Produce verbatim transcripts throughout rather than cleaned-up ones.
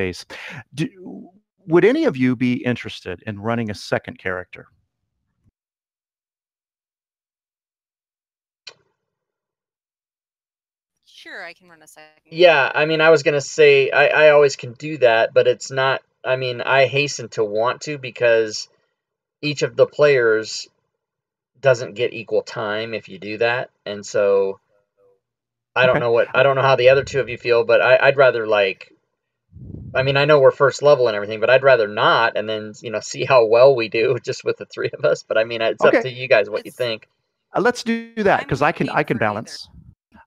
space. Do, would any of you be interested in running a second character? Sure, I can run a second. Yeah, I mean, I was going to say, I, I always can do that, but it's not, I mean, I hasten to want to because each of the players doesn't get equal time if you do that. And so I don't okay. know what, I don't know how the other two of you feel, but I, I'd rather like, I mean, I know we're first level and everything, but I'd rather not. And then, you know, see how well we do just with the three of us. But I mean, it's okay. up to you guys what it's, you think. Uh, let's do that because I can, I can balance. Either.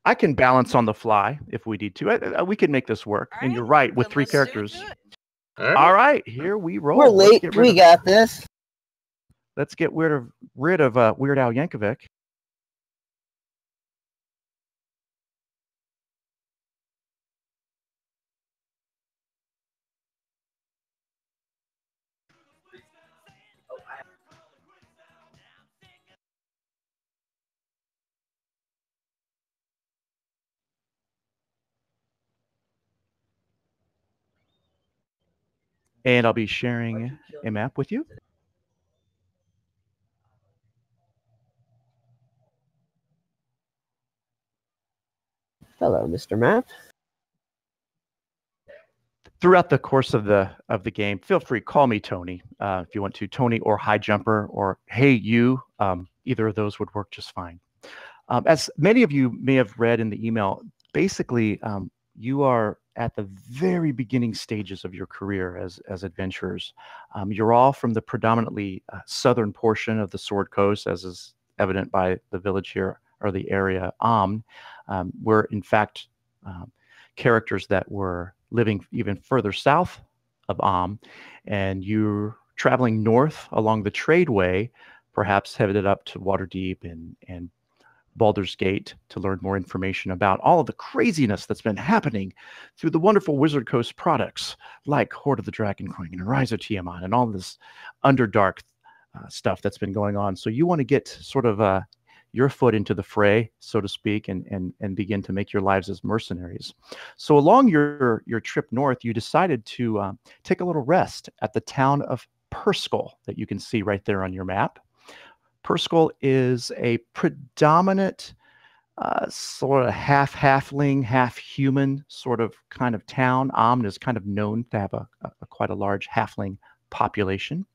I can balance on the fly if we need to. I, I, we can make this work. All and right, you're right, with three characters. All right. All right, here we roll. We're late. We got of, this. Let's get rid of rid of uh, Weird Al Yankovic. And I'll be sharing a map with you. Hello, Mister Map. Throughout the course of the of the game, feel free to call me Tony uh, if you want to. Tony or High Jumper or Hey You, um, either of those would work just fine. Um, as many of you may have read in the email, basically um, you are at the very beginning stages of your career as, as adventurers. Um, you're all from the predominantly uh, southern portion of the Sword Coast, as is evident by the village here, or the area, Amn, um, were in fact um, characters that were living even further south of Amn, and you're traveling north along the tradeway, perhaps headed up to Waterdeep and, and Baldur's Gate to learn more information about all of the craziness that's been happening through the wonderful Wizard Coast products like Hoard of the Dragon Queen and Rise of Tiamat and all this Underdark uh, stuff that's been going on. So you want to get sort of uh, your foot into the fray, so to speak, and, and, and begin to make your lives as mercenaries. So along your, your trip north, you decided to um, take a little rest at the town of Perskell that you can see right there on your map. Perskell is a predominant uh, sort of half-halfling, half-human sort of kind of town. Amn is kind of known to have a, a quite a large halfling population.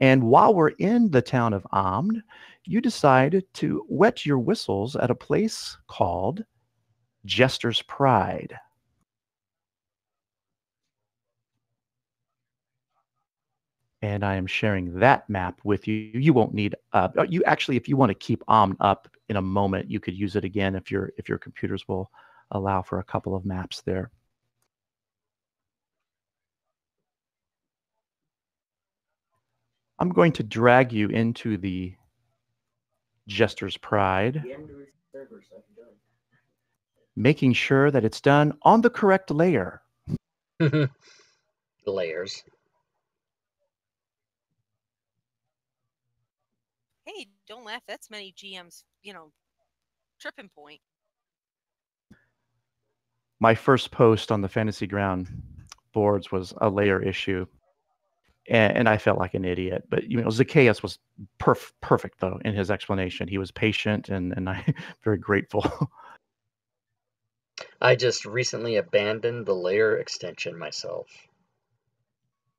And while we're in the town of Amn, you decide to wet your whistles at a place called Jester's Pride. And I am sharing that map with you. You won't need uh, you actually, if you want to keep Amn up in a moment, you could use it again if your if your computers will allow for a couple of maps there. I'm going to drag you into the Jester's Pride, making sure that it's done on the correct layer. The layers. Hey, don't laugh. That's many G M's, you know, tripping point. My first post on the Fantasy Ground boards was a layer issue, and, and I felt like an idiot. But, you know, Zacchaeus was perf perfect, though, in his explanation. He was patient, and, and I'm very grateful. I just recently abandoned the layer extension myself.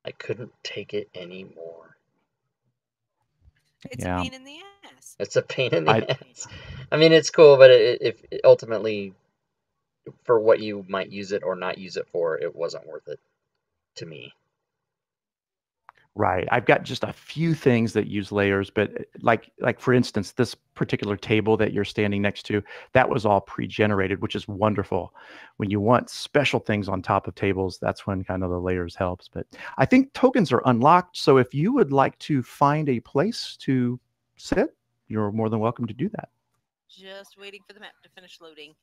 I couldn't take it anymore. It's yeah. a pain in the ass. It's a pain in the I, ass. I mean, it's cool, but it, it, it ultimately, for what you might use it or not use it for, it wasn't worth it to me. Right. I've got just a few things that use layers, but like, like for instance, this particular table that you're standing next to, that was all pre-generated, which is wonderful. When you want special things on top of tables, that's when kind of the layers helps. But I think tokens are unlocked. So if you would like to find a place to sit, you're more than welcome to do that. Just waiting for the map to finish loading.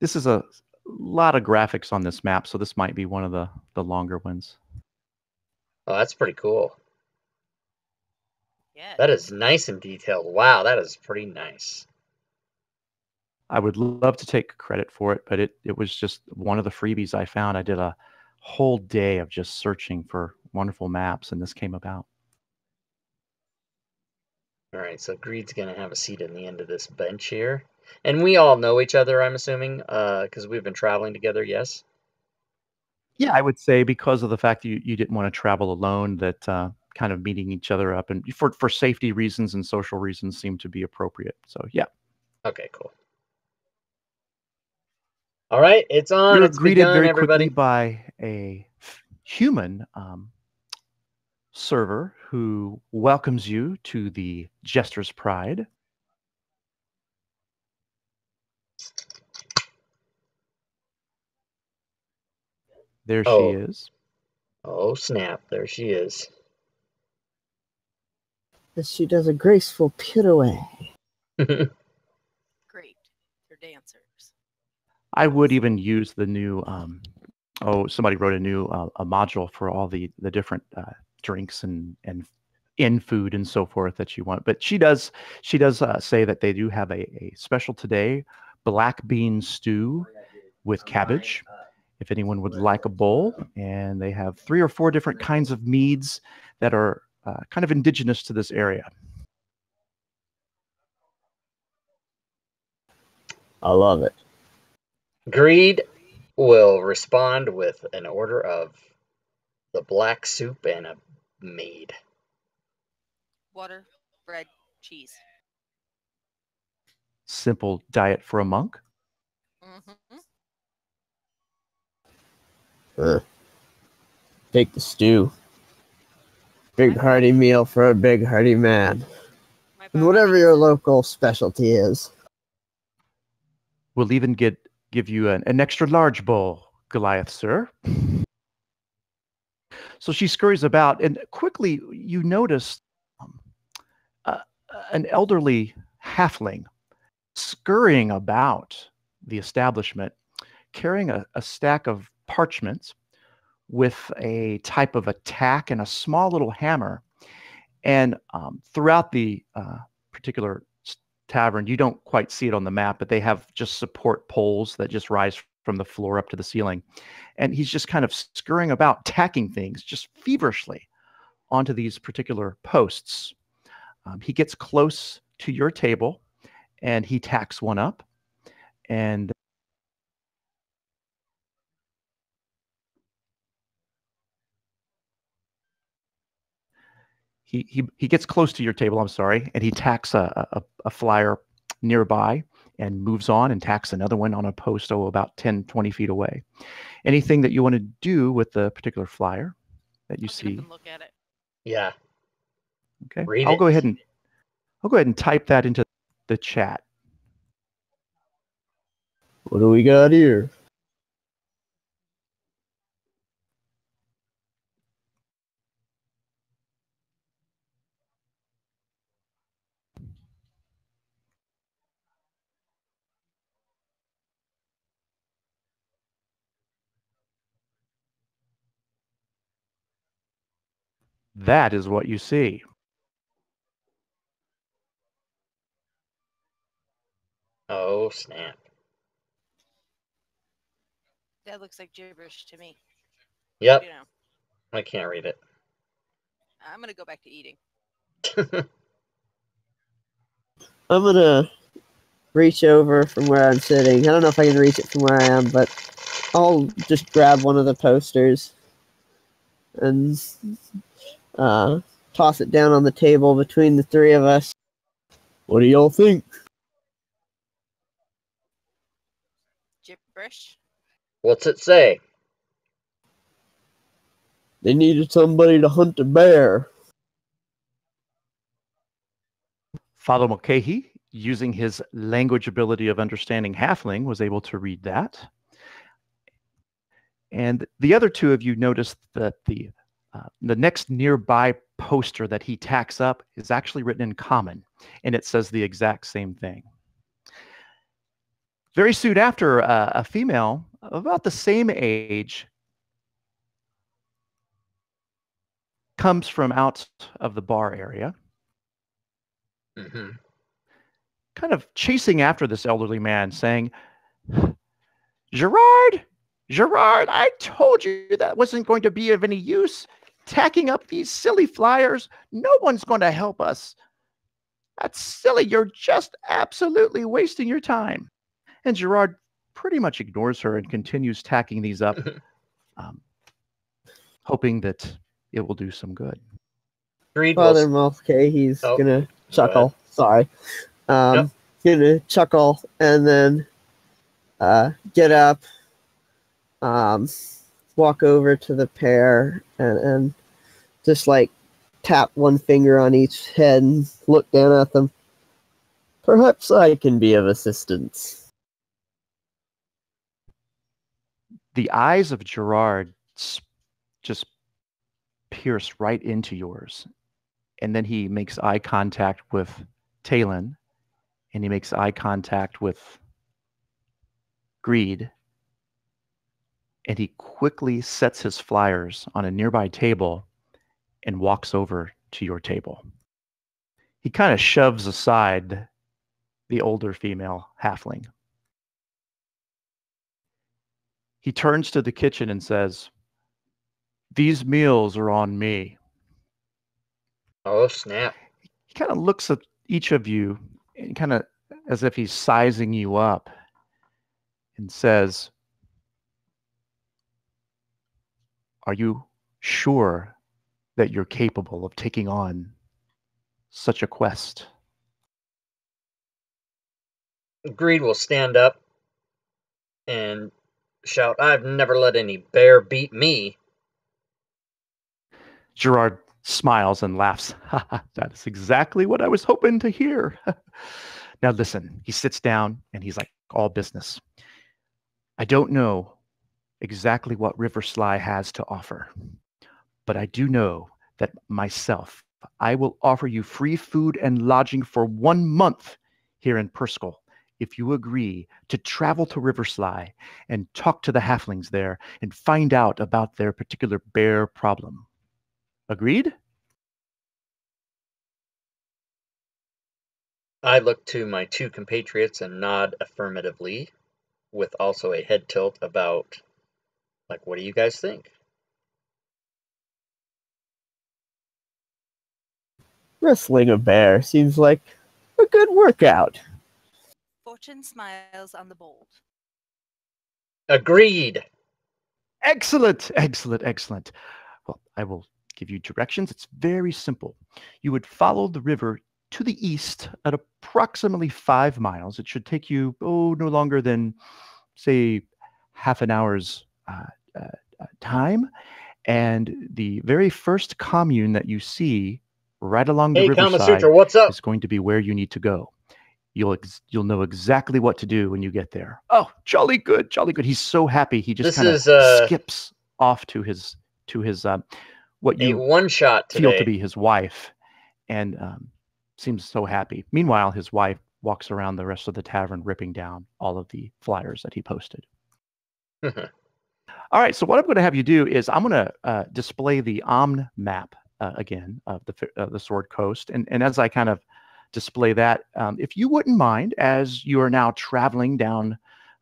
This is a... a lot of graphics on this map, so this might be one of the, the longer ones. Oh, that's pretty cool. Yeah. That is nice and detailed. Wow, that is pretty nice. I would love to take credit for it, but it, it was just one of the freebies I found. I did a whole day of just searching for wonderful maps, and this came about. All right, so Greed's going to have a seat in the end of this bench here. And we all know each other, I'm assuming, because uh, we've been traveling together, yes? Yeah, I would say because of the fact that you, you didn't want to travel alone, that uh, kind of meeting each other up and for, for safety reasons and social reasons seemed to be appropriate. So, yeah. Okay, cool. All right, it's on. You're it's greeted begun, very everybody. quickly by a human um, server who welcomes you to the Jester's Pride. There oh. she is. Oh, snap. There she is. She does a graceful pirouette. Great. They're dancers. I would even use the new, um, oh, somebody wrote a new uh, a module for all the, the different uh, drinks and, and in food and so forth that you want. But she does, she does uh, say that they do have a, a special today, black bean stew with cabbage. If anyone would like a bowl, and they have three or four different kinds of meads that are uh, kind of indigenous to this area. I love it. Greed will respond with an order of the black soup and a mead. Water, bread, cheese. Simple diet for a monk. Mm-hmm. Sure. Take the stew. Big hearty meal for a big hearty man. And whatever your local specialty is. We'll even get give you an, an extra large bowl, Goliath, sir. So she scurries about, and quickly you notice um, uh, an elderly halfling scurrying about the establishment, carrying a, a stack of parchments with a type of a tack and a small little hammer. And um, throughout the uh, particular tavern, you don't quite see it on the map, but they have just support poles that just rise from the floor up to the ceiling. And he's just kind of scurrying about, tacking things just feverishly onto these particular posts. Um, he gets close to your table and he tacks one up. And He, he, he gets close to your table, I'm sorry, and he tacks a, a, a flyer nearby and moves on and tacks another one on a post, oh, about ten, twenty feet away. Anything that you want to do with the particular flyer that you I'll see? Look at it. Yeah. Okay. Read I'll it. go ahead and I'll go ahead and type that into the chat. What do we got here? That is what you see. Oh, snap. That looks like gibberish to me. Yep. You know. I can't read it. I'm going to go back to eating. I'm going to reach over from where I'm sitting. I don't know if I can reach it from where I am, but I'll just grab one of the posters and Uh, toss it down on the table between the three of us. What do y'all think? Gibberish. What's it say? They needed somebody to hunt a bear. Father Mulcahy, using his language ability of understanding halfling, was able to read that. And the other two of you noticed that the Uh, the next nearby poster that he tacks up is actually written in common, and it says the exact same thing. Very soon after, uh, a female about the same age comes from out of the bar area. Mm-hmm. kind of chasing after this elderly man, saying, Gerard, Gerard, I told you that wasn't going to be of any use. Tacking up these silly flyers, no one's going to help us. That's silly. You're just absolutely wasting your time. And Gerard pretty much ignores her and continues tacking these up, um, hoping that it will do some good. Father Malfkay, he's oh, gonna chuckle. Go Sorry, um, yep. gonna chuckle and then uh, get up, um, walk over to the pair and and just like tap one finger on each head and look down at them. Perhaps I can be of assistance. The eyes of Gerard just pierce right into yours. And then he makes eye contact with Talon, and he makes eye contact with Greed, and he quickly sets his flyers on a nearby table and walks over to your table. He kind of shoves aside the older female halfling. He turns to the kitchen and says, "These meals are on me." Oh, snap. He kind of looks at each of you and kind of as if he's sizing you up and says, "Are you sure that you're capable of taking on such a quest?" Greed will stand up and shout, "I've never let any bear beat me." Gerard smiles and laughs. "That is exactly what I was hoping to hear." "Now listen," he sits down and he's like all business. "I don't know exactly what Riverslee has to offer, but I do know that myself, I will offer you free food and lodging for one month here in Perskell if you agree to travel to Riverslee and talk to the halflings there and find out about their particular bear problem. Agreed?" I look to my two compatriots and nod affirmatively, with also a head tilt about, like, what do you guys think? Wrestling a bear seems like a good workout. Fortune smiles on the bold. Agreed. Excellent, excellent, excellent. Well, I will give you directions. It's very simple. You would follow the river to the east at approximately five miles. It should take you, oh, no longer than, say, half an hour's uh, uh, time. And the very first commune that you see right along the hey, riverside what's up? is going to be where you need to go. You'll ex you'll know exactly what to do when you get there. Oh, jolly good, jolly good. He's so happy. He just kind of uh... skips off to his to his. Um, What you one shot today. feel to be his wife, and um, seems so happy. Meanwhile, his wife walks around the rest of the tavern, ripping down all of the flyers that he posted. All right, so what I'm going to have you do is I'm going to uh, display the Amn map uh, again of the of the Sword Coast, and and as I kind of display that, um, if you wouldn't mind, as you are now traveling down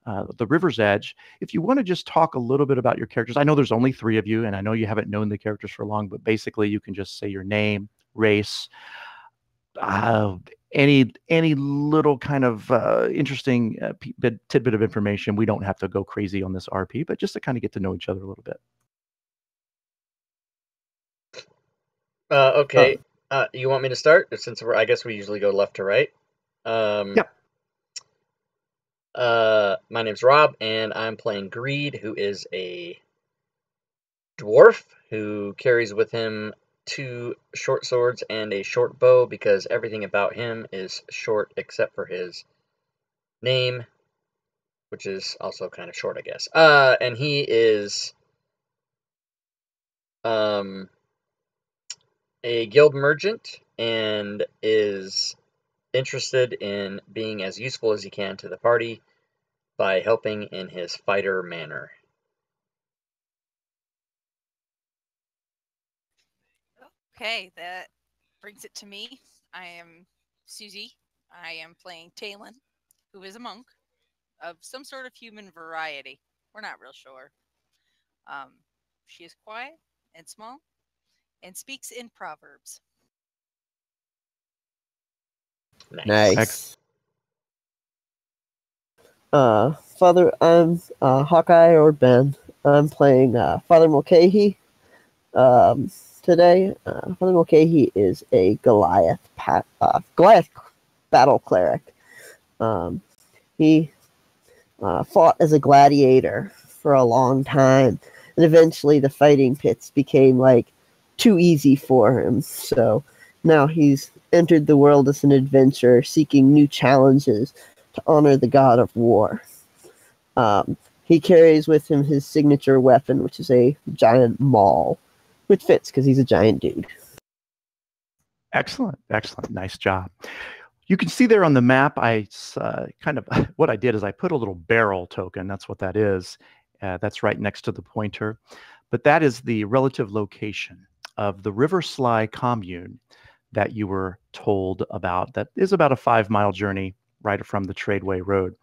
Uh, the river's edge, if you want to just talk a little bit about your characters. I know there's only three of you, and I know you haven't known the characters for long, but basically you can just say your name, race, uh, any any little kind of uh, interesting uh, bit, tidbit of information. We don't have to go crazy on this R P, but just to kind of get to know each other a little bit. Uh, okay. Uh, uh, you want me to start? Since we're, I guess we usually go left to right. Um, yeah. Uh, my name's Rob, and I'm playing Greed, who is a dwarf who carries with him two short swords and a short bow because everything about him is short except for his name, which is also kind of short, I guess. Uh, and he is um, a guild merchant and is interested in being as useful as he can to the party by helping in his fighter manner. Okay, that brings it to me. I am Susie. I am playing Talon, who is a monk of some sort of human variety. We're not real sure. Um, she is quiet and small and speaks in proverbs. Nice. nice. Uh, Father, I'm uh, Hawkeye or Ben. I'm playing uh, Father Mulcahy um, today. Uh, Father Mulcahy is a Goliath pat uh, Goliath battle cleric. Um, he uh, fought as a gladiator for a long time, and eventually the fighting pits became like too easy for him. So now he's entered the world as an adventurer, seeking new challenges to honor the god of war. Um, he carries with him his signature weapon, which is a giant maul, which fits because he's a giant dude. Excellent, excellent, nice job. You can see there on the map, I uh, kind of, what I did is I put a little barrel token, that's what that is. Uh, that's right next to the pointer. But that is the relative location of the Riverslee commune that you were told about. That is about a five mile journey right from the Tradeway Road.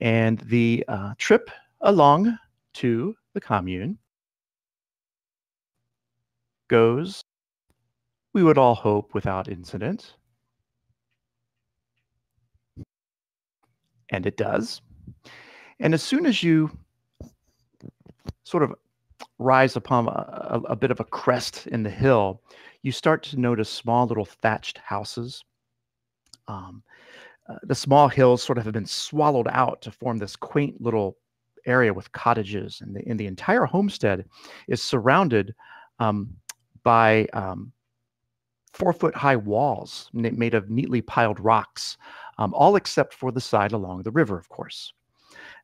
And the uh, trip along to the commune goes, we would all hope, without incident. And it does. And as soon as you sort of rise upon a, a bit of a crest in the hill, you start to notice small little thatched houses. Um, uh, the small hills sort of have been swallowed out to form this quaint little area with cottages, and the, and the entire homestead is surrounded um, by um, four-foot-high walls made of neatly piled rocks, um, all except for the side along the river, of course.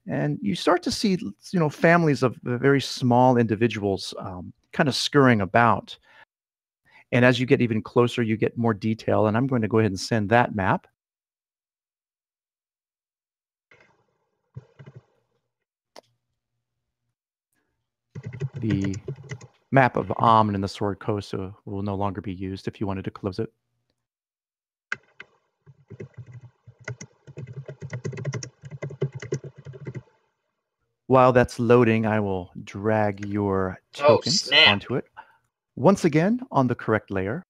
And you start to see, you know, families of very small individuals um, kind of scurrying about. And as you get even closer, you get more detail. And I'm going to go ahead and send that map. The map of Amn and the Sword Coast will no longer be used if you wanted to close it. While that's loading, I will drag your tokens oh, onto it. Once again, on the correct layer.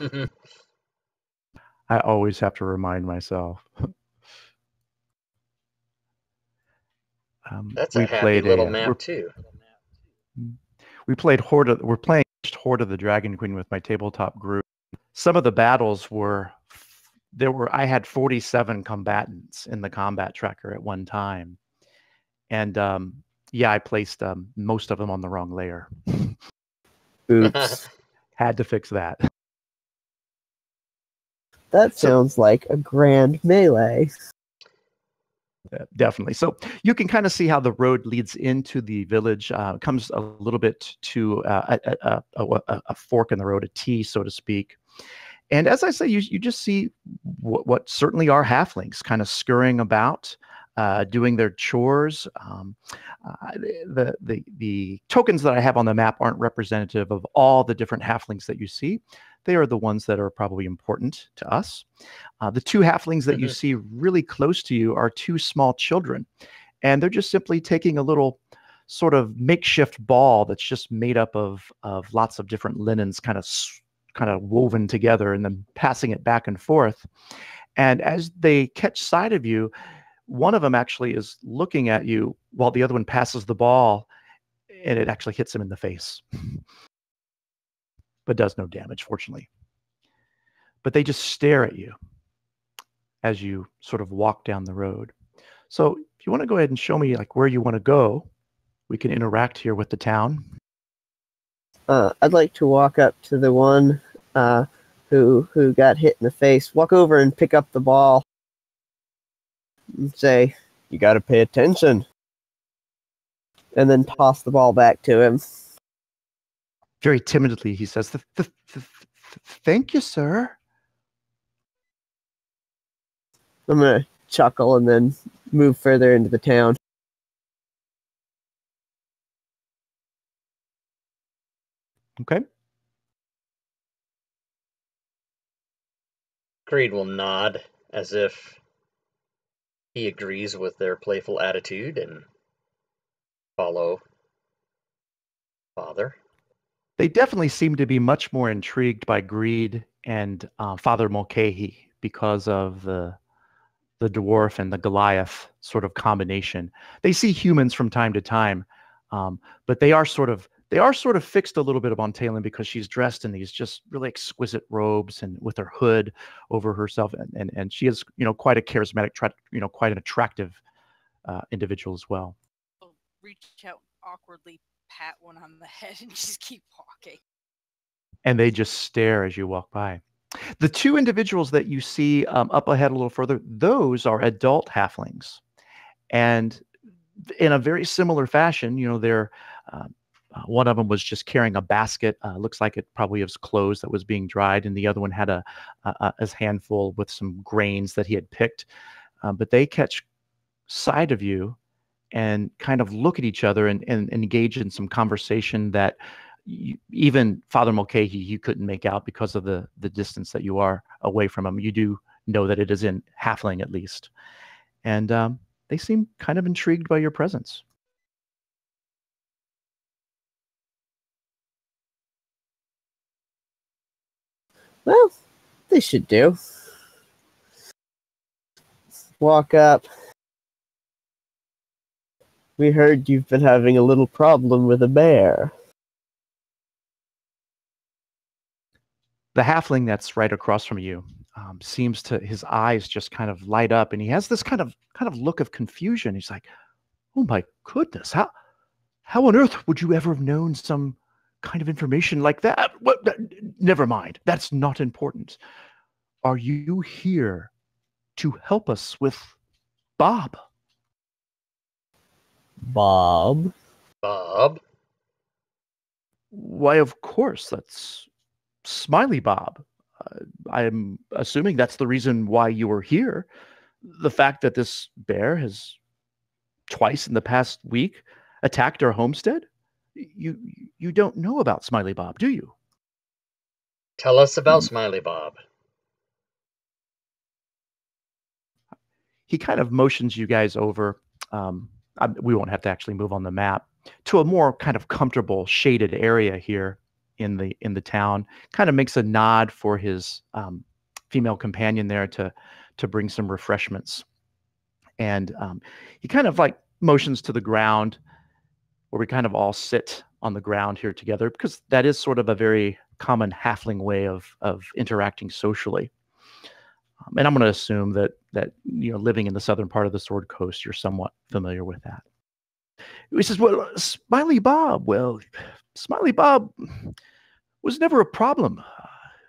I always have to remind myself. um, that's we a happy little a, map, too. We played Hoard of, we're playing Hoard of the Dragon Queen with my tabletop group. Some of the battles were... there were. I had forty-seven combatants in the combat tracker at one time. And um, yeah, I placed um, most of them on the wrong layer. Oops. Had to fix that. That sounds so, like a grand melee. Yeah, definitely. So you can kind of see how the road leads into the village, uh, comes a little bit to uh, a, a, a, a fork in the road, a T, so to speak. And as I say, you, you just see what, what certainly are halflings kind of scurrying about. Uh, doing their chores. Um, uh, the, the, the tokens that I have on the map aren't representative of all the different halflings that you see. They are the ones that are probably important to us. Uh, the two halflings that mm-hmm. you see really close to you are two small children, and they're just simply taking a little sort of makeshift ball that's just made up of, of lots of different linens kind of, kind of woven together and then passing it back and forth. And as they catch sight of you, one of them actually is looking at you while the other one passes the ball, and it actually hits him in the face, but does no damage, fortunately. But they just stare at you as you sort of walk down the road. So if you want to go ahead and show me like where you want to go, we can interact here with the town. Uh, I'd like to walk up to the one uh, who who got hit in the face, walk over and pick up the ball. And say, you got to pay attention. And then toss the ball back to him. Very timidly, he says, th th th th thank you, sir. I'm going to chuckle and then move further into the town. Okay. Creed will nod as if he agrees with their playful attitude and follow Father. They definitely seem to be much more intrigued by Greed and uh, Father Mulcahy because of the the dwarf and the Goliath sort of combination. They see humans from time to time, um, but they are sort of they are sort of fixed a little bit upon Talyn because she's dressed in these just really exquisite robes and with her hood over herself, and and, and she is you know quite a charismatic, you know quite an attractive uh, individual as well. I'll reach out awkwardly. Pat one on the head and just keep walking. And they just stare as you walk by. The two individuals that you see um, up ahead a little further, those are adult halflings. And in a very similar fashion, you know, they're, um, uh, one of them was just carrying a basket. Uh, looks like it probably was clothes that was being dried. And the other one had a, a, a handful with some grains that he had picked. Um, but they catch sight of you and kind of look at each other and, and engage in some conversation that you, even Father Mulcahy, you couldn't make out because of the, the distance that you are away from him. You do know that it is in halfling at least. And um, they seem kind of intrigued by your presence. Well, they should do. Walk up. We heard you've been having a little problem with a bear. The halfling that's right across from you um, seems to, his eyes just kind of light up, and he has this kind of kind of look of confusion. He's like, "Oh my goodness, how how on earth would you ever have known some kind of information like that? What? Never mind, that's not important. Are you here to help us with Bob?" Bob? Bob? Why, of course, that's Smiley Bob. Uh, I'm assuming that's the reason why you were here. The fact that this bear has twice in the past week attacked our homestead? You, you don't know about Smiley Bob, do you? Tell us about hmm. Smiley Bob. He kind of motions you guys over. Um, we won't have to actually move on the map to a more kind of comfortable shaded area here in the in the town. Kind of makes a nod for his um, female companion there to to bring some refreshments, and um, he kind of like motions to the ground where we kind of all sit on the ground here together, because that is sort of a very common halfling way of of interacting socially. And I'm going to assume that, that you know, living in the southern part of the Sword Coast, you're somewhat familiar with that. He says, well, Smiley Bob, well, Smiley Bob was never a problem.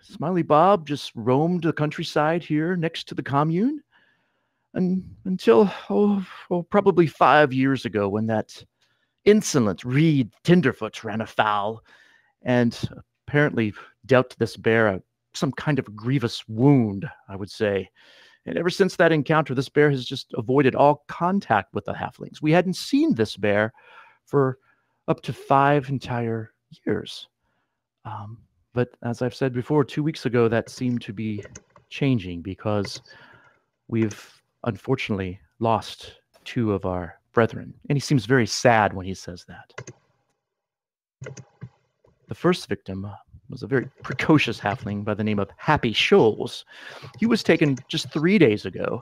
Smiley Bob just roamed the countryside here next to the commune and until oh, oh, probably five years ago when that insolent Reed Tinderfoot ran afoul and apparently dealt this bear a some kind of grievous wound, I would say. And ever since that encounter, this bear has just avoided all contact with the halflings. We hadn't seen this bear for up to five entire years. Um, but as I've said before, two weeks ago, that seemed to be changing because we've unfortunately lost two of our brethren. And he seems very sad when he says that. The first victim was a very precocious halfling by the name of Happy Shoals. He was taken just three days ago.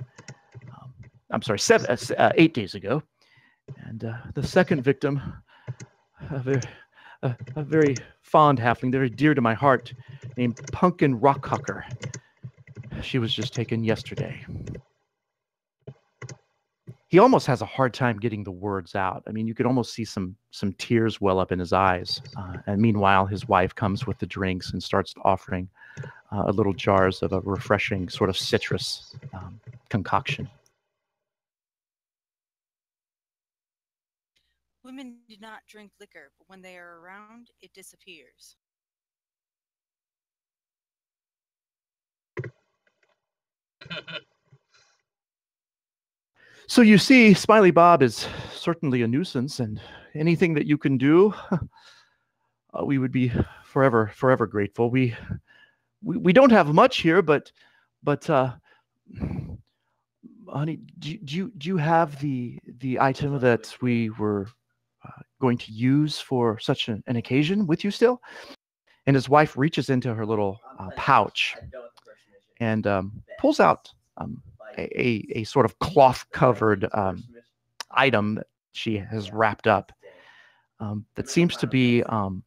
Um, I'm sorry, seven, uh, eight days ago. And uh, the second victim, a very, a, a very fond halfling, very dear to my heart, named Pumpkin Rockhucker. She was just taken yesterday. He almost has a hard time getting the words out. I mean, you could almost see some some tears well up in his eyes. Uh, and meanwhile, his wife comes with the drinks and starts offering uh, a little jars of a refreshing sort of citrus um, concoction. Women do not drink liquor, but when they are around, it disappears. So you see, Smiley Bob is certainly a nuisance, and anything that you can do, uh, we would be forever, forever grateful. We, we, we don't have much here, but But uh, honey, do, do you do you have the the item that we were uh, going to use for such an, an occasion with you still? And his wife reaches into her little uh, pouch and um, pulls out um, a, a sort of cloth-covered um, item that she has wrapped up um, that seems to be um,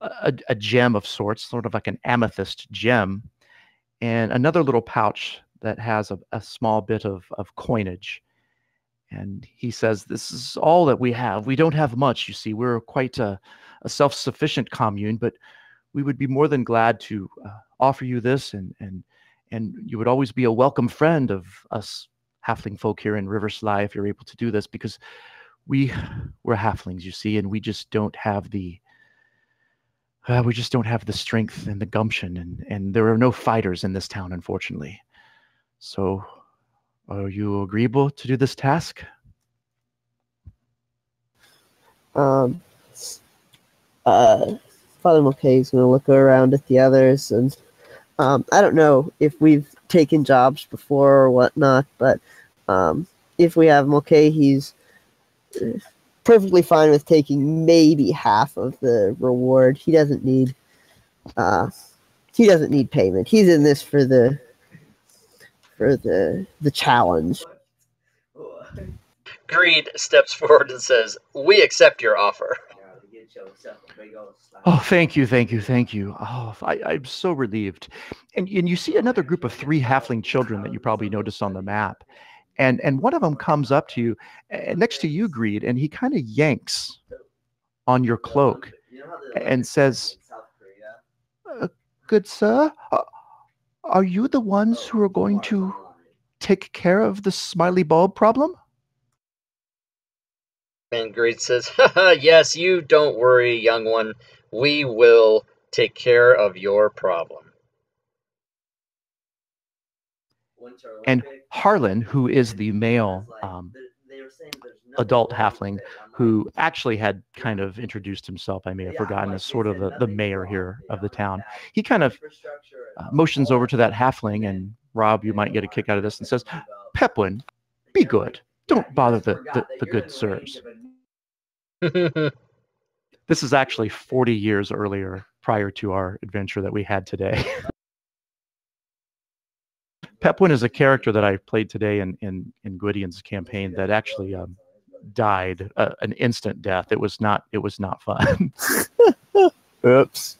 a, a gem of sorts, sort of like an amethyst gem, and another little pouch that has a, a small bit of, of coinage. And he says, this is all that we have. We don't have much, you see. We're quite a, a self-sufficient commune, but we would be more than glad to uh, offer you this, and and and you would always be a welcome friend of us halfling folk here in Riverslee if you're able to do this, because we we're halflings, you see, and we just don't have the uh, we just don't have the strength and the gumption, and and there are no fighters in this town, unfortunately. So, are you agreeable to do this task? Um. Uh. Father Mulcahy is going to look around at the others, and um, I don't know if we've taken jobs before or whatnot, but um, if we have Mulcahy, he's perfectly fine with taking maybe half of the reward. He doesn't need uh, he doesn't need payment. He's in this for the for the the challenge. Greed steps forward and says, "We accept your offer." Oh, thank you, thank you, thank you. Oh, I, I'm so relieved. And, and you see another group of three halfling children that you probably noticed on the map. And, and one of them comes up to you, and next to you, Greed, and he kind of yanks on your cloak and says, uh, good sir, uh, are you the ones who are going to take care of the Smiley Bob problem? And Greed says, haha, yes, you don't worry, young one. We will take care of your problem. And Harlan, who is the male um, adult halfling, who actually had kind of introduced himself, I may have forgotten, as sort of the, the mayor here of the town, he kind of uh, motions over to that halfling, and Rob, you might get a kick out of this, and says, Pepwin, be good. Don't bother the, the, the good sirs. This is actually forty years earlier, prior to our adventure that we had today. Pepwin is a character that I played today in, in, in Gwydion's campaign that actually um, died uh, an instant death. It was not, it was not fun. Oops.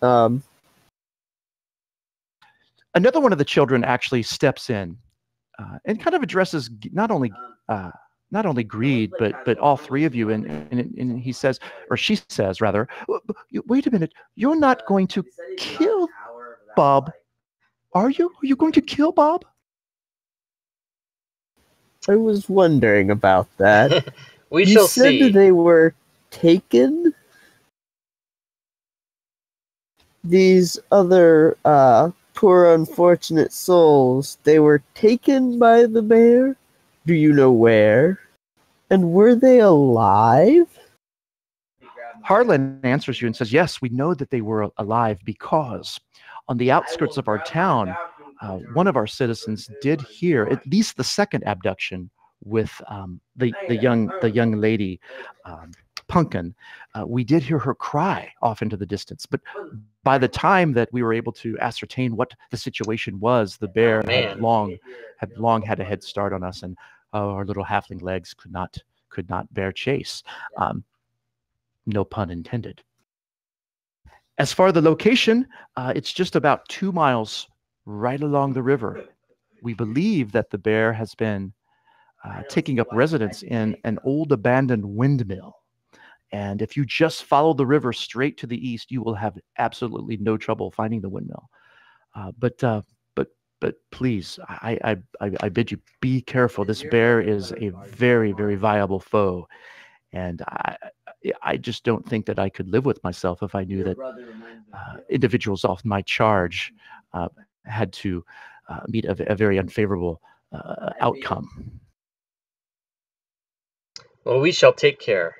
Um. Another one of the children actually steps in. Uh, and kind of addresses not only uh, not only Greed, but but all three of you. And, and and he says, or she says rather, wait a minute, you're not going to kill Bob, are you? Are you going to kill Bob? I was wondering about that. We shall see. You said they were taken. These other. Uh, Poor unfortunate souls, they were taken by the bear? Do you know where? And were they alive? Harlan answers you and says, yes, we know that they were alive because on the outskirts of our town, uh, one of our citizens did hear at least the second abduction with um, the, the, young, the young lady, um, Pumpkin. Uh, we did hear her cry off into the distance, but by the time that we were able to ascertain what the situation was, the bear oh, had long had long had a head start on us, and uh, our little halfling legs could not could not bear chase. Um, no pun intended. As far as the location, uh, it's just about two miles right along the river. We believe that the bear has been uh, taking up residence in an old abandoned windmill. And if you just follow the river straight to the east, you will have absolutely no trouble finding the windmill. Uh, but, uh, but, but please, I, I, I, I bid you be careful. This bear is a very, very viable foe, and I, I just don't think that I could live with myself if I knew that uh, individuals off my charge uh, had to uh, meet a, a very unfavorable uh, outcome. Well, we shall take care.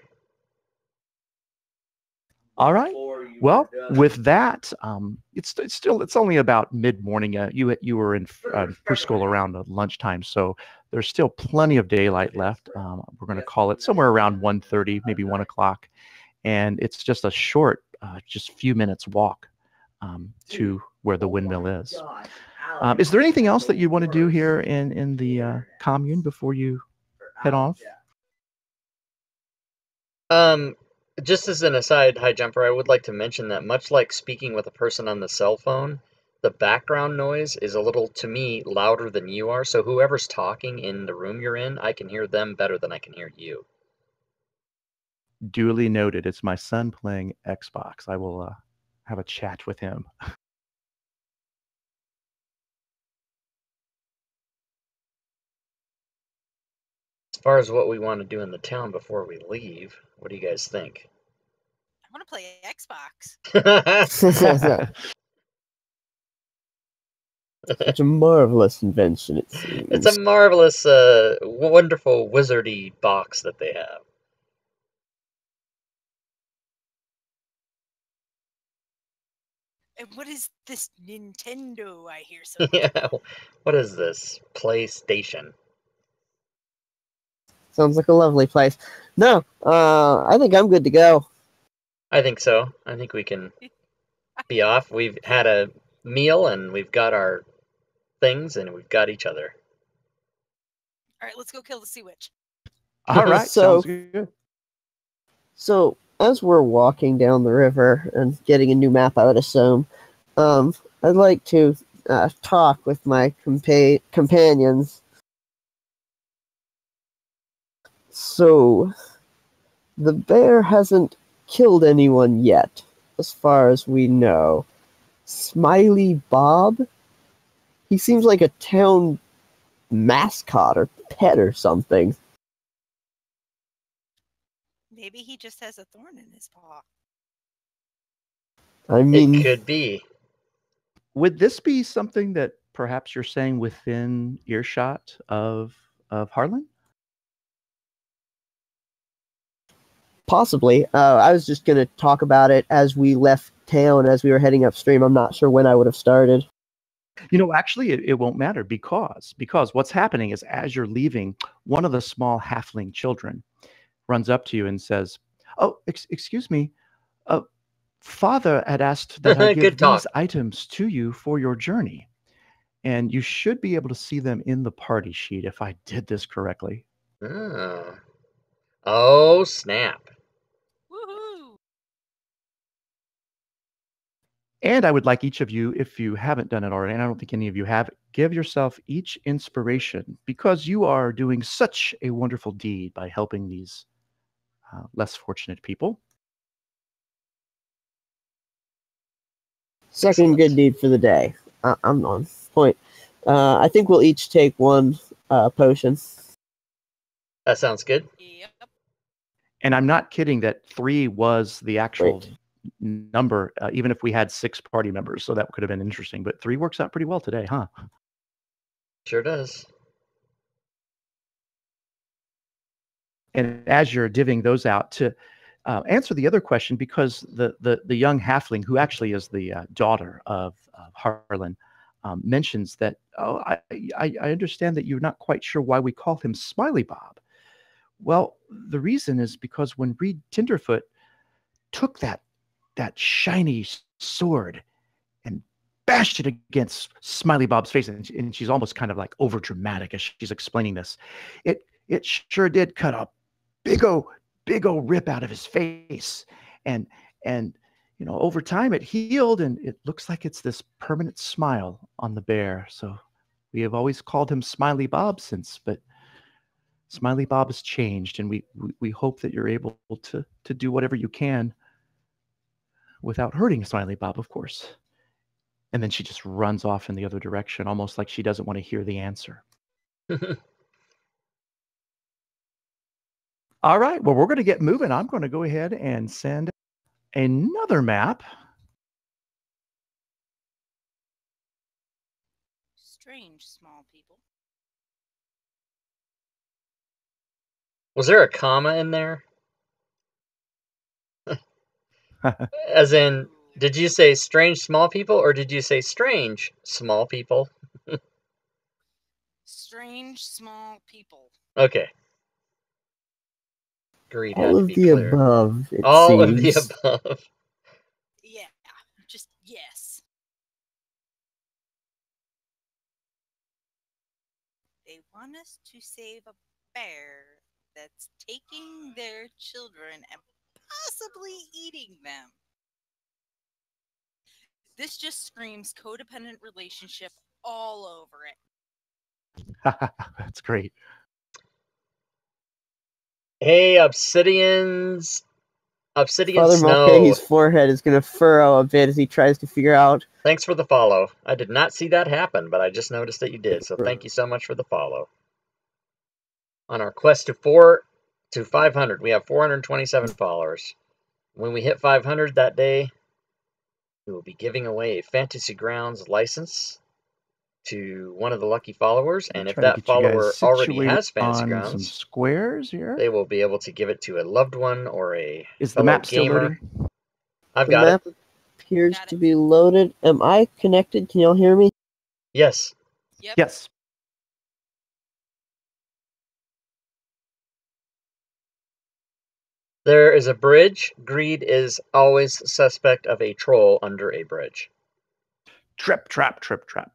All right. Well, with that, um, it's it's still it's only about mid morning. Uh, you you were in uh, Perskell around lunchtime, so there's still plenty of daylight left. Um, we're going to call it somewhere around one thirty, maybe one o'clock, and it's just a short, uh, just few minutes walk um, to where the windmill is. Um, is there anything else that you want to do here in in the uh, commune before you head off? Um, just as an aside, High Jumper, I would like to mention that much like speaking with a person on the cell phone, the background noise is a little, to me, louder than you are. So whoever's talking in the room you're in, I can hear them better than I can hear you. Duly noted. It's my son playing Xbox. I will uh, have a chat with him. As far as what we want to do in the town before we leave, what do you guys think? I want to play Xbox. It's a marvelous invention, it seems. It's a marvelous, uh, wonderful wizardy box that they have. And what is this Nintendo I hear so much? Yeah, what is this? PlayStation. Sounds like a lovely place. No, uh, I think I'm good to go. I think so. I think we can be off. We've had a meal, and we've got our things, and we've got each other. All right, let's go kill the sea witch. All right, so, sounds good. So as we're walking down the river and getting a new map, I would assume, um, I'd like to uh, talk with my compa- companions. So, the bear hasn't killed anyone yet, as far as we know. Smiley Bob? He seems like a town mascot or pet or something. Maybe he just has a thorn in his paw. I mean... It could be. Would this be something that perhaps you're saying within earshot of, of Harlan? Possibly. Uh, I was just going to talk about it as we left town, as we were heading upstream. I'm not sure when I would have started. You know, actually, it, it won't matter because because what's happening is as you're leaving, one of the small halfling children runs up to you and says, "Oh, ex- excuse me, uh, Father had asked that I give these items to you for your journey, and you should be able to see them in the party sheet if I did this correctly." Mm. Oh, snap. And I would like each of you, if you haven't done it already, and I don't think any of you have, give yourself each inspiration because you are doing such a wonderful deed by helping these uh, less fortunate people. Second good deed for the day. Uh, I'm on point. Uh, I think we'll each take one uh, potion. That sounds good. Yep. And I'm not kidding that three was the actual... Great. Number, uh, even if we had six party members, so that could have been interesting. But three works out pretty well today, huh? Sure does. And as you're divvying those out, to uh, answer the other question, because the the, the young halfling, who actually is the uh, daughter of, of Harlan, um, mentions that, oh, I, I I understand that you're not quite sure why we call him Smiley Bob. Well, the reason is because when Reed Tinderfoot took that that shiny sword and bashed it against Smiley Bob's face. And, she, and she's almost kind of like over dramatic as she's explaining this. It, it sure did cut a big old, big old rip out of his face. And, and, you know, over time it healed and it looks like it's this permanent smile on the bear. So we have always called him Smiley Bob since, but Smiley Bob has changed. And we, we, we hope that you're able to, to do whatever you can without hurting Smiley Bob, of course. And then she just runs off in the other direction, almost like she doesn't want to hear the answer. All right, well, we're going to get moving. I'm going to go ahead and send another map. Strange small people. Was there a comma in there? As in, did you say strange small people, or did you say strange small people? Strange small people. Okay. Agreed. All of the above, it seems. All of the above. Yeah, just yes. They want us to save a bear that's taking their children and possibly eating them. This just screams codependent relationship all over it. That's great. Hey, Obsidian's Obsidian Father Snow. Mulcahy's forehead is going to furrow a bit as he tries to figure out. Thanks for the follow. I did not see that happen, but I just noticed that you did, so thank you so much for the follow. On our quest to four to five hundred, we have four hundred twenty-seven followers. When we hit five hundred that day, we will be giving away a Fantasy Grounds license to one of the lucky followers, and if that follower already has Fantasy Grounds, some squares here, they will be able to give it to a loved one or a is the map still loaded? I've got it. The map appears to be loaded. Am I connected? Can y'all hear me? Yes. Yep. Yes. There is a bridge. Greed is always suspect of a troll under a bridge. Trip, trap, trip, trap.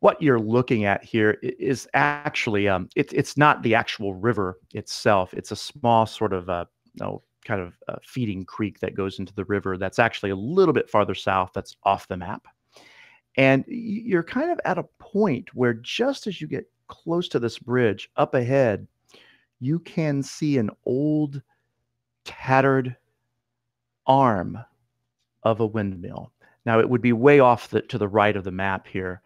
What you're looking at here is actually, um, it, it's not the actual river itself. It's a small sort of, uh, no, kind of uh, feeding creek that goes into the river that's actually a little bit farther south that's off the map. And you're kind of at a point where just as you get close to this bridge, up ahead, you can see an old, tattered arm of a windmill. Now, it would be way off the, to the right of the map here,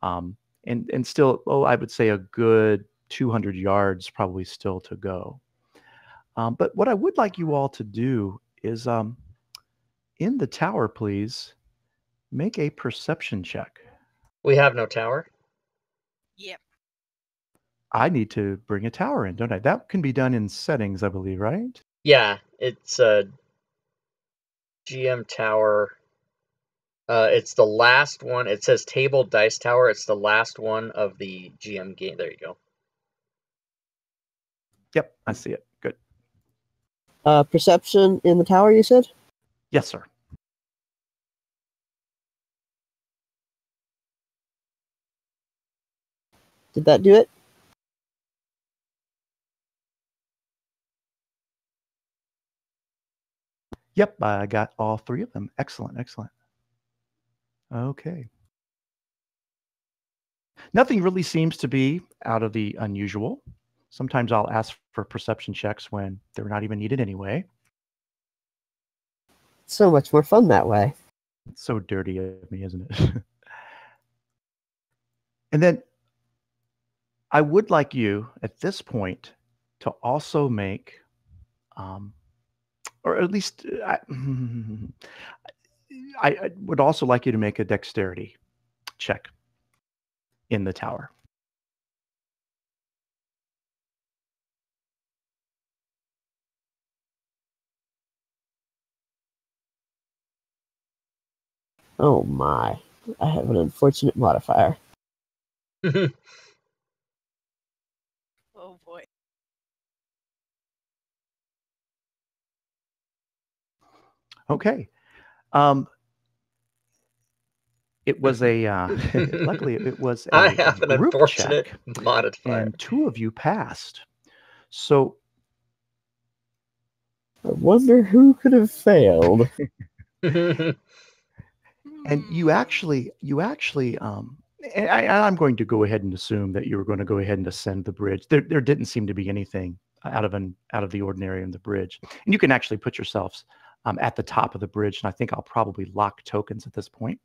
um, and, and still, oh, I would say a good two hundred yards probably still to go. Um, but what I would like you all to do is, um, in the tower, please, make a perception check. We have no tower. Yep. I need to bring a tower in, don't I? That can be done in settings, I believe, right? Yeah, it's a G M tower. Uh, it's the last one. It says table dice tower. It's the last one of the G M game. There you go. Yep, I see it. Good. Uh, perception in the tower, you said? Yes, sir. Did that do it? Yep, I got all three of them. Excellent, excellent. Okay. Nothing really seems to be out of the unusual. Sometimes I'll ask for perception checks when they're not even needed anyway. So much more fun that way. It's so dirty of me, isn't it? And then I would like you at this point to also make... Um, Or at least, I, I, I would also like you to make a dexterity check in the tower. Oh my, I have an unfortunate modifier. Oh boy. Okay. Um, it was a, uh, luckily it was a I have an unfortunate modifier. And two of you passed. So. I wonder who could have failed. And you actually, you actually, um, and I, I'm going to go ahead and assume that you were going to go ahead and ascend the bridge. There, there didn't seem to be anything out of an, out of the ordinary in the bridge. And you can actually put yourselves I'm at the top of the bridge, and I think I'll probably lock tokens at this point.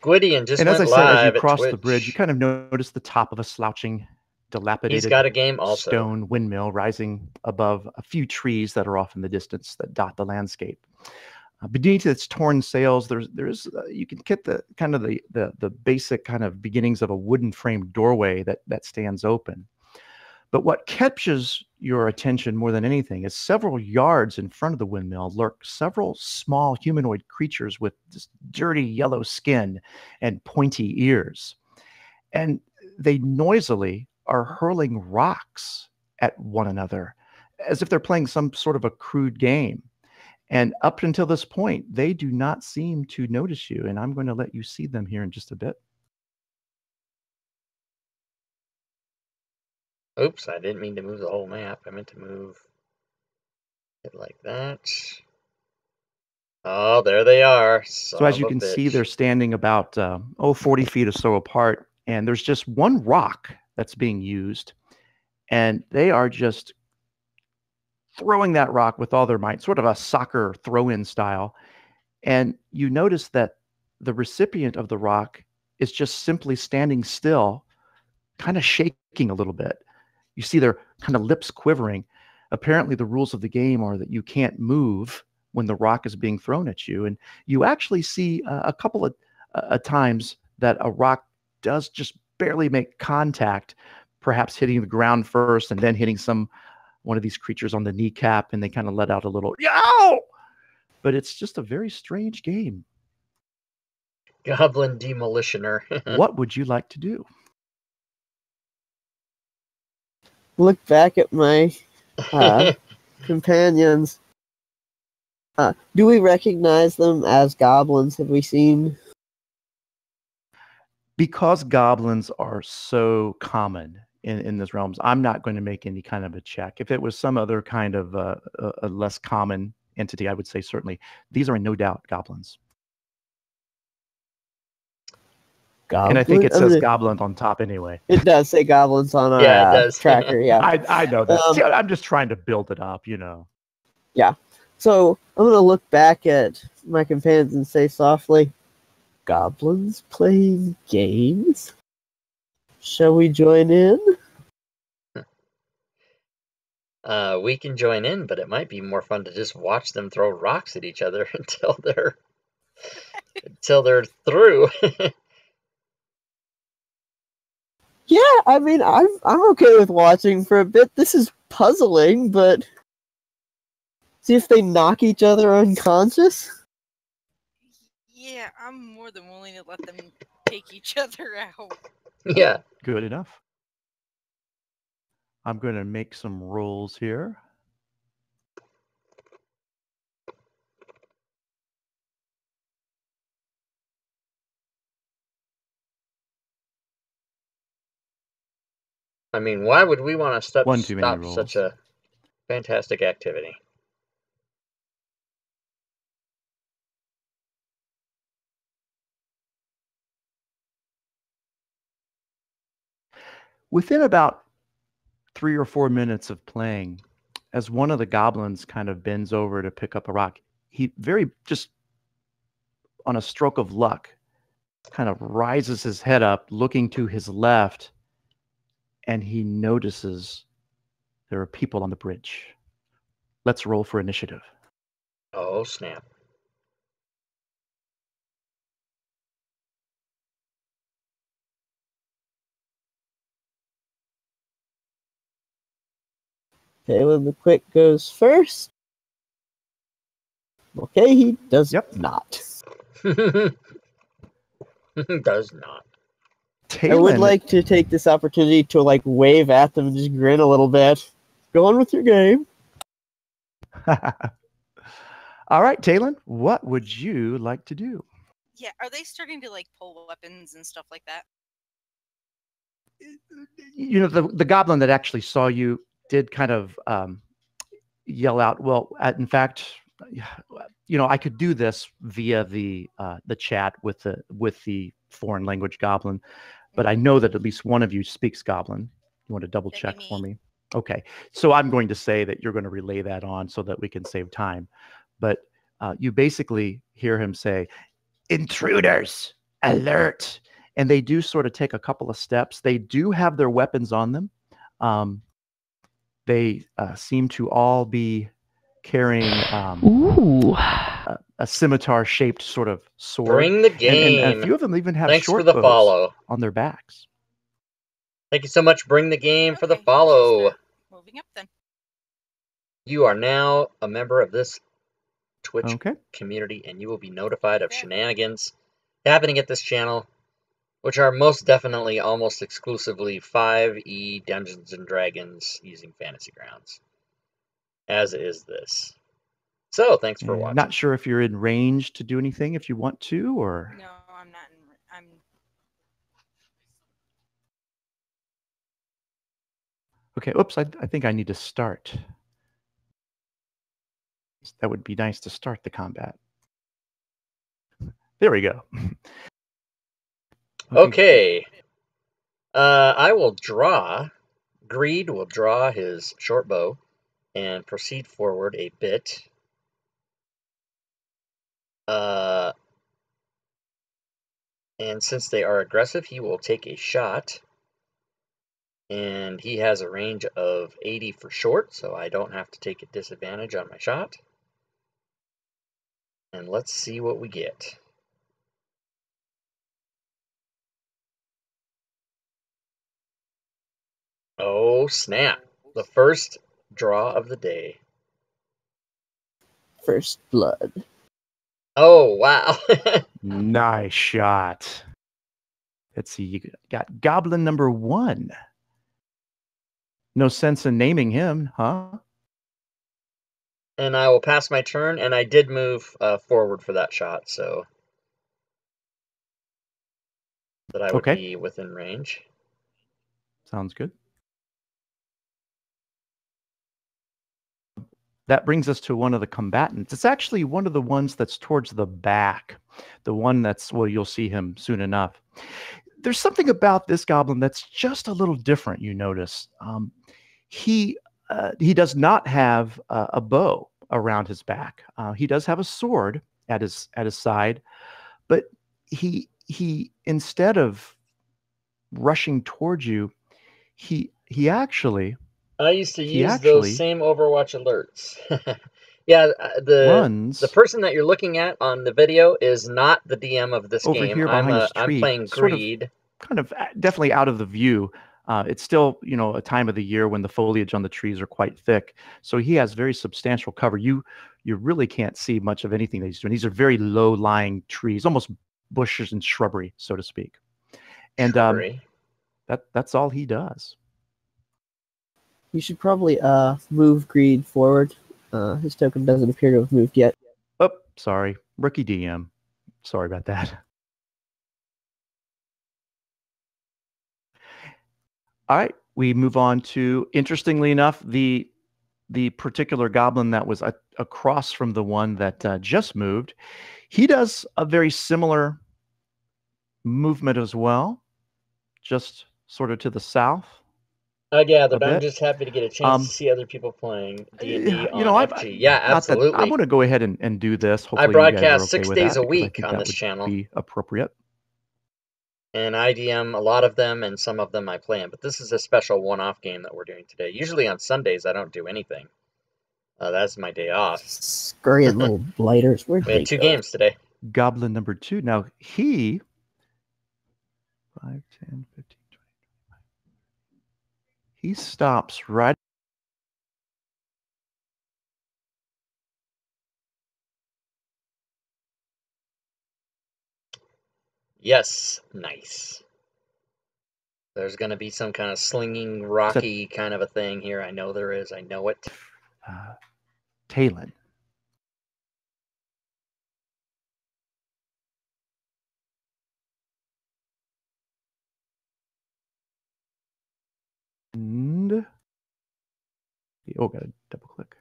Gwydion just and went as I said, live as you cross the bridge, you kind of notice the top of a slouching dilapidated He's got a game also. stone windmill rising above a few trees that are off in the distance that dot the landscape. Uh, beneath its torn sails, there's there's uh, you can get the kind of the, the the basic kind of beginnings of a wooden framed doorway that that stands open. But what catches your attention more than anything is several yards in front of the windmill lurk several small humanoid creatures with this dirty yellow skin and pointy ears. And they noisily are hurling rocks at one another as if they're playing some sort of a crude game. And up until this point, they do not seem to notice you. And I'm going to let you see them here in just a bit. Oops, I didn't mean to move the whole map. I meant to move it like that. Oh, there they are. Son so as you can bitch. see, they're standing about, uh, oh, forty feet or so apart. And there's just one rock that's being used. And they are just throwing that rock with all their might, sort of a soccer throw-in style. And you notice that the recipient of the rock is just simply standing still, kind of shaking a little bit. You see their kind of lips quivering. Apparently the rules of the game are that you can't move when the rock is being thrown at you. And you actually see uh, a couple of uh, times that a rock does just barely make contact, perhaps hitting the ground first and then hitting some one of these creatures on the kneecap, and they kind of let out a little, yow! But it's just a very strange game. Goblin Demolitioner. What would you like to do? Look back at my uh, companions. Uh, do we recognize them as goblins? Have we seen? Because goblins are so common in, in this realms, I'm not going to make any kind of a check. If it was some other kind of uh, a, a less common entity, I would say certainly. These are no doubt goblins. Goblin? And I think it says I mean, goblin on top anyway. It does say goblins on our yeah, uh, tracker. Yeah, I, I know that. Um, See, I'm just trying to build it up, you know. Yeah. So I'm going to look back at my companions and say softly, goblins playing games? Shall we join in? Uh, we can join in, but it might be more fun to just watch them throw rocks at each other until they're, until they're through. Yeah, I mean, I'm I'm okay with watching for a bit. This is puzzling, but see if they knock each other unconscious. Yeah, I'm more than willing to let them take each other out. Yeah, good enough. I'm going to make some rolls here. I mean, why would we want to stop, stop such a fantastic activity? Within about three or four minutes of playing, as one of the goblins kind of bends over to pick up a rock, he very just on a stroke of luck kind of rises his head up, looking to his left, and he notices there are people on the bridge. Let's roll for initiative. Oh, snap. Okay, when the quick goes first. Okay, he does yep. not. Does not. Taylin. I would like to take this opportunity to like wave at them and just grin a little bit. Go on with your game. All right, Taylin, what would you like to do? Yeah, are they starting to like pull weapons and stuff like that? You know, the, the goblin that actually saw you did kind of um, yell out, well, in fact, you know, I could do this via the uh, the chat with the with the foreign language goblin, but I know that at least one of you speaks goblin. You want to double check for me? Okay, so I'm going to say that you're going to relay that on so that we can save time. But uh, you basically hear him say, intruders, alert. And they do sort of take a couple of steps. They do have their weapons on them. Um, they uh, seem to all be carrying um, Ooh. A, a scimitar-shaped sort of sword. Bring the game. And, and a few of them even have Thanks short for the follow. on their backs. Thank you so much. Bring the game okay. for the follow. Moving up then. You are now a member of this Twitch okay. community, and you will be notified of shenanigans happening at this channel, which are most definitely almost exclusively five E Dungeons and Dragons using Fantasy Grounds, as is this. So, thanks for watching. Not sure if you're in range to do anything if you want to, or... No, I'm not in... I'm... Okay, oops, I, I think I need to start. That would be nice to start the combat. There we go. Okay. Uh, I will draw. Greed will draw his short bow and proceed forward a bit. Uh, and since they are aggressive, he will take a shot. And he has a range of eighty for short, so I don't have to take a disadvantage on my shot. And let's see what we get. Oh, snap. The first draw of the day. First blood. Oh, wow. Nice shot. Let's see. You got goblin number one. No sense in naming him, huh? And I will pass my turn, and I did move uh, forward for that shot, so that I would okay. be within range. Sounds good. That brings us to one of the combatants. It's actually one of the ones that's towards the back. The one that's, well, you'll see him soon enough. There's something about this goblin that's just a little different, you notice. Um, he... Uh, he does not have uh, a bow around his back. Uh, he does have a sword at his at his side, but he he instead of rushing towards you, he he actually. I used to use actually, those same Overwatch alerts. yeah, the runs, the person that you're looking at on the video is not the D M of this over game. Here behind I'm, a, his tree, I'm playing Greed, sort of, kind of definitely out of the view. Uh, it's still, you know, a time of the year when the foliage on the trees are quite thick. So he has very substantial cover. You you really can't see much of anything that he's doing. These are very low-lying trees, almost bushes and shrubbery, so to speak. And um, that that's all he does. You should probably uh, move Greed forward. Uh, his token doesn't appear to have moved yet. Oh, sorry. Rookie D M. Sorry about that. All right, we move on to, interestingly enough, the the particular goblin that was a, across from the one that uh, just moved. He does a very similar movement as well, just sort of to the south. I gather, but bit. I'm just happy to get a chance um, to see other people playing D and D you on know, F G. I, yeah, absolutely. That, I'm going to go ahead and, and do this. Hopefully I broadcast okay six days a week on this channel. Be appropriate. And I D M a lot of them, and some of them I play in. But this is a special one-off game that we're doing today. Usually on Sundays, I don't do anything. Uh, that's my day off. Scurrying little blighters. Where'd we had two go? games today. Goblin number two. Now, he... five, ten, fifteen, twenty. He stops right... Yes, nice. There's going to be some kind of slinging, rocky that, kind of a thing here. I know there is. I know it. Uh, Talon. And... Oh, got to double click.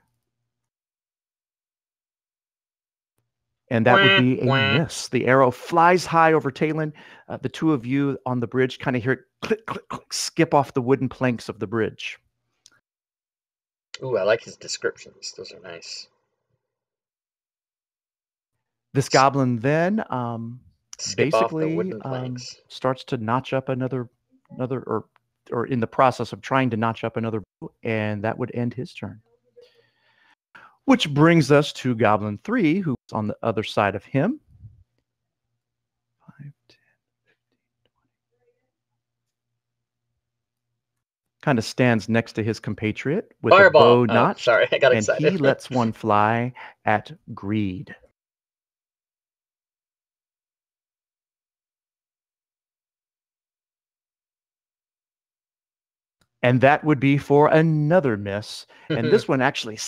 And that would be a miss. The arrow flies high over Talon. Uh, the two of you on the bridge kind of hear it click, click, click, skip off the wooden planks of the bridge. Ooh, I like his descriptions. Those are nice. This goblin then um, basically um, starts to notch up another, another, or or in the process of trying to notch up another blue, and that would end his turn. Which brings us to Goblin three, who's on the other side of him. five, ten, fifteen, twenty. Kind of stands next to his compatriot with Fireball. a bow notch. Oh, sorry, I got and excited. He lets one fly at Greed. And that would be for another miss. And this one actually...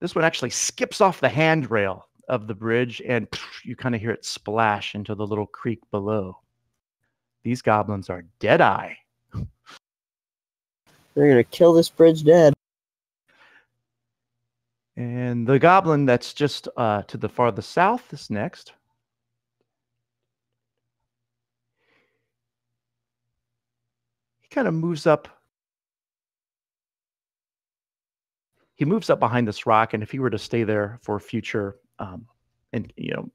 This one actually skips off the handrail of the bridge, and pff, you kind of hear it splash into the little creek below. These goblins are dead-eye. They're going to kill this bridge dead. And the goblin that's just uh, to the farthest south is next. He kind of moves up. He moves up behind this rock, and if he were to stay there for future, um, and you know,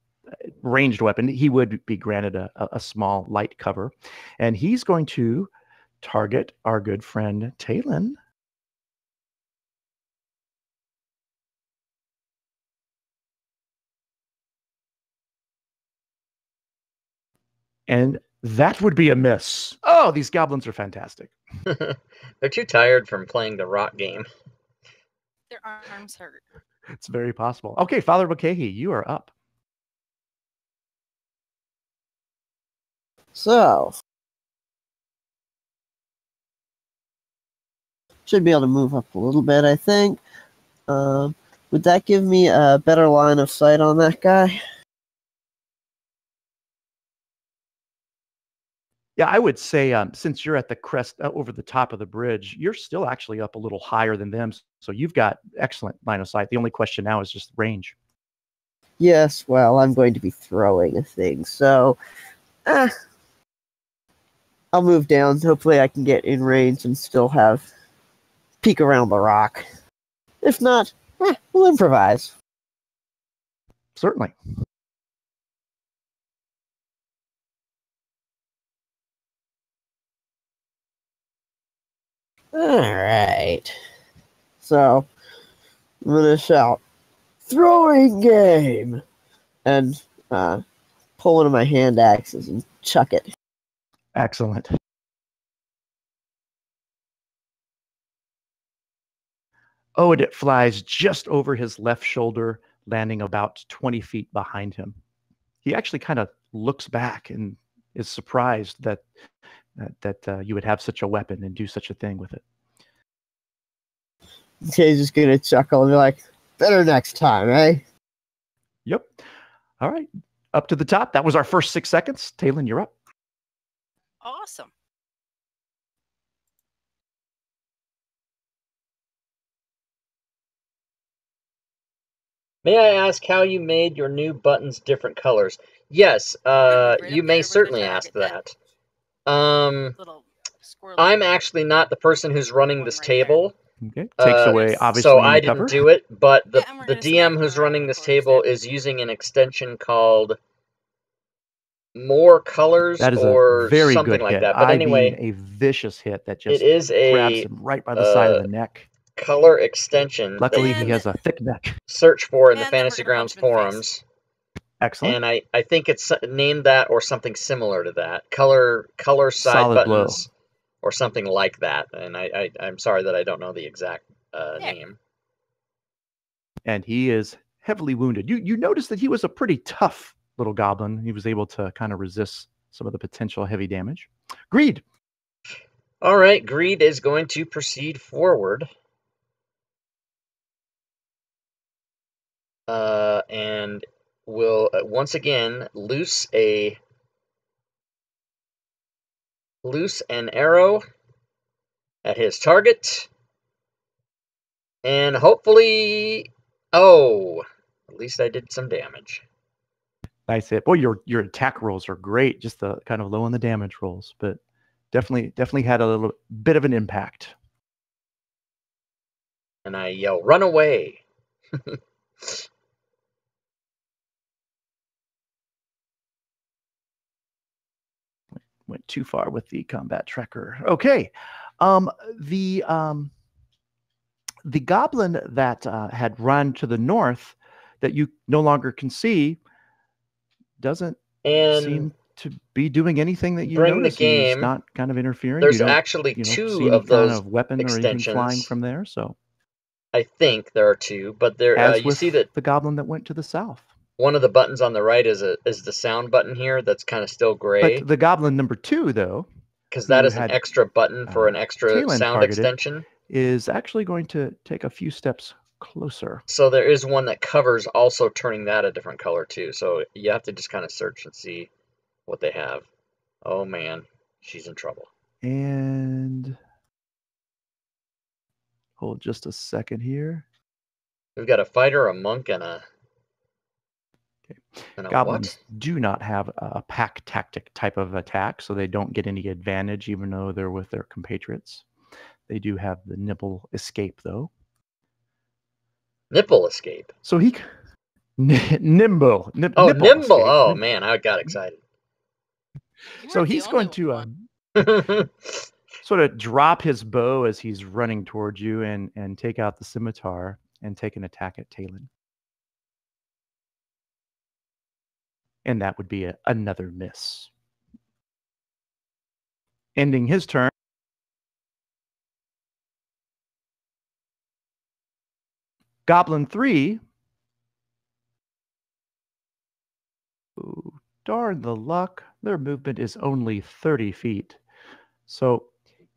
ranged weapon, he would be granted a, a small light cover. And he's going to target our good friend Talon. And that would be a miss. Oh, these goblins are fantastic. They're too tired from playing the rock game. Their arms hurt. It's very possible. Okay, Father Bokehi, you are up. So. Should be able to move up a little bit, I think. Um, would that give me a better line of sight on that guy? Yeah, I would say um, since you're at the crest uh, over the top of the bridge, you're still actually up a little higher than them. So you've got excellent line of sight. The only question now is just range. Yes, well, I'm going to be throwing a thing. So eh, I'll move down. Hopefully I can get in range and still have peek around the rock. If not, eh, we'll improvise. Certainly. Alright, so I'm going to shout, throwing game, and uh, pull one of my hand axes and chuck it. Excellent. Oh, and it flies just over his left shoulder, landing about twenty feet behind him. He actually kind of looks back and is surprised that that uh, you would have such a weapon and do such a thing with it. He's just going to chuckle and be like, better next time, eh? Yep. All right. Up to the top. That was our first six seconds. Talon, you're up. Awesome. May I ask how you made your new buttons different colors? Yes, uh, you may certainly ask that. Um, I'm actually not the person who's running this table. Okay. Takes uh, away, obviously, so I didn't do it, but the, yeah, the D M who's running this table is using an extension called More Colors that is or a very something good like hit. that. But I anyway, mean a vicious hit that just it is a, grabs him right by the uh, side of the neck. Color extension. Luckily, he has a thick neck. Search for in and the Fantasy Grounds forums. Face. Excellent. And I, I think it's named that or something similar to that. Color color side Solid buttons blow. or something like that. And I, I, I'm sorry that I don't know the exact uh, yeah. name. And he is heavily wounded. You, you notice that he was a pretty tough little goblin. He was able to kind of resist some of the potential heavy damage. Greed. All right. Greed is going to proceed forward. Uh, and... will uh, once again loose a loose an arrow at his target, and hopefully, oh, at least I did some damage. Nice hit. Boy, your your attack rolls are great. Just the kind of low on the damage rolls, but definitely definitely had a little bit of an impact. And I yell, "Run away!" went too far with the combat tracker. Okay. Um, the, um, the goblin that uh, had run to the north that you no longer can see doesn't and seem to be doing anything that you notice. The game, it's not kind of interfering. There's actually you two of those kind of weapon extensions. Or even flying from there, so. I think there are two, but there uh, you see that the goblin that went to the south. One of the buttons on the right is a is the sound button here. That's kind of still gray. But the goblin number two, though, because that is an extra button for uh, an extra sound extension, is actually going to take a few steps closer. So there is one that covers also turning that a different color too. So you have to just kind of search and see what they have. Oh man, she's in trouble. And hold just a second here. We've got a fighter, a monk, and a... Okay. And a Goblins what? do not have a pack tactic type of attack, so they don't get any advantage, even though they're with their compatriots. They do have the nipple escape, though. Nipple escape? So he... N nimble. Nip oh, nipple nimble. Escape. Oh, man, I got excited. You're so he's going one. to... Uh... sort of drop his bow as he's running towards you and, and take out the scimitar and take an attack at Talon. And that would be a, another miss. Ending his turn. Goblin three. Oh, darn the luck. Their movement is only thirty feet. So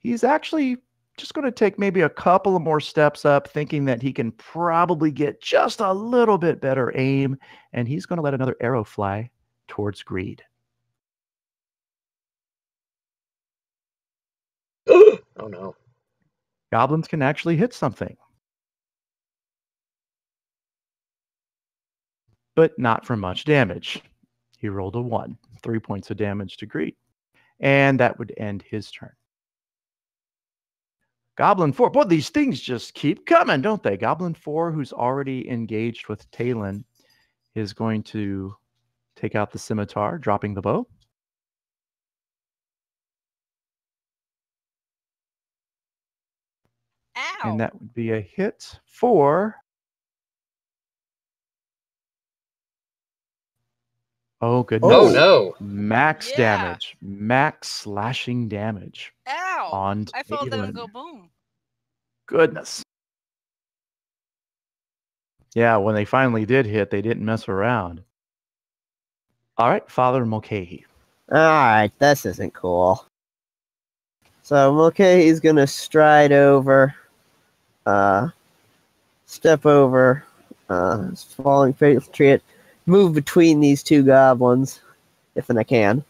he's actually just going to take maybe a couple of more steps up, thinking that he can probably get just a little bit better aim, and he's going to let another arrow fly towards Greed. Oh, no. Goblins can actually hit something. But not for much damage. He rolled a one. Three points of damage to Greed. And that would end his turn. Goblin four. Boy, these things just keep coming, don't they? Goblin four, who's already engaged with Talon, is going to take out the scimitar, dropping the bow. Ow. And that would be a hit for... Oh, goodness. Oh, no. Max yeah. damage. Max slashing damage. Ow. On I felt that would go boom. Goodness. Yeah, when they finally did hit, they didn't mess around. All right, Father Mulcahy. All right, this isn't cool. So Mulcahy's going to stride over, uh, step over, uh, his falling faith tree at move between these two goblins, if and I can.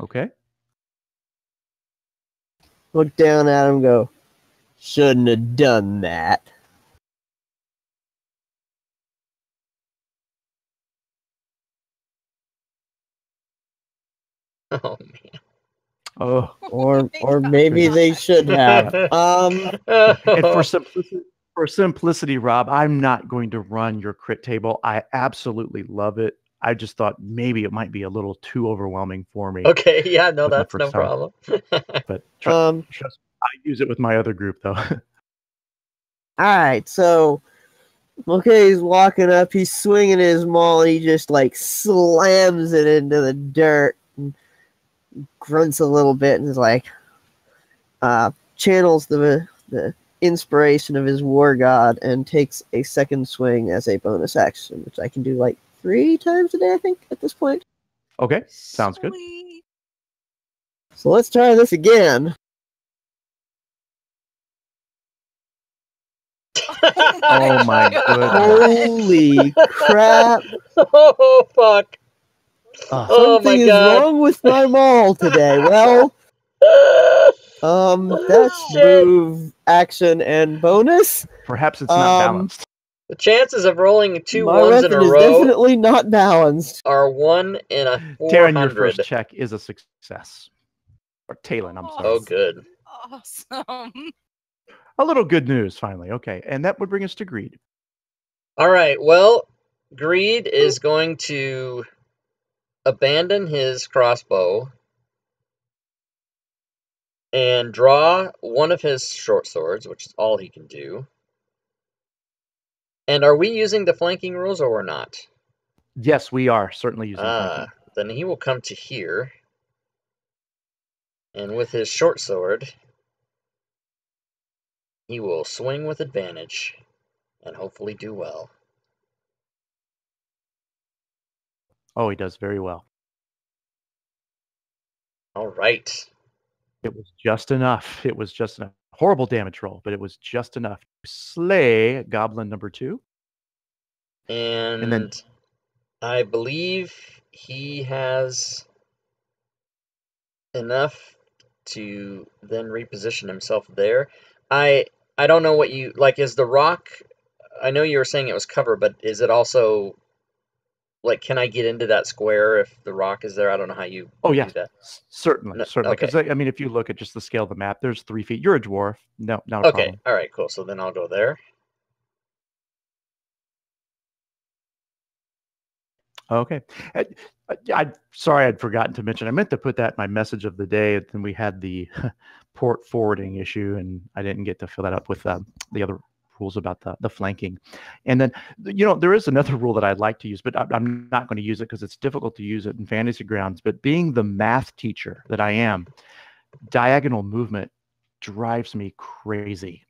Okay. Look down at him, go, shouldn't have done that. Oh, man. Oh, or, or maybe they should have. Um, and for simplicity. For simplicity, Rob, I'm not going to run your crit table. I absolutely love it. I just thought maybe it might be a little too overwhelming for me. Okay, yeah, no, that's no problem. But trust, um, trust me, I use it with my other group, though. All right, so, okay, he's walking up. He's swinging his maul. And he just, like, slams it into the dirt and grunts a little bit and is like, uh, channels the... the inspiration of his war god and takes a second swing as a bonus action, which I can do like three times a day, I think, at this point. Okay, sounds Sweet. good. So let's try this again. Oh my goodness. Holy crap. Oh, fuck. Uh, oh, something my God. is wrong with my maul today. Well, Um, oh, that's shit. move, action, and bonus. Perhaps it's not um, balanced. The chances of rolling two My ones in a row is definitely not balanced. Are one in a four hundred. Taryn, your first check is a success. Or Talon, I'm awesome. sorry. Oh, good. Awesome. A little good news, finally. Okay, and that would bring us to Greed. All right, well, Greed is going to abandon his crossbow and draw one of his short swords, which is all he can do. And are we using the flanking rules or we're not? Yes, we are certainly using uh, flanking. Then he will come to here. And with his short sword, he will swing with advantage and hopefully do well. Oh, he does very well. All right. It was just enough. It was just a horrible damage roll, but it was just enough to slay goblin number two. And, and then I believe he has enough to then reposition himself there. I I don't know what you like. Is the rock? I know you were saying it was cover, but is it also like? Can I get into that square if the rock is there? I don't know how you. Oh yeah, do that. certainly, no, certainly. Because okay. I, I mean, if you look at just the scale of the map, there's three feet. You're a dwarf. No, not a okay. Problem. All right, cool. So then I'll go there. Okay. I, I, I, sorry, I'd forgotten to mention. I meant to put that in my message of the day, and we had the port forwarding issue, and I didn't get to fill that up with uh, the other rules about the, the flanking. And then, you know, there is another rule that I'd like to use, but I, I'm not going to use it because it's difficult to use it in Fantasy Grounds. But being the math teacher that I am, diagonal movement drives me crazy,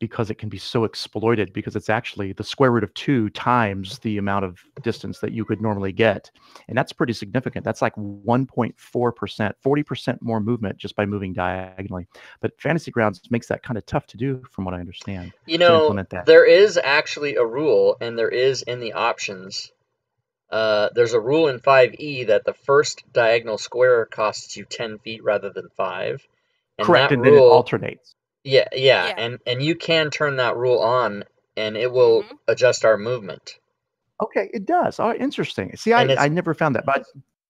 because it can be so exploited, because it's actually the square root of two times the amount of distance that you could normally get. And that's pretty significant. That's like one point four percent, forty percent more movement just by moving diagonally. But Fantasy Grounds makes that kind of tough to do, from what I understand. You know, there is actually a rule, and there is in the options. Uh, there's a rule in five E that the first diagonal square costs you ten feet rather than five. And correct, that and rule, then it alternates. Yeah, yeah, yeah, and and you can turn that rule on, and it will mm-hmm. adjust our movement. Okay, it does. Oh, interesting. See, I, I never found that. But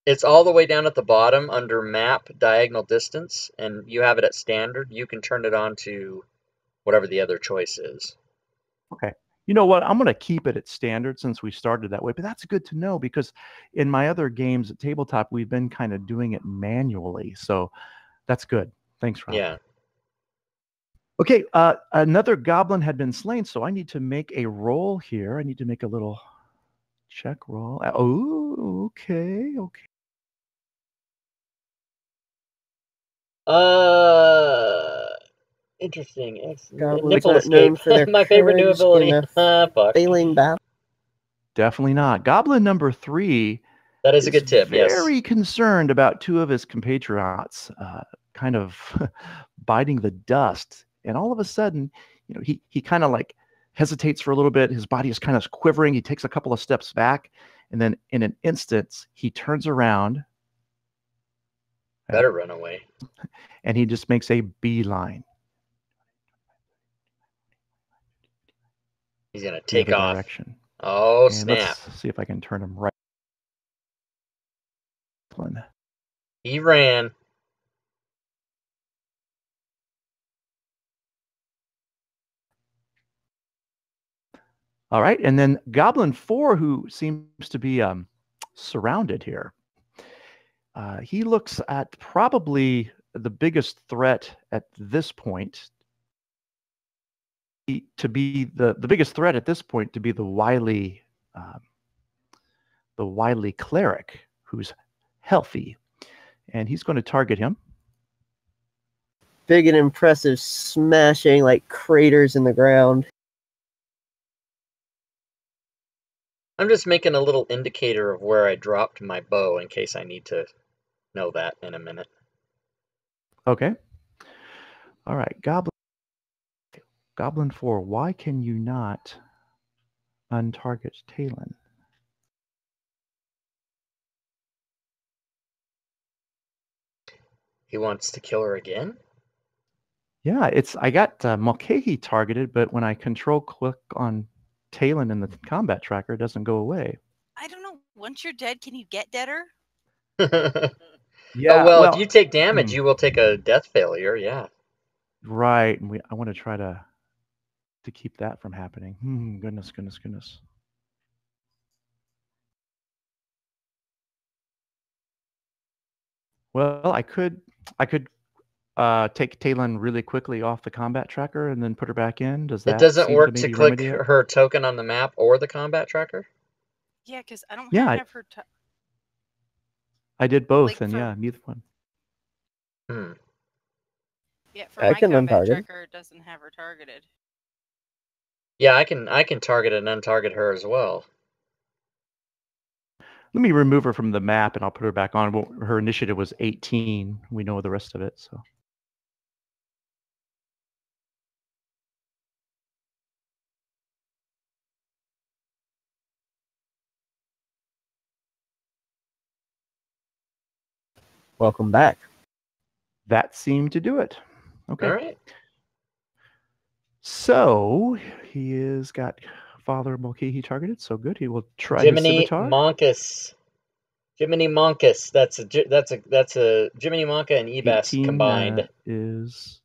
it's all the way down at the bottom under map, diagonal distance, and you have it at standard. You can turn it on to whatever the other choice is. Okay. You know what? I'm going to keep it at standard since we started that way, but that's good to know, because in my other games at tabletop, we've been kind of doing it manually, so that's good. Thanks, Rob. Yeah. Okay, uh, another goblin had been slain, so I need to make a roll here. I need to make a little check roll. Oh, okay, okay. Uh, interesting. It's Nicholas known for their my favorite new ability. Uh, failing battle. Definitely not. Goblin number three. That is, is a good tip. Very yes. Very concerned about two of his compatriots, uh, kind of biting the dust. And all of a sudden, you know, he he kind of like hesitates for a little bit. His body is kind of quivering. He takes a couple of steps back, and then in an instant, he turns around. Better run away. And he just makes a beeline. He's gonna take off. Direction. Oh and snap! Let's see if I can turn him right. He ran. All right, and then Goblin four, who seems to be um, surrounded here, uh, he looks at probably the biggest threat at this point to be the the biggest threat at this point to be the wily um, the wily cleric who's healthy, and he's going to target him. Big and impressive, smashing like craters in the ground. I'm just making a little indicator of where I dropped my bow in case I need to know that in a minute. Okay. All right. Goblin Goblin four, why can you not untarget Talon? He wants to kill her again? Yeah, it's I got uh, Mulcahy targeted, but when I control click on Talon in the combat tracker, doesn't go away. I don't know. Once you're dead, can you get deader? Yeah. Oh, well, well, if you take damage, hmm. you will take a death failure. Yeah. Right. And we, I want to try to to keep that from happening. Hmm, goodness, goodness, goodness. Well, I could I could uh, take Talon really quickly off the combat tracker and then put her back in. Does that? It doesn't work to, to click remediate? her token on the map or the combat tracker. Yeah, because I don't. Yeah, have I, her to... I did both, like and for... yeah, neither one. Hmm. Yeah, for I my can combat tracker, it doesn't have her targeted. Yeah, I can I can target and untarget her as well. Let me remove her from the map, and I'll put her back on. Her initiative was eighteen. We know the rest of it, so. Welcome back. That seemed to do it. Okay. All right. So he is got. Father Mulcahy targeted, so good. He will try Jiminy Monkus. Jiminy Monkus. That's a that's a that's a Jiminy Monka and Ebas combined is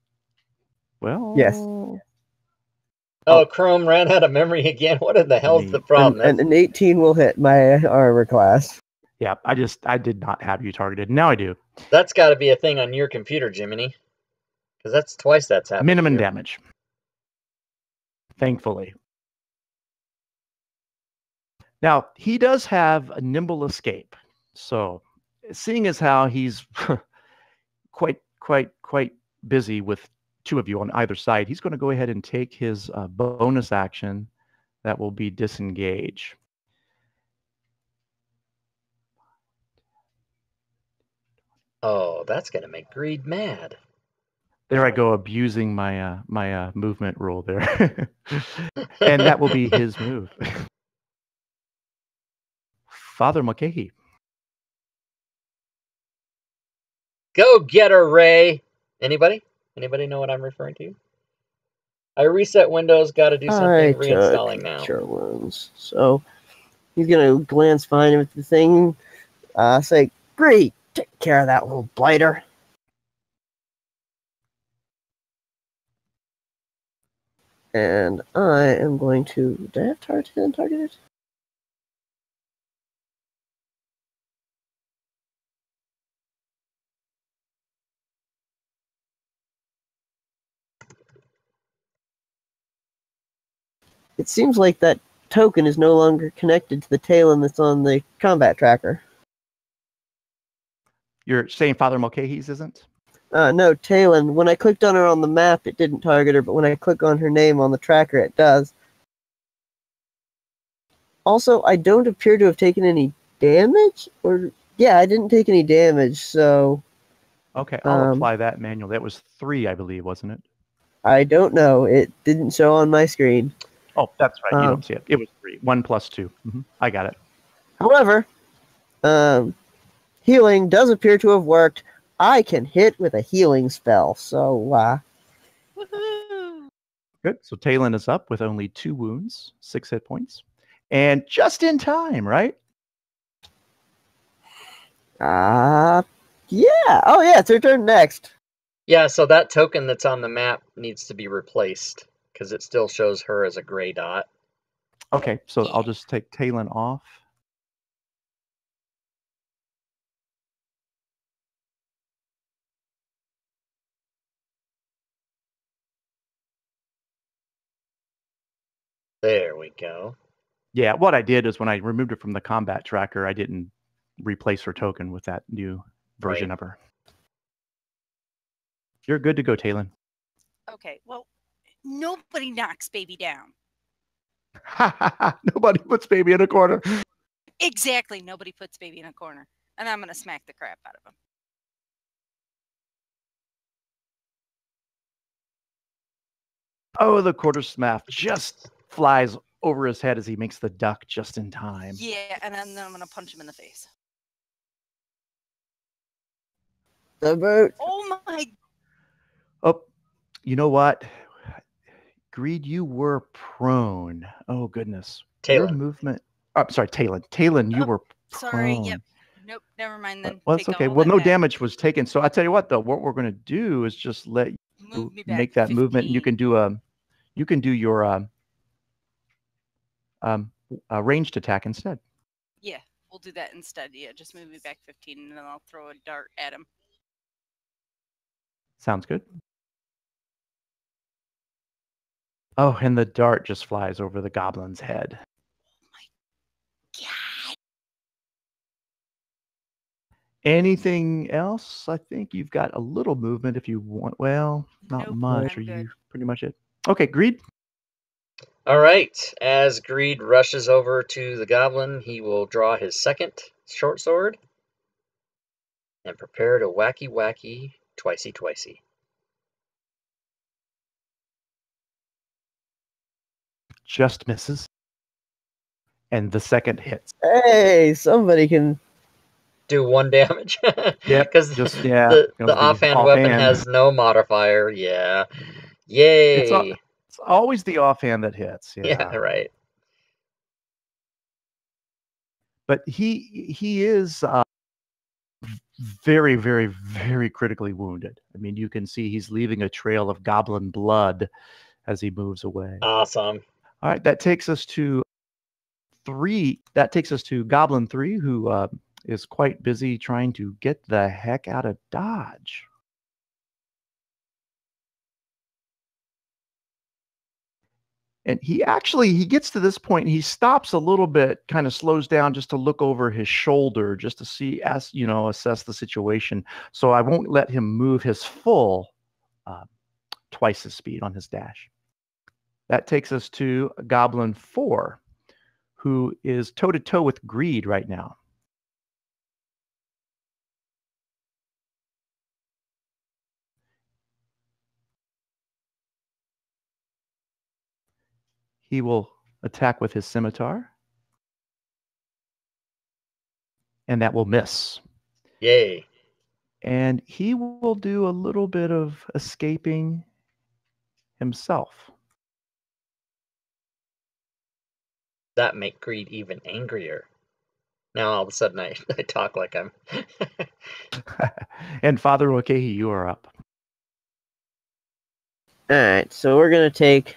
well. Yes. Oh, oh, Chrome ran out of memory again. What in the hell's the problem? And, and an eighteen will hit my armor class. Yeah, I just I did not have you targeted. Now I do. That's got to be a thing on your computer, Jiminy, because that's twice that's happened. Minimum here. Damage. Thankfully. Now, he does have a nimble escape. So, seeing as how he's quite, quite, quite busy with two of you on either side, he's going to go ahead and take his uh, bonus action that will be disengage. Oh, that's going to make Greed mad. There I go, abusing my, uh, my uh, movement rule there. And that will be his move. Father Mulcahy. Go get her, Ray. Anybody? Anybody know what I'm referring to? I reset Windows, got to do something I reinstalling now. Cure wounds. So he's going to glance fine at the thing. Uh, say, great, take care of that little blighter. And I am going to... Did I have target untargeted? It seems like that token is no longer connected to the Talon that's on the combat tracker. You're saying Father Mulcahy's isn't? Uh, no, Talon. When I clicked on her on the map, it didn't target her, but when I click on her name on the tracker, it does. Also, I don't appear to have taken any damage? Or yeah, I didn't take any damage, so... Okay, I'll um, apply that manual. That was three, I believe, wasn't it? I don't know. It didn't show on my screen. Oh, that's right. You um, don't see it. It was three. One plus two. Mm-hmm. I got it. However, um, healing does appear to have worked. I can hit with a healing spell. So, uh... Woohoo! Good. So, Talon is up with only two wounds, six hit points. And just in time, right? Uh, yeah. Oh, yeah. It's her turn next. Yeah, so that token that's on the map needs to be replaced. Because it still shows her as a gray dot. Okay, so I'll just take Talon off. There we go. Yeah, what I did is when I removed her from the combat tracker, I didn't replace her token with that new version right. of her. You're good to go, Talon. Okay, well, nobody knocks baby down. Nobody puts baby in a corner. Exactly. Nobody puts baby in a corner. And I'm going to smack the crap out of him. Oh, the quarterstaff just flies over his head as he makes the duck just in time. Yeah, and then I'm going to punch him in the face. The boat. Oh, my. Oh, you know what? Greed, you were prone. Oh, goodness. Talon. Your movement. Oh, I'm sorry, Talon. Talon, you oh, were prone. Sorry, yep. Nope, never mind then. Well, that's okay. Well, no back. damage was taken. So I'll tell you what, though. What we're going to do is just let you make that fifteen. Movement. And you can do a, you can do your um, um, uh, ranged attack instead. Yeah, we'll do that instead. Yeah, just move me back fifteen, and then I'll throw a dart at him. Sounds good. Oh, and the dart just flies over the goblin's head. Oh my god. Anything else? I think you've got a little movement if you want. Well, not nope, much. Are you pretty much it? Okay, Greed. All right. As Greed rushes over to the goblin, he will draw his second short sword and prepare to wacky wacky twicey twicey. Just misses, and the second hits. Hey, somebody can do one damage. Yeah, because yeah, the, the offhand, offhand weapon has no modifier. Yeah, yay! It's, all, it's always the offhand that hits. Yeah, yeah, right. But he he is uh, very, very, very critically wounded. I mean, you can see he's leaving a trail of goblin blood as he moves away. Awesome. All right, that takes us to three. That takes us to Goblin Three, who uh, is quite busy trying to get the heck out of Dodge. And he actually, he gets to this point, he stops a little bit, kind of slows down just to look over his shoulder, just to see, as you know, assess the situation. So I won't let him move his full uh, twice his speed on his dash. That takes us to Goblin Four, who is toe-to-toe with Greed right now. He will attack with his scimitar, and that will miss. Yay. And he will do a little bit of escaping himself. That make Greed even angrier. Now all of a sudden I, I talk like I'm... And Father Wakehi, you are up. Alright, so we're going to take...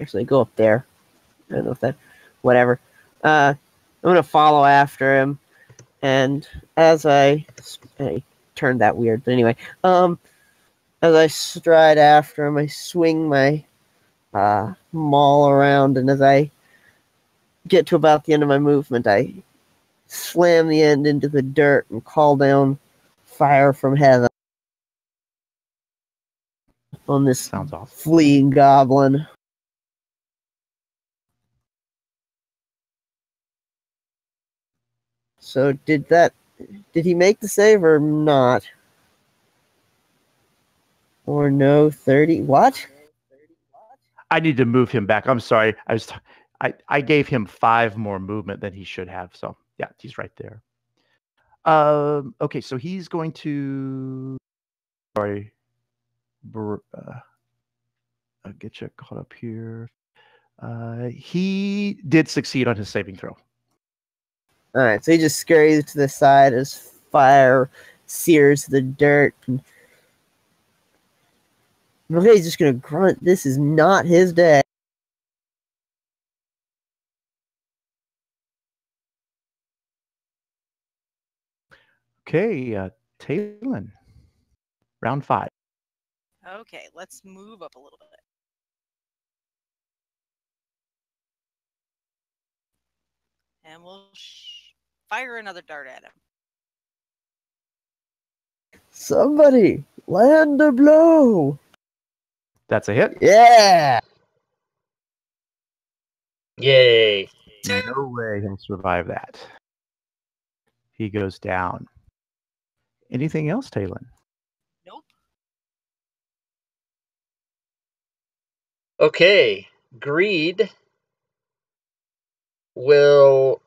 Actually, go up there. I don't know if that... Whatever. Uh, I'm going to follow after him. And as I... I turned that weird, but anyway. Um, as I stride after him, I swing my uh, maul around, and as I get to about the end of my movement, I slam the end into the dirt and call down fire from heaven on this Sounds awful. fleeing goblin. So did that, did he make the save or not? Or no, thirty, what? I need to move him back. I'm sorry. I was talking. I, I gave him five more movement than he should have. So, yeah, he's right there. Um, okay, so he's going to... Sorry. Uh, I'll get you caught up here. Uh, he did succeed on his saving throw. All right, so he just scurries to the side as fire sears the dirt. And... Okay, he's just going to grunt. This is not his day. Okay, uh, Talon, round five. Okay, let's move up a little bit. And we'll sh fire another dart at him. Somebody, land a blow. That's a hit. Yeah. Yay. No way he'll survive that. He goes down. Anything else, Talon? Nope. Okay. Greed will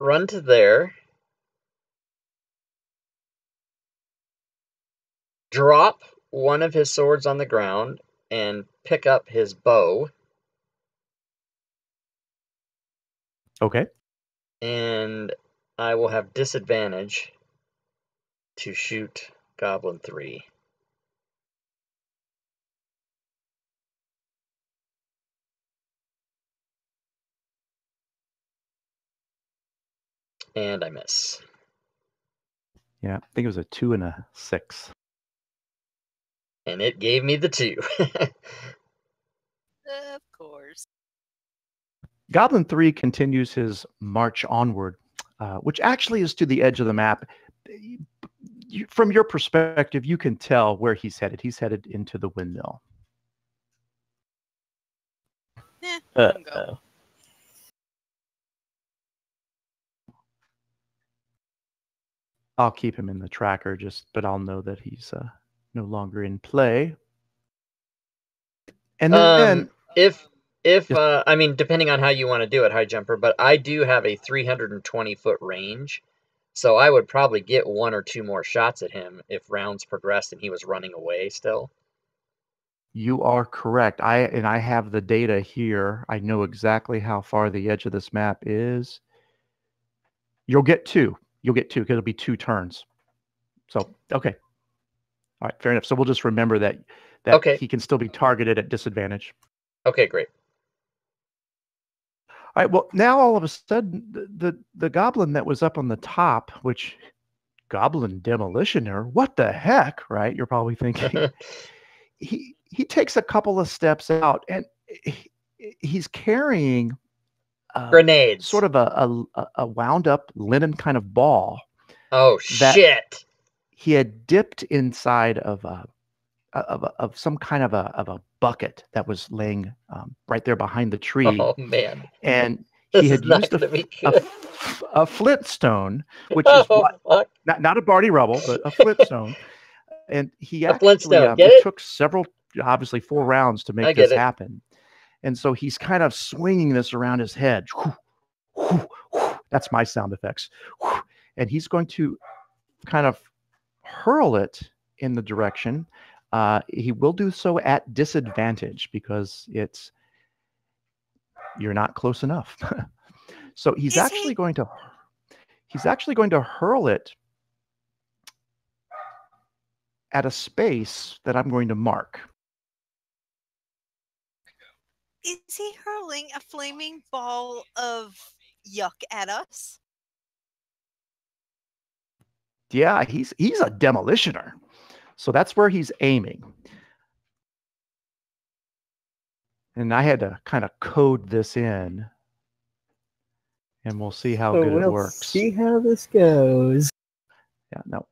run to there, drop one of his swords on the ground, and pick up his bow. Okay. And I will have disadvantage to shoot Goblin three. And I miss. Yeah, I think it was a two and a six. And it gave me the two. Of course. Goblin three continues his march onward, uh, which actually is to the edge of the map. You, from your perspective, you can tell where he's headed. He's headed into the windmill. Eh, uh, go. Uh. I'll keep him in the tracker, just, but I'll know that he's uh, no longer in play. And then, um, if if just, uh, I mean, depending on how you want to do it, high jumper, but I do have a three hundred twenty foot range, so I would probably get one or two more shots at him if rounds progressed and he was running away still. You are correct. I and I have the data here. I know exactly how far the edge of this map is. You'll get two. You'll get two because it'll be two turns. So, okay. All right, fair enough. So we'll just remember that, that okay. He can still be targeted at disadvantage. Okay, great. All right, well, now all of a sudden, the, the, the goblin that was up on the top, which, Goblin Demolitioner, what the heck, right? You're probably thinking. he, he takes a couple of steps out, and he, he's carrying... Uh, grenades, sort of a, a a wound up linen kind of ball. Oh shit! He had dipped inside of a of a, of some kind of a of a bucket that was laying um, right there behind the tree. Oh man! And this he had used a, a, a flintstone, which is oh, what, not not a Barty Rubble, but a flintstone. And he actually um, it took several, obviously four rounds to make this it. happen. And so he's kind of swinging this around his head. Whoo, whoo, whoo. That's my sound effects. Whoo. And he's going to kind of hurl it in the direction. Uh, he will do so at disadvantage because it's you're not close enough. So he's Is actually he? going to he's actually going to hurl it at a space that I'm going to mark. Is he hurling a flaming ball of yuck at us? Yeah, he's he's a demolitioner. So that's where he's aiming. And I had to kind of code this in. And we'll see how so good we'll it works. See how this goes. Yeah, no.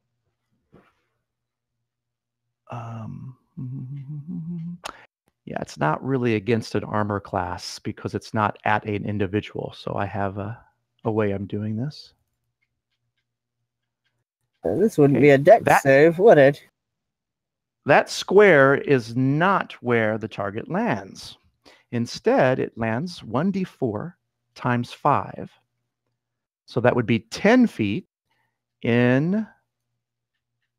Um Yeah, it's not really against an armor class because it's not at an individual. So I have a, a way I'm doing this. Well, this wouldn't okay. be a deck that, save, would it? That square is not where the target lands. Instead, it lands one d four times five. So that would be ten feet in...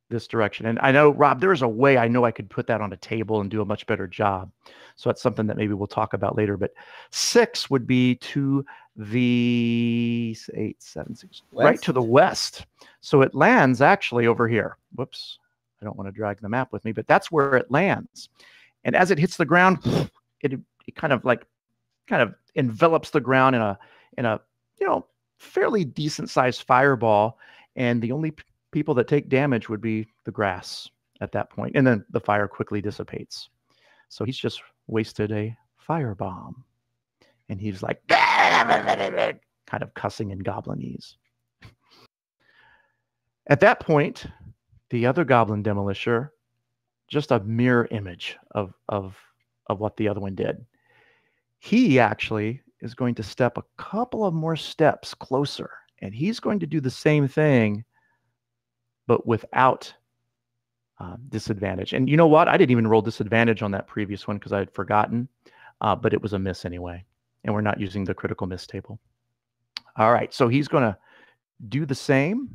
this direction. And I know, Rob, there's a way I know I could put that on a table and do a much better job. So that's something that maybe we'll talk about later. But six would be to the eight, seven, six, west. Right to the west. So it lands actually over here. Whoops. I don't want to drag the map with me, but that's where it lands. And as it hits the ground, it, it kind of like kind of envelops the ground in a in a you know fairly decent sized fireball. And the only people that take damage would be the grass at that point. And then the fire quickly dissipates. So he's just wasted a firebomb. And he's like, kind of cussing in goblinese. At that point, the other goblin demolisher, just a mirror image of, of, of what the other one did. He actually is going to step a couple of more steps closer. And he's going to do the same thing but without uh, disadvantage. And you know what? I didn't even roll disadvantage on that previous one because I had forgotten, uh, but it was a miss anyway. And we're not using the critical miss table. All right, so he's going to do the same.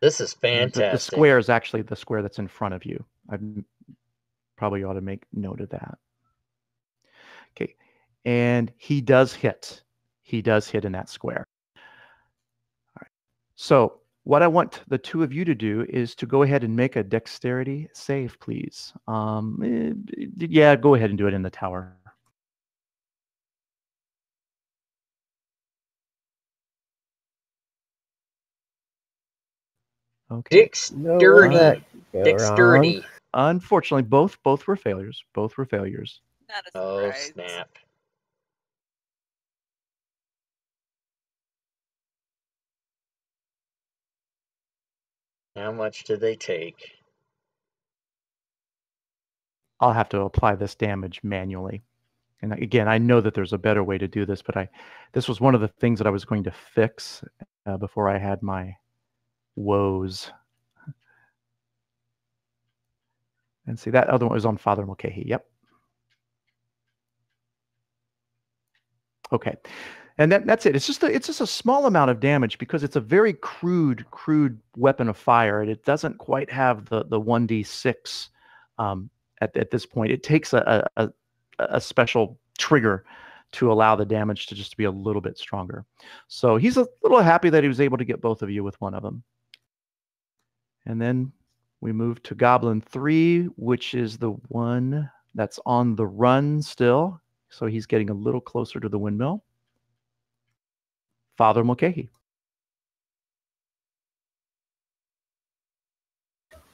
This is fantastic. The, the square is actually the square that's in front of you. I probably ought to make note of that. Okay, and he does hit. He does hit in that square. So what I want the two of you to do is to go ahead and make a dexterity save, please. Um, yeah, go ahead and do it in the tower. Okay. Dexterity. No, Dexterity. Wrong. Unfortunately, both both were failures. Both were failures. Not a surprise. Oh snap! How much did they take? I'll have to apply this damage manually. And again, I know that there's a better way to do this, but I, this was one of the things that I was going to fix uh, before I had my woes. And see, that other one was on Father Mulcahy. Yep. Okay. And that, that's it. It's just a, it's just a small amount of damage because it's a very crude, crude weapon of fire, and it doesn't quite have the the one D six um, at at this point. It takes a a, a special trigger to allow the damage to just be a little bit stronger. So he's a little happy that he was able to get both of you with one of them. And then we move to Goblin three, which is the one that's on the run still. So he's getting a little closer to the windmill. Father Mulcahy.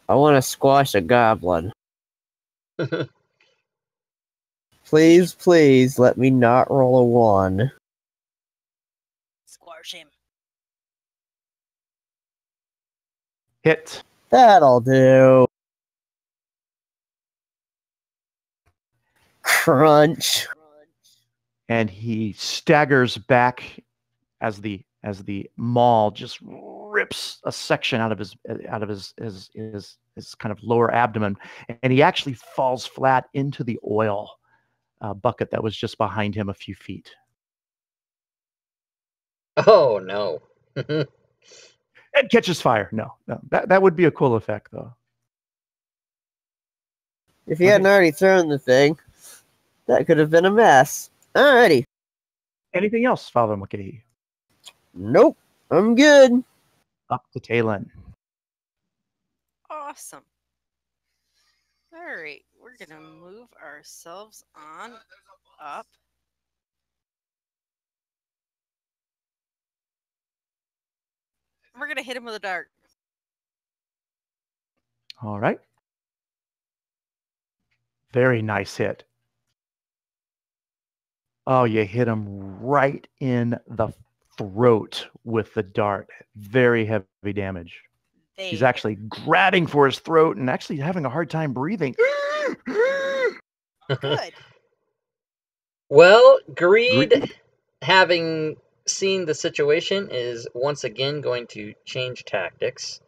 I want to squash a goblin. Please, please, let me not roll a one. Squash him. Hit. That'll do. Crunch. And he staggers back as the as the maul just rips a section out of his out of his his his, his kind of lower abdomen, and he actually falls flat into the oil uh, bucket that was just behind him a few feet. Oh no! It catches fire. No, no, that that would be a cool effect though. If he hadn't already thrown the thing, that could have been a mess. Alrighty. Anything else, Father Mulcahy? Nope, I'm good. Up to Talon. Awesome. All right, we're going to move ourselves on up. We're going to hit him with a dart. All right. Very nice hit. Oh, you hit him right in the throat with the dart. Very heavy damage. Dang. He's actually grabbing for his throat and actually having a hard time breathing. Good. Well, Greed, Greed, having seen the situation, is once again going to change tactics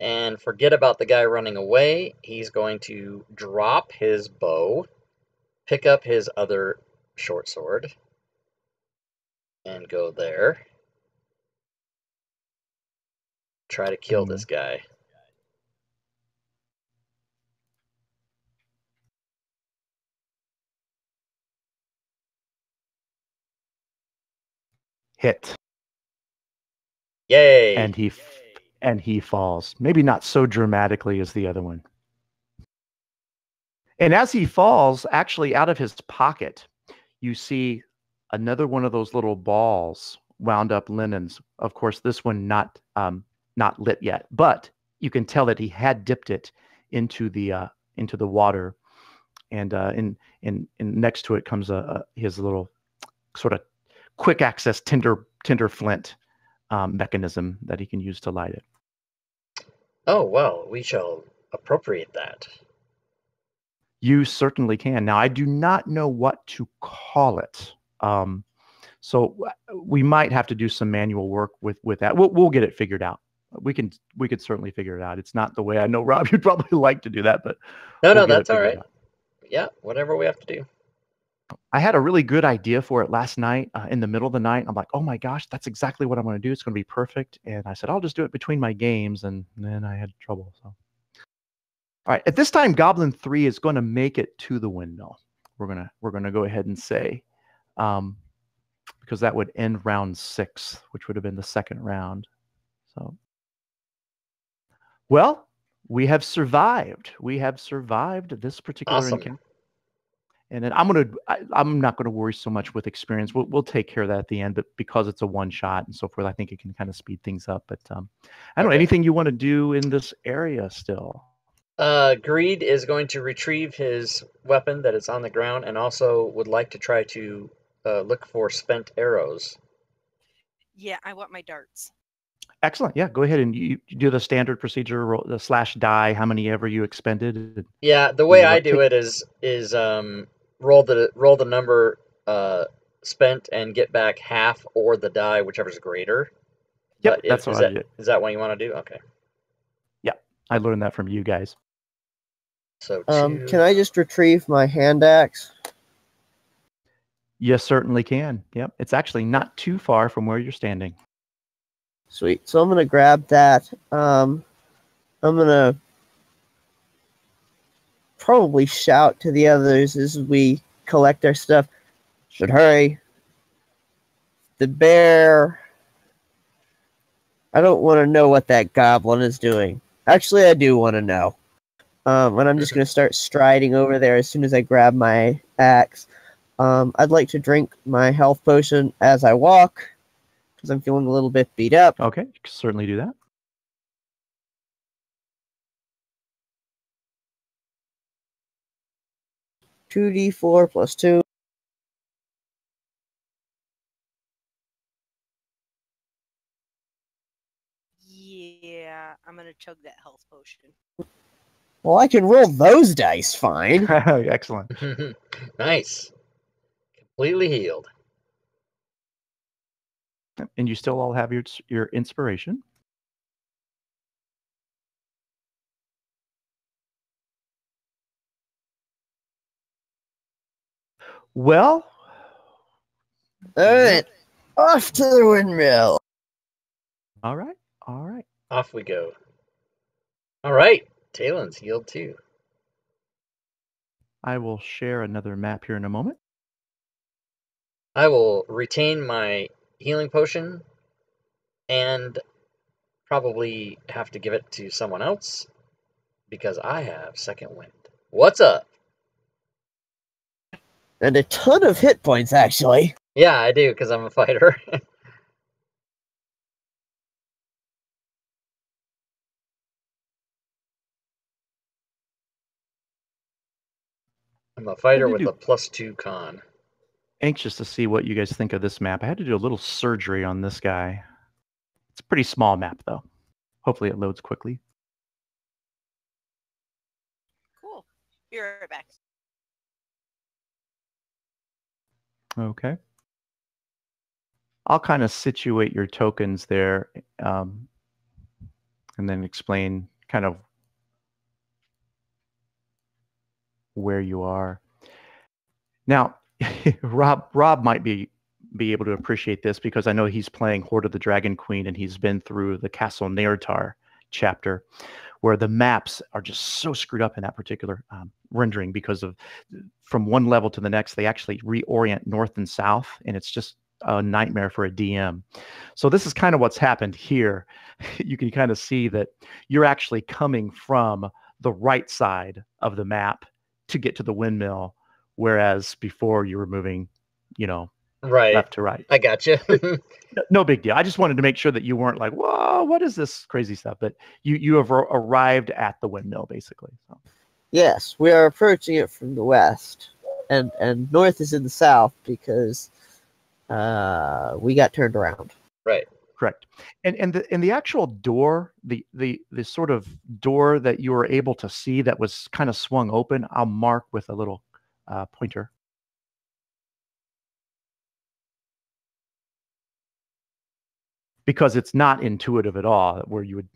and forget about the guy running away. He's going to drop his bow, pick up his other short sword, and go there. Try to kill this guy. Hit. Yay. And he Yay. and he falls. Maybe not so dramatically as the other one. And as he falls, actually out of his pocket, you see another one of those little balls wound up linens. Of course, this one not um, not lit yet, but you can tell that he had dipped it into the uh, into the water, and uh, in in in next to it comes a, a his little sort of quick access tinder tinder flint um, mechanism that he can use to light it. Oh well, we shall appropriate that. You certainly can. Now I do not know what to call it. Um, so we might have to do some manual work with, with that. We'll, we'll get it figured out. We can, we could certainly figure it out. It's not the way I know, Rob, you'd probably like to do that, but no, no, that's all right. Yeah. Whatever we have to do. I had a really good idea for it last night uh, in the middle of the night. I'm like, oh my gosh, that's exactly what I'm going to do. It's going to be perfect. And I said, I'll just do it between my games. And then I had trouble. So, all right. At this time, Goblin three is going to make it to the windmill. We're going to, we're going to go ahead and say, Um, because that would end round six, which would have been the second round. So, well, we have survived. We have survived this particular awesome. encounter. And then I'm gonna, I, I'm not gonna worry so much with experience. We'll, we'll take care of that at the end. But because it's a one shot and so forth, I think it can kind of speed things up. But um, I don't know, anything you want to do in this area still? Uh, Greed is going to retrieve his weapon that is on the ground, and also would like to try to uh, look for spent arrows. Yeah, I want my darts. Excellent. Yeah, go ahead and you, you do the standard procedure, roll, the slash die, how many ever you expended. Yeah, the way you know, I do it is is um. Roll the roll the number uh, spent and get back half or the die, whichever's greater. Yep, but that's is, what is I that, did. Is that what you want to do? Okay. Yeah, I learned that from you guys. So, two... um, can I just retrieve my hand axe? You certainly can. Yep, it's actually not too far from where you're standing. Sweet. So I'm gonna grab that. Um, I'm gonna. Probably shout to the others as we collect our stuff. Should hurry. The bear. I don't want to know what that goblin is doing. Actually, I do want to know. Um, and I'm just going to start striding over there as soon as I grab my axe. Um, I'd like to drink my health potion as I walk because I'm feeling a little bit beat up. Okay, you can certainly do that. two d four plus two. Yeah, I'm going to chug that health potion. Well, I can roll those dice fine. Excellent. Nice. Completely healed. And you still all have your, your inspiration. Well, all right, off to the windmill. All right, all right. Off we go. All right, Talon's healed too. I will share another map here in a moment. I will retain my healing potion and probably have to give it to someone else because I have second wind. What's up? And a ton of hit points, actually. Yeah, I do, because I'm a fighter. I'm a fighter with a plus two con. Anxious to see what you guys think of this map. I had to do a little surgery on this guy. It's a pretty small map, though. Hopefully it loads quickly. Cool. Be right back. Okay. I'll kind of situate your tokens there um, and then explain kind of where you are. Now, Rob Rob might be, be able to appreciate this because I know he's playing Hoard of the Dragon Queen and he's been through the Castle Neartar chapter where the maps are just so screwed up in that particular um, rendering because of from one level to the next, they actually reorient north and south, and it's just a nightmare for a D M. So this is kind of what's happened here. You can kind of see that you're actually coming from the right side of the map to get to the windmill, whereas before you were moving, you know, right. Left to right. I got you. No big deal. I just wanted to make sure that you weren't like, whoa, what is this crazy stuff? But you, you have arrived at the windmill, basically. So. Yes, we are approaching it from the west. And and north is in the south because uh, we got turned around. Right. Correct. And and the and the actual door, the the the sort of door that you were able to see that was kind of swung open, I'll mark with a little uh, pointer. Because it's not intuitive at all where you would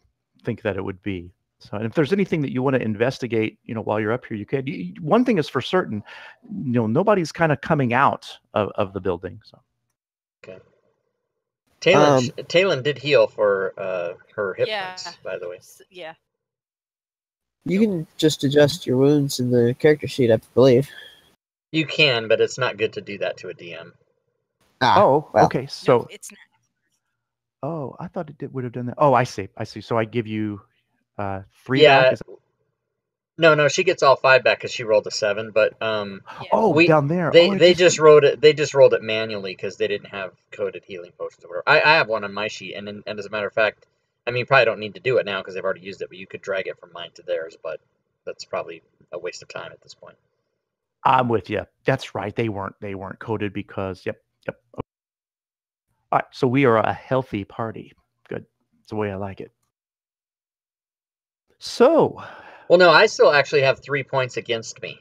think that it would be. So and if there's anything that you want to investigate, you know, while you're up here, you can. You, one thing is for certain, you know, nobody's kind of coming out of, of the building. So. Okay. Talon, um, Talon did heal for uh, her hip yeah. points, by the way. Yeah. You can just adjust your wounds in the character sheet, I believe. You can, but it's not good to do that to a D M. Ah, oh, well. Okay. So no, it's not. Oh, I thought it did, would have done that. Oh, I see. I see. So I give you uh, three. Yeah. Back. No, no, she gets all five back because she rolled a seven. But um, yeah. oh, we, down there, they oh, they just rolled it. They just rolled it manually because they didn't have coded healing potions or whatever. I, I have one on my sheet, and and as a matter of fact, I mean, you probably don't need to do it now because they've already used it. But you could drag it from mine to theirs, but that's probably a waste of time at this point. I'm with you. That's right. They weren't. They weren't coded because. Yep. Yep. Okay. All right. So we are a healthy party. Good. That's the way I like it. So. Well, no, I still actually have three points against me.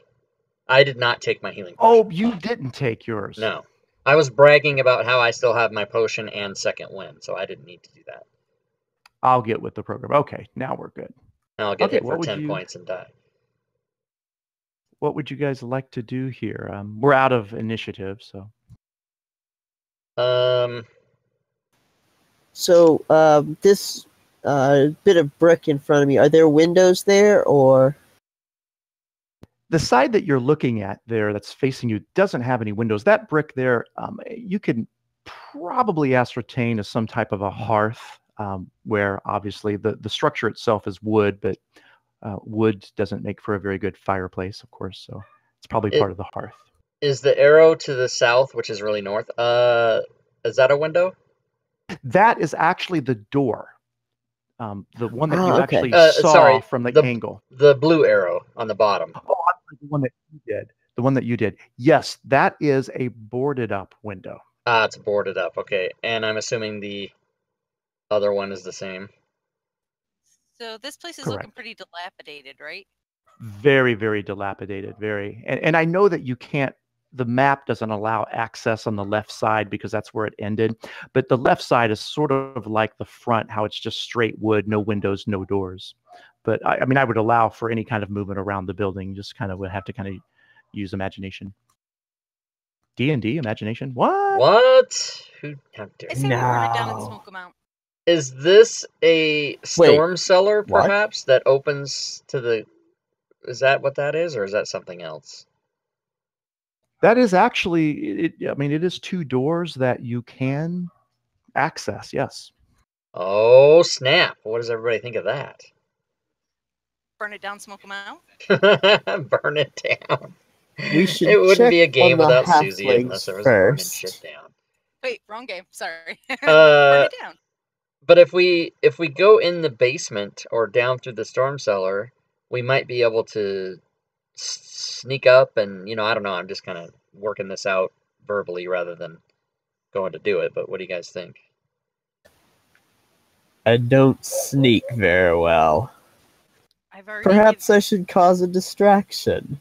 I did not take my healing potion. Oh, you didn't take yours. No. I was bragging about how I still have my potion and second wind, so I didn't need to do that. I'll get with the program. Okay, now we're good. Now I'll get okay, hit for ten you, points and die. What would you guys like to do here? Um, we're out of initiative, so. Um. So, um, this... A uh, bit of brick in front of me. Are there windows there, or the side that you're looking at there that's facing you doesn't have any windows? That brick there, um, you can probably ascertain as some type of a hearth, um, where obviously the the structure itself is wood, but uh, wood doesn't make for a very good fireplace, of course. So it's probably it, part of the hearth. Is the arrow to the south, which is really north? Uh, is that a window? That is actually the door. Um, the one that oh, you okay. actually uh, saw sorry, from the, the angle. The blue arrow on the bottom. Oh, the one that you did. The one that you did. Yes, that is a boarded up window. Ah, it's boarded up. Okay. And I'm assuming the other one is the same. So this place is Correct. looking pretty dilapidated, right? Very, very dilapidated. Very. And, and I know that you can't, the map doesn't allow access on the left side because that's where it ended. But the left side is sort of like the front, how it's just straight wood, no windows, no doors. But I, I mean, I would allow for any kind of movement around the building. You just kind of would have to kind of use imagination. D and D, imagination. What? What? Who? How dare you? No. Is this a storm Wait, cellar, perhaps, what? that opens to the... Is that what that is, or is that something else? That is actually, it, I mean, it is two doors that you can access, yes. Oh, snap. What does everybody think of that? Burn it down, smoke them out. Burn it down. We should it wouldn't be a game without Susie unless there was burning shit down. Wait, wrong game. Sorry. uh, Burn it down. But if we, if we go in the basement or down through the storm cellar, we might be able to... sneak up and, you know, I don't know, I'm just kind of working this out verbally rather than going to do it, but what do you guys think? I don't sneak very well. I've already Perhaps given... I should cause a distraction.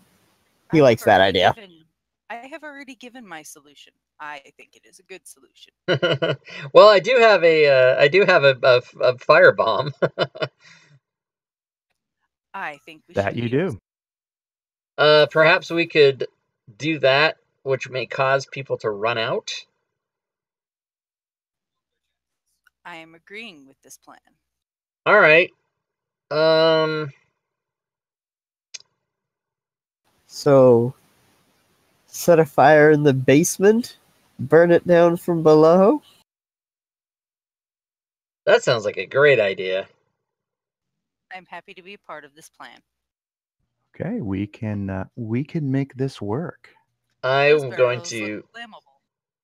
He I've likes that idea. Given... I have already given my solution. I think it is a good solution. Well, I do have a, uh, I do have a, a, a firebomb. I think we that should you do. Uh, perhaps we could do that, which may cause people to run out. I am agreeing with this plan. All right. Um. So, set a fire in the basement, burn it down from below. That sounds like a great idea. I'm happy to be a part of this plan. Okay, we can uh, we can make this work. I'm going to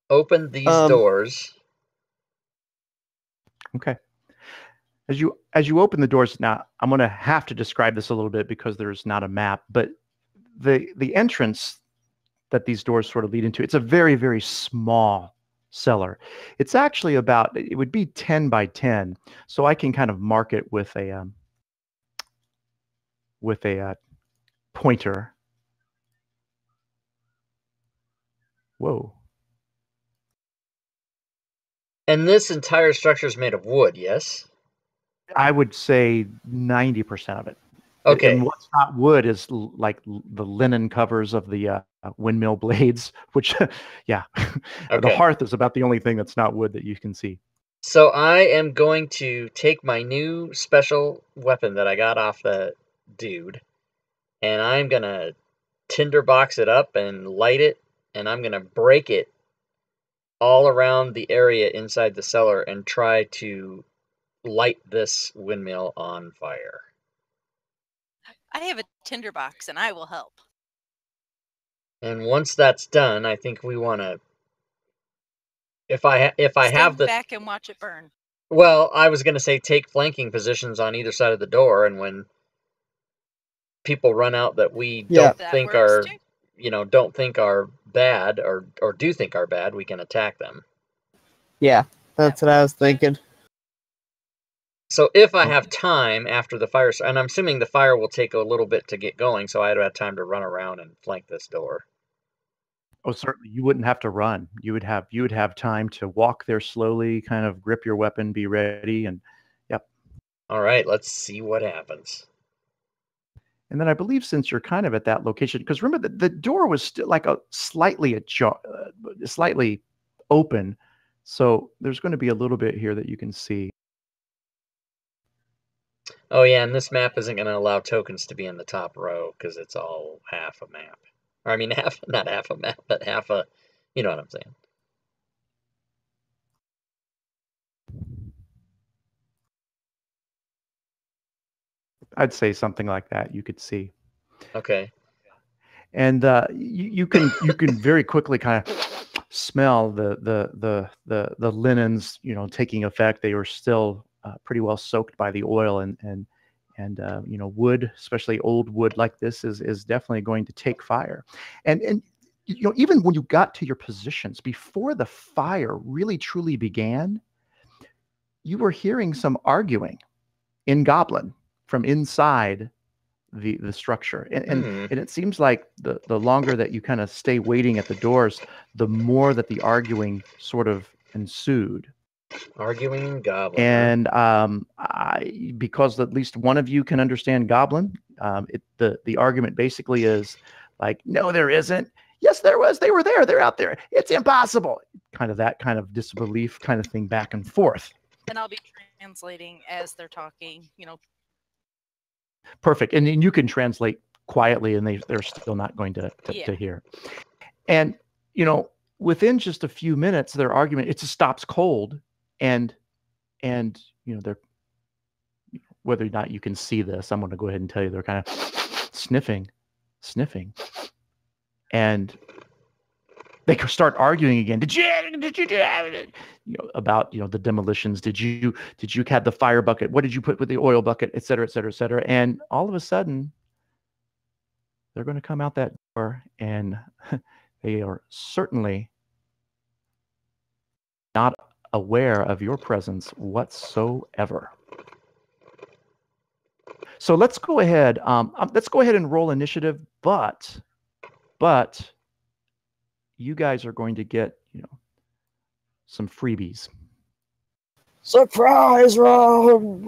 open these um, doors. Okay. As you as you open the doors, now I'm going to have to describe this a little bit because there's not a map, but the the entrance that these doors sort of lead into, it's a very very small cellar. It's actually about it would be ten by ten, so I can kind of mark it with a um, with a uh, pointer. Whoa. And this entire structure is made of wood, yes? I would say ninety percent of it. Okay. And what's not wood is like the linen covers of the uh, windmill blades, which, yeah. Okay. The hearth is about the only thing that's not wood that you can see. So I am going to take my new special weapon that I got off the dude. And I'm going to tinderbox it up and light it, and I'm going to break it all around the area inside the cellar and try to light this windmill on fire. I have a tinderbox and I will help. And once that's done, I think we want to. If I ha if I Stand have the back and watch it burn. Well, I was going to say take flanking positions on either side of the door, and when people run out that we yeah. don't that think are, too. you know, don't think are bad, or or do think are bad, we can attack them. Yeah, that's what I was thinking. So if I have time after the fire, and I'm assuming the fire will take a little bit to get going, so I don't have time to run around and flank this door. Oh, certainly. You wouldn't have to run. You would have you would have time to walk there slowly, kind of grip your weapon, be ready, and yep. All right, let's see what happens. And then I believe since you're kind of at that location, because remember the, the door was still like a slightly ajar, uh, slightly open, so there's going to be a little bit here that you can see. Oh, yeah, and this map isn't going to allow tokens to be in the top row because it's all half a map. Or, I mean, half, not half a map, but half a, you know what I'm saying. I'd say something like that, you could see. Okay. And uh, you, you can you can very quickly kind of smell the, the, the, the, the linens, you know, taking effect. They were still... Uh, pretty well soaked by the oil, and and and uh, you know, wood, especially old wood like this, is is definitely going to take fire. And and you know, even when you got to your positions before the fire really truly began, you were hearing some arguing in Goblin from inside the the structure, and and, mm-hmm. and it seems like the the longer that you kind of stay waiting at the doors, the more that the arguing sort of ensued. Arguing Goblin. And um, I, because at least one of you can understand Goblin, um, it, the, the argument basically is like, no, there isn't. Yes, there was. They were there. They're out there. It's impossible. Kind of that kind of disbelief kind of thing back and forth. And I'll be translating as they're talking, you know. Perfect. And then you can translate quietly, and they, they're still not going to, to, yeah. to hear. And, you know, within just a few minutes, their argument, it just stops cold. And, and you know, they're, whether or not you can see this, I'm going to go ahead and tell you they're kind of sniffing, sniffing. And they start arguing again. Did you, did you do that? You know, about, you know, the demolitions. Did you, did you have the fire bucket? What did you put with the oil bucket, et cetera, et cetera, et cetera. And all of a sudden, they're going to come out that door, and they are certainly not aware of your presence whatsoever. So let's go ahead. Um, let's go ahead and roll initiative. But, but, you guys are going to get, you know, some freebies. Surprise round.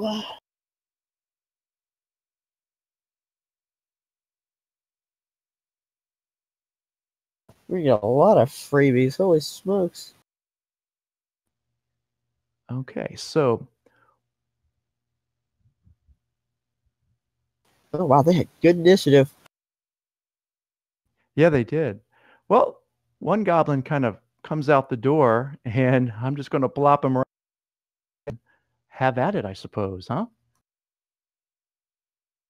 We got a lot of freebies. Holy smokes. Okay, so. Oh, wow, they had good initiative. Yeah, they did. Well, one goblin kind of comes out the door, and I'm just going to plop him around. And have at it, I suppose, huh?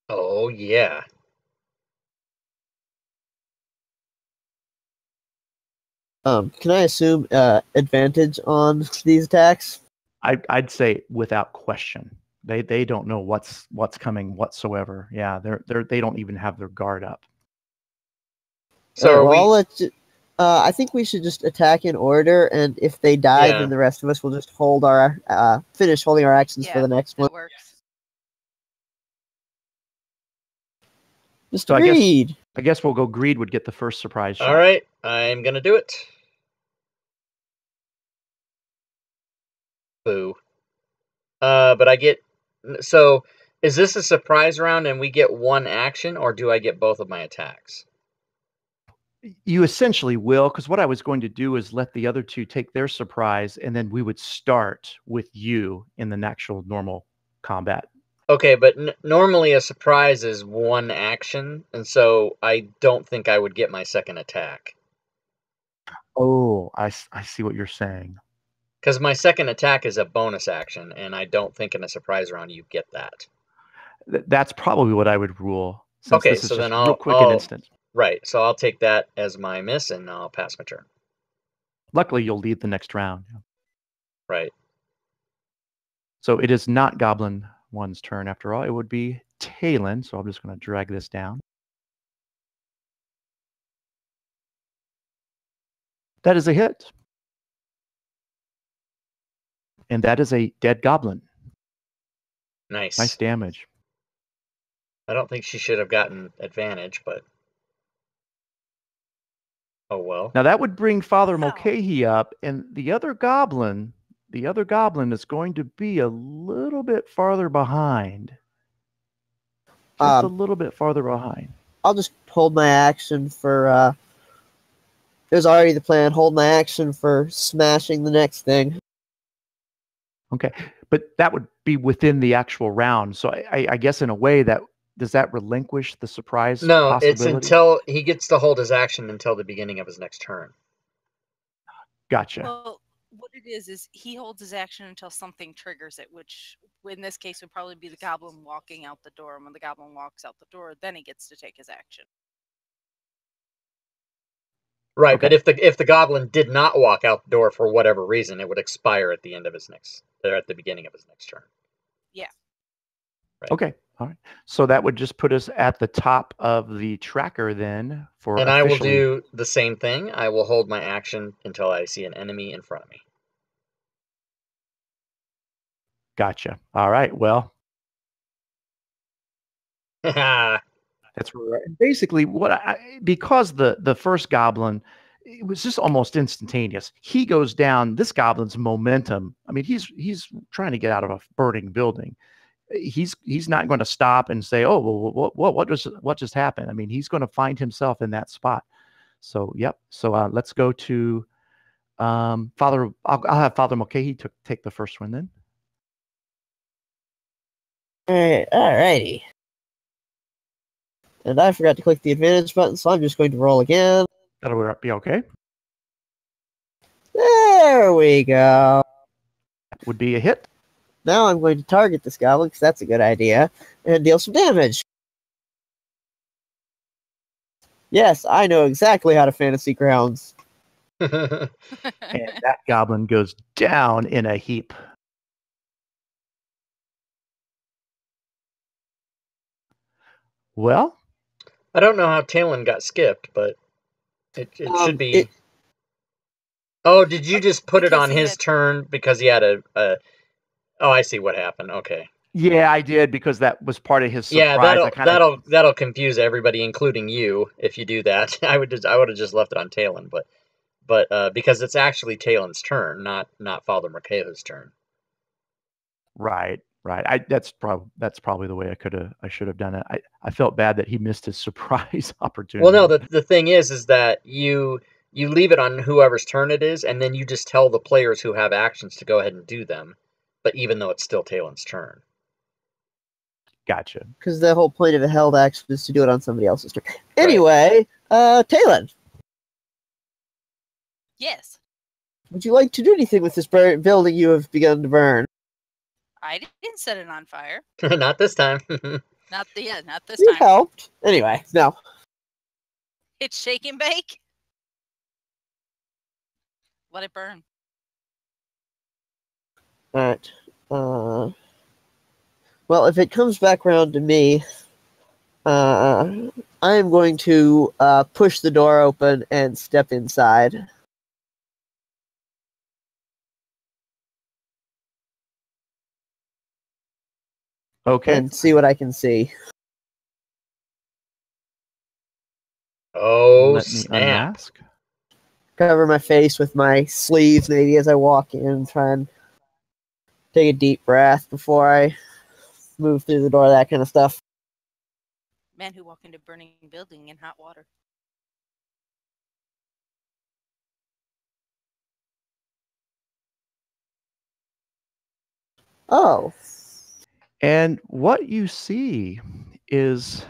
Oh, yeah. Um, can I assume uh, advantage on these attacks? I, I'd say without question, they they don't know what's what's coming whatsoever. Yeah, they're they're they don't even have their guard up. So well, we... let's, uh, I think we should just attack in order, and if they die, yeah. then the rest of us will just hold our uh, finish holding our actions yeah, for the next one. Works. Just so Greed. I guess, I guess we'll go. Greed would get the first surprise shot. All right, I'm gonna do it. Boo. Uh, but I get... So, is this a surprise round and we get one action, or do I get both of my attacks? You essentially will, because what I was going to do is let the other two take their surprise, and then we would start with you in the actual normal combat. Okay, but n normally a surprise is one action, and so I don't think I would get my second attack. Oh, I, I see what you're saying. Because my second attack is a bonus action, and I don't think in a surprise round you get that. That's probably what I would rule. Since okay, so then I'll, real quick I'll, and instant. Right, so I'll take that as my miss, and I'll pass my turn. Luckily, you'll lead the next round. Right. So it is not Goblin One's turn, after all. It would be Talon, so I'm just going to drag this down. That is a hit. And that is a dead goblin. Nice. Nice damage. I don't think she should have gotten advantage, but... Oh, well. Now, that would bring Father wow. Mulcahy up, and the other goblin, the other goblin is going to be a little bit farther behind. Just um, a little bit farther behind. I'll just hold my action for... Uh... It was already the plan. Hold my action for smashing the next thing. Okay, but that would be within the actual round. So I, I, I guess in a way that does that relinquish the surprise? No, it's until he gets to hold his action until the beginning of his next turn. Gotcha. Well, what it is is he holds his action until something triggers it, which in this case would probably be the goblin walking out the door. And when the goblin walks out the door, then he gets to take his action. Right, okay. But if the if the goblin did not walk out the door for whatever reason, it would expire at the end of his next, or at the beginning of his next turn. Yeah. Right. Okay. All right. So that would just put us at the top of the tracker then. For and officially... I will do the same thing. I will hold my action until I see an enemy in front of me. Gotcha. All right. Well. That's right. Basically, what I, because the the first goblin, it was just almost instantaneous. He goes down. This goblin's momentum. I mean, he's he's trying to get out of a burning building. He's he's not going to stop and say, "Oh, well, what what what just what just happened?" I mean, he's going to find himself in that spot. So, yep. So uh, let's go to um, Father. I'll, I'll have Father Mulcahy to take the first one then. All right. All righty. And I forgot to click the advantage button, so I'm just going to roll again. That'll be okay. There we go. That would be a hit. Now I'm going to target this goblin, because that's a good idea, and deal some damage. Yes, I know exactly how to Fantasy Grounds. And that goblin goes down in a heap. Well... I don't know how Talon got skipped, but it, it um, should be. It... Oh, did you just put it on his turn because he had a, a? Oh, I see what happened. Okay. Yeah, I did because that was part of his surprise. Yeah, that'll kinda... that'll that'll confuse everybody, including you, if you do that. I would just I would have just left it on Talon, but but uh, because it's actually Talon's turn, not not Father Mercado's turn. Right. Right, I, that's probably that's probably the way I could have I should have done it. I, I felt bad that he missed his surprise opportunity. Well, no, the the thing is, is that you you leave it on whoever's turn it is, and then you just tell the players who have actions to go ahead and do them. But even though it's still Talon's turn, gotcha. Because the whole point of a held action is to do it on somebody else's turn. Anyway, right. uh, Talon. Yes. Would you like to do anything with this building you have begun to burn? I didn't set it on fire. Not this time. Not the yeah, not this you time. You helped. Anyway, no. It's shake and bake. Let it burn. All right. Uh, well, if it comes back around to me, uh, I am going to uh, push the door open and step inside. Okay. And see what I can see. Oh, let me snap. Unmask. Cover my face with my sleeves maybe as I walk in. Try and take a deep breath before I move through the door, that kind of stuff. Men who walk into burning building in hot water. Oh. And what you see is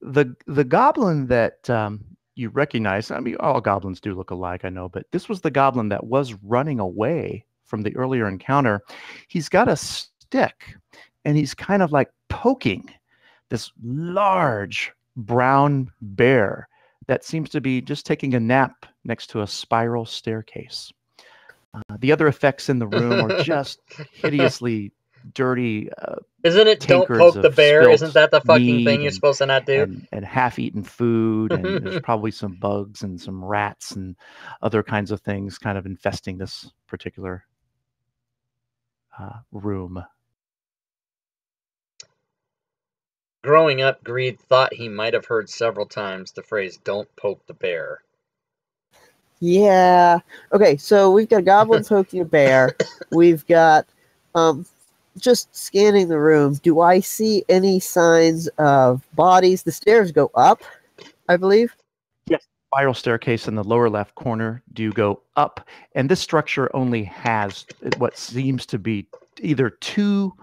the the goblin that um, you recognize. I mean, all goblins do look alike, I know, but this was the goblin that was running away from the earlier encounter. He's got a stick, and he's kind of like poking this large brown bear that seems to be just taking a nap next to a spiral staircase. Uh, the other effects in the room are just hideously dirty. Uh, Isn't it don't poke the bear? Isn't that the fucking thing you're and, supposed to not do? And, and half-eaten food, and there's probably some bugs and some rats and other kinds of things kind of infesting this particular uh, room. Growing up, Greed thought he might have heard several times the phrase, don't poke the bear. Yeah. Okay, so we've got goblin poking a bear. We've got um, just scanning the room. Do I see any signs of bodies? The stairs go up, I believe. Yes, spiral staircase in the lower left corner do go up. And this structure only has what seems to be either two...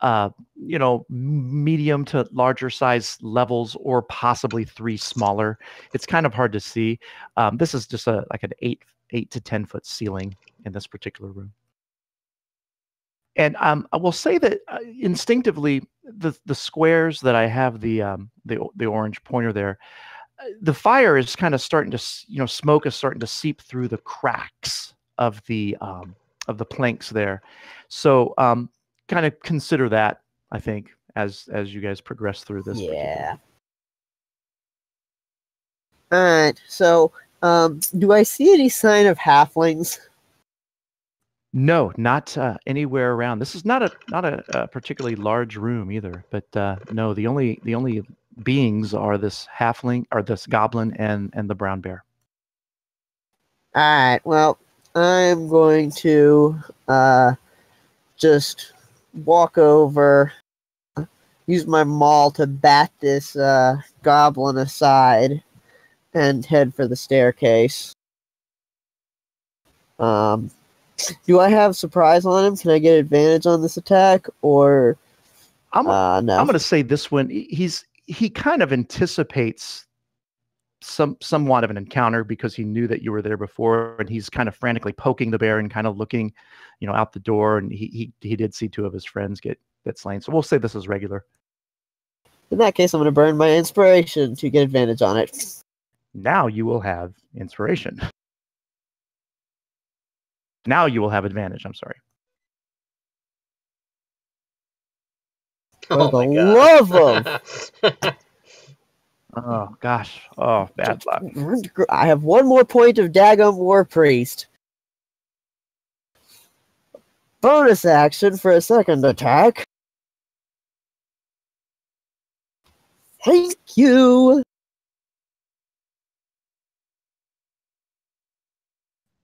Uh, you know, medium to larger size levels, or possibly three smaller. It's kind of hard to see. Um, this is just a like an eight, eight to ten foot ceiling in this particular room. And um, I will say that uh, instinctively, the the squares that I have the um, the the orange pointer there, uh, the fire is kind of starting to you know smoke is starting to seep through the cracks of the um, of the planks there. So. Um, Kind of consider that, I think, as as you guys progress through this. Yeah. All right. So, um, do I see any sign of halflings? No, not uh, anywhere around. This is not a not a, a particularly large room either. But uh, no, the only the only beings are this halfling, or this goblin, and and the brown bear. All right. Well, I'm going to uh, just. walk over, use my maul to bat this uh, goblin aside, and head for the staircase. Um, do I have surprise on him? Can I get advantage on this attack? Or I'm uh, no? I'm going to say this one. He's he kind of anticipates some somewhat of an encounter because he knew that you were there before, and he's kind of frantically poking the bear and kind of looking. You know, out the door, and he, he he did see two of his friends get get slain. So we'll say this is regular. In that case, I'm going to burn my inspiration to get advantage on it. Now you will have inspiration. Now you will have advantage. I'm sorry. Oh, for the love of! Oh gosh! Oh, bad luck. I have one more point of Dagum War Priest. Bonus action for a second attack. Thank you.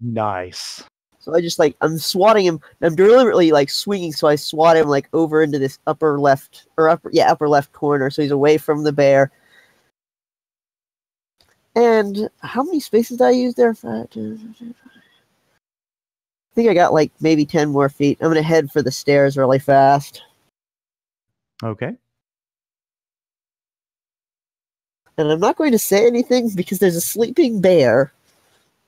Nice. So I just like, I'm swatting him. I'm deliberately like swinging. So I swat him like over into this upper left or upper, yeah, upper left corner. So he's away from the bear. And how many spaces did I use there? Five, two, three, three, five. I think I got like maybe ten more feet. I'm going to head for the stairs really fast. Okay. And I'm not going to say anything because there's a sleeping bear.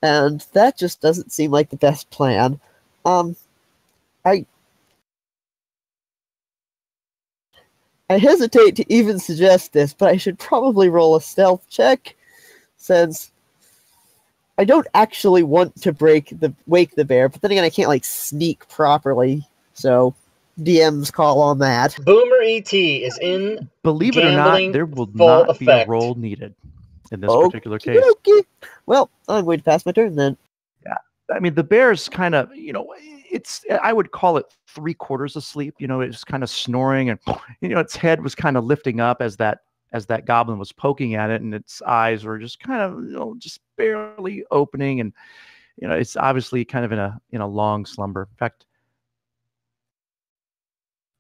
And that just doesn't seem like the best plan. Um, I, I hesitate to even suggest this, but I should probably roll a stealth check since... I don't actually want to break the wake the bear, but then again, I can't like sneak properly. So, D M's call on that. Boomer E T is in. Believe it or not, there will not effect. be a roll needed in this okay, particular case. Okay. Well, I'm going to pass my turn then. Yeah, I mean the bear's kind of you know it's I would call it three quarters asleep. You know, it's kind of snoring, and you know its head was kind of lifting up as that. as that goblin was poking at it, and its eyes were just kind of, you know, just barely opening. And, you know, it's obviously kind of in a, in a long slumber. In fact,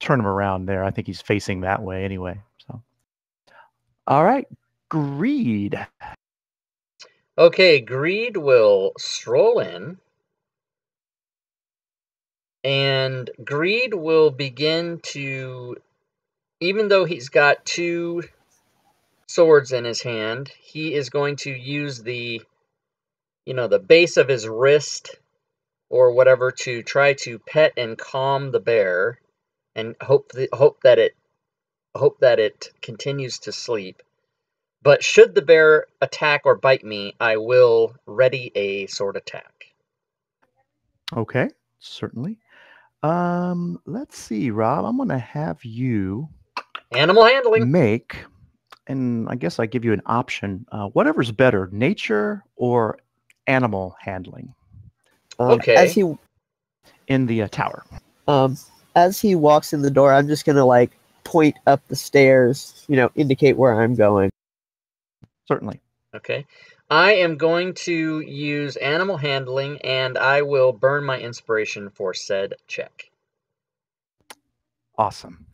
turn him around there. I think he's facing that way anyway. So, all right, Greed. Okay. Greed will stroll in, and Greed will begin to, even though he's got two swords in his hand, he is going to use the, you know, the base of his wrist or whatever to try to pet and calm the bear, and hope the, hope that it hope that it continues to sleep. But should the bear attack or bite me, I will ready a sword attack. Okay, certainly. Um, let's see, Rob. I'm going to have you... Animal handling. Make, and I guess I give you an option. Uh, whatever's better, nature or animal handling. Um, okay. As he... In the uh, tower. Um, as he walks in the door, I'm just going to, like, point up the stairs, you know, indicate where I'm going. Certainly. Okay. I am going to use animal handling, and I will burn my inspiration for said check. Awesome.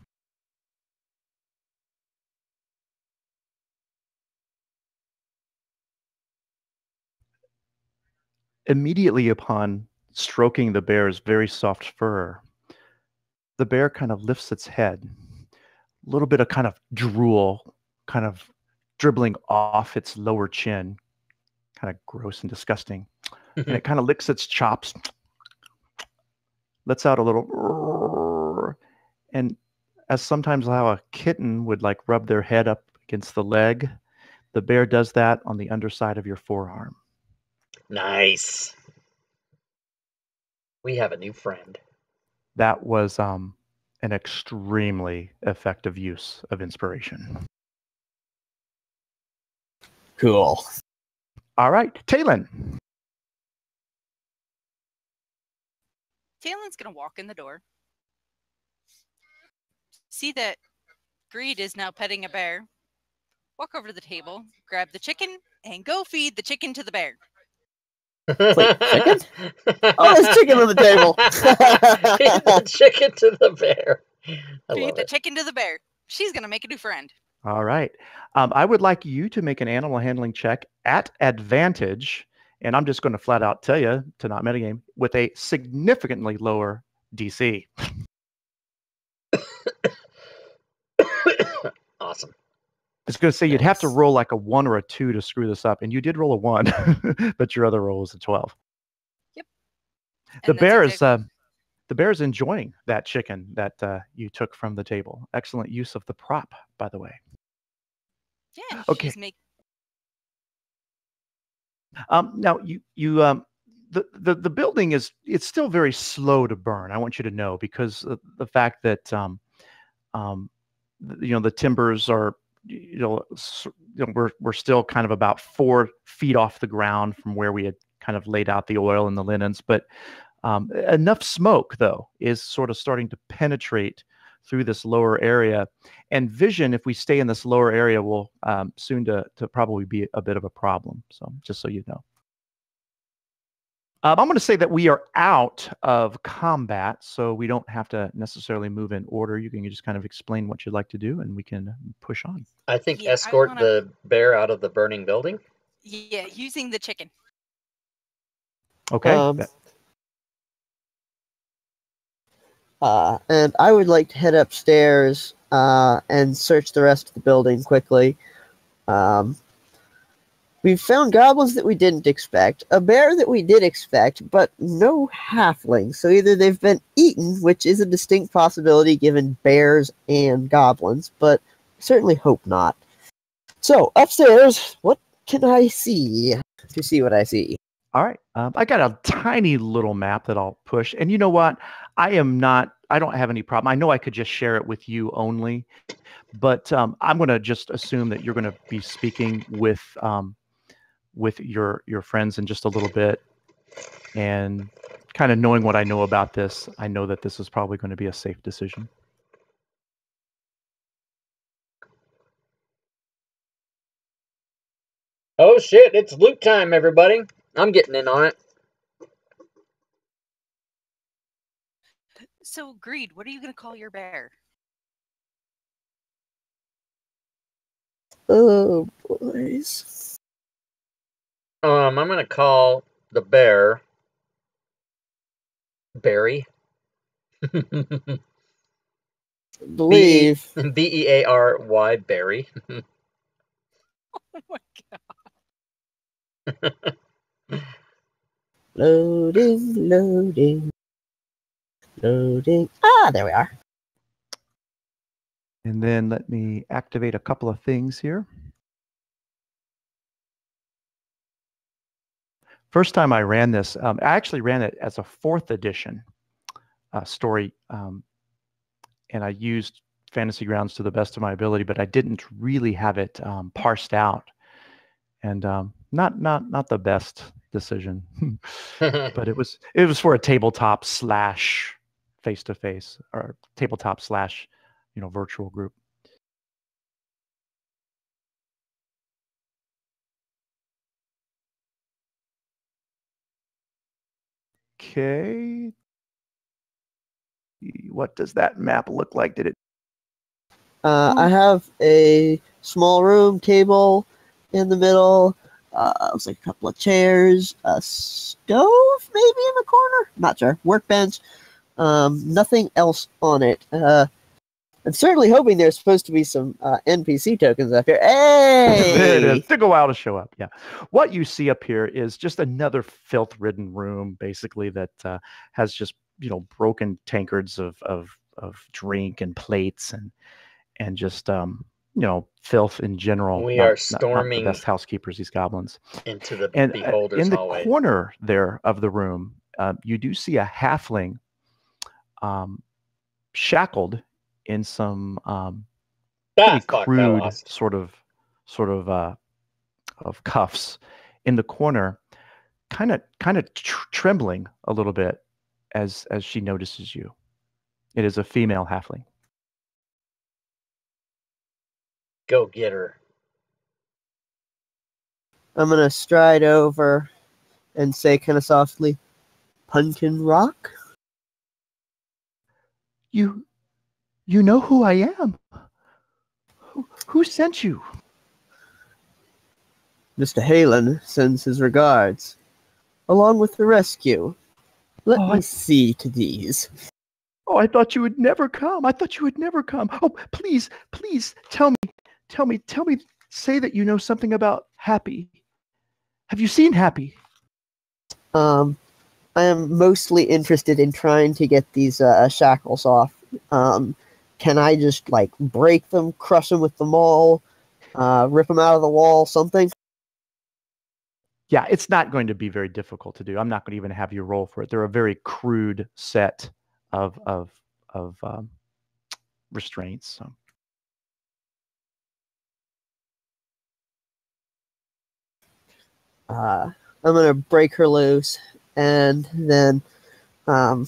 Immediately upon stroking the bear's very soft fur, the bear kind of lifts its head. A little bit of kind of drool, kind of dribbling off its lower chin. Kind of gross and disgusting. Mm-hmm. And it kind of licks its chops. Lets out a little... And as sometimes how a kitten would like rub their head up against the leg, the bear does that on the underside of your forearm. Nice. We have a new friend. That was um, an extremely effective use of inspiration. Cool. All right, Talyn. Talyn's going to walk in the door. See that Greed is now petting a bear. Walk over to the table, grab the chicken, and go feed the chicken to the bear. Wait, chicken? Oh, there's chicken on the table. Feed the chicken to the bear. I Feed the it. chicken to the bear. She's going to make a new friend. All right. Um, I would like you to make an animal handling check at advantage. And I'm just going to flat out tell you to not metagame with a significantly lower D C. Awesome. It's going to say you'd have to roll like a one or a two to screw this up. And you did roll a one, but your other roll is a twelve. Yep. The bear, is, uh, the bear is enjoying that chicken that uh, you took from the table. Excellent use of the prop, by the way. Yeah. Okay. Make... Um, now you you um the, the the building is it's still very slow to burn. I want you to know because of the fact that um um you know the timbers are you know, you know we're we're still kind of about four feet off the ground from where we had kind of laid out the oil and the linens, but um, enough smoke though is sort of starting to penetrate through this lower area, and vision, if we stay in this lower area, will um, soon to, to probably be a bit of a problem. So just so you know. Um, I'm going to say that we are out of combat, so we don't have to necessarily move in order. You can just kind of explain what you'd like to do, and we can push on. I think yeah, escort I wanna... the bear out of the burning building? Yeah, using the chicken. Okay. Um... That... Uh, and I would like to head upstairs uh, and search the rest of the building quickly. Um, we've found goblins that we didn't expect, a bear that we did expect, but no halflings. So either they've been eaten, which is a distinct possibility given bears and goblins, but certainly hope not. So upstairs, what can I see to see what I see? All right. Um, I got a tiny little map that I'll push. And you know what? I am not, I don't have any problem. I know I could just share it with you only, but um, I'm going to just assume that you're going to be speaking with um, with your, your friends in just a little bit. And kind of knowing what I know about this, I know that this is probably going to be a safe decision. Oh, shit. It's loot time, everybody. I'm getting in on it. So, Greed, what are you going to call your bear? Oh, boys. Um, I'm going to call the bear Barry. Believe. B E A R Y, Barry. Oh, my God. Loading, loading, loading. Ah, there we are. And then let me activate a couple of things here. First time I ran this, um, I actually ran it as a fourth edition uh, story, um, and I used Fantasy Grounds to the best of my ability, but I didn't really have it um, parsed out, and um, not not not the best decision, but it was it was for a tabletop slash face to face or tabletop slash you know virtual group. Okay, what does that map look like? Did it? Uh, I have a small room, table in the middle. Uh, looks like a couple of chairs, a stove maybe in the corner. Not sure. Workbench. Um, nothing else on it. Uh, I'm certainly hoping there's supposed to be some uh, N P C tokens up here. Hey, it took a while to show up. Yeah, what you see up here is just another filth-ridden room, basically that uh, has just you know broken tankards of of of drink and plates and and just um, you know filth in general. We not, are storming not, not the best housekeepers, these goblins, into the and, beholder's uh, in the hallway. Corner there of the room, uh, you do see a halfling um, shackled in some um, pretty crude sort of sort of uh, of cuffs in the corner, kind of kind of tr trembling a little bit as as she notices you. It is a female halfling. Go get her. I'm gonna stride over and say kind of softly, "Pumpkin Rock, you." You know who I am. Who, who sent you? Mister Harlan sends his regards, along with the rescue. Let oh, me I... see to these. Oh, I thought you would never come. I thought you would never come. Oh, please, please tell me, tell me, tell me, say that you know something about Happy. Have you seen Happy? Um, I am mostly interested in trying to get these uh, shackles off. Um... Can I just, like, break them, crush them with the maul, uh, rip them out of the wall, something? Yeah, it's not going to be very difficult to do. I'm not going to even have you roll for it. They're a very crude set of of of um, restraints. So. Uh, I'm going to break her loose and then um,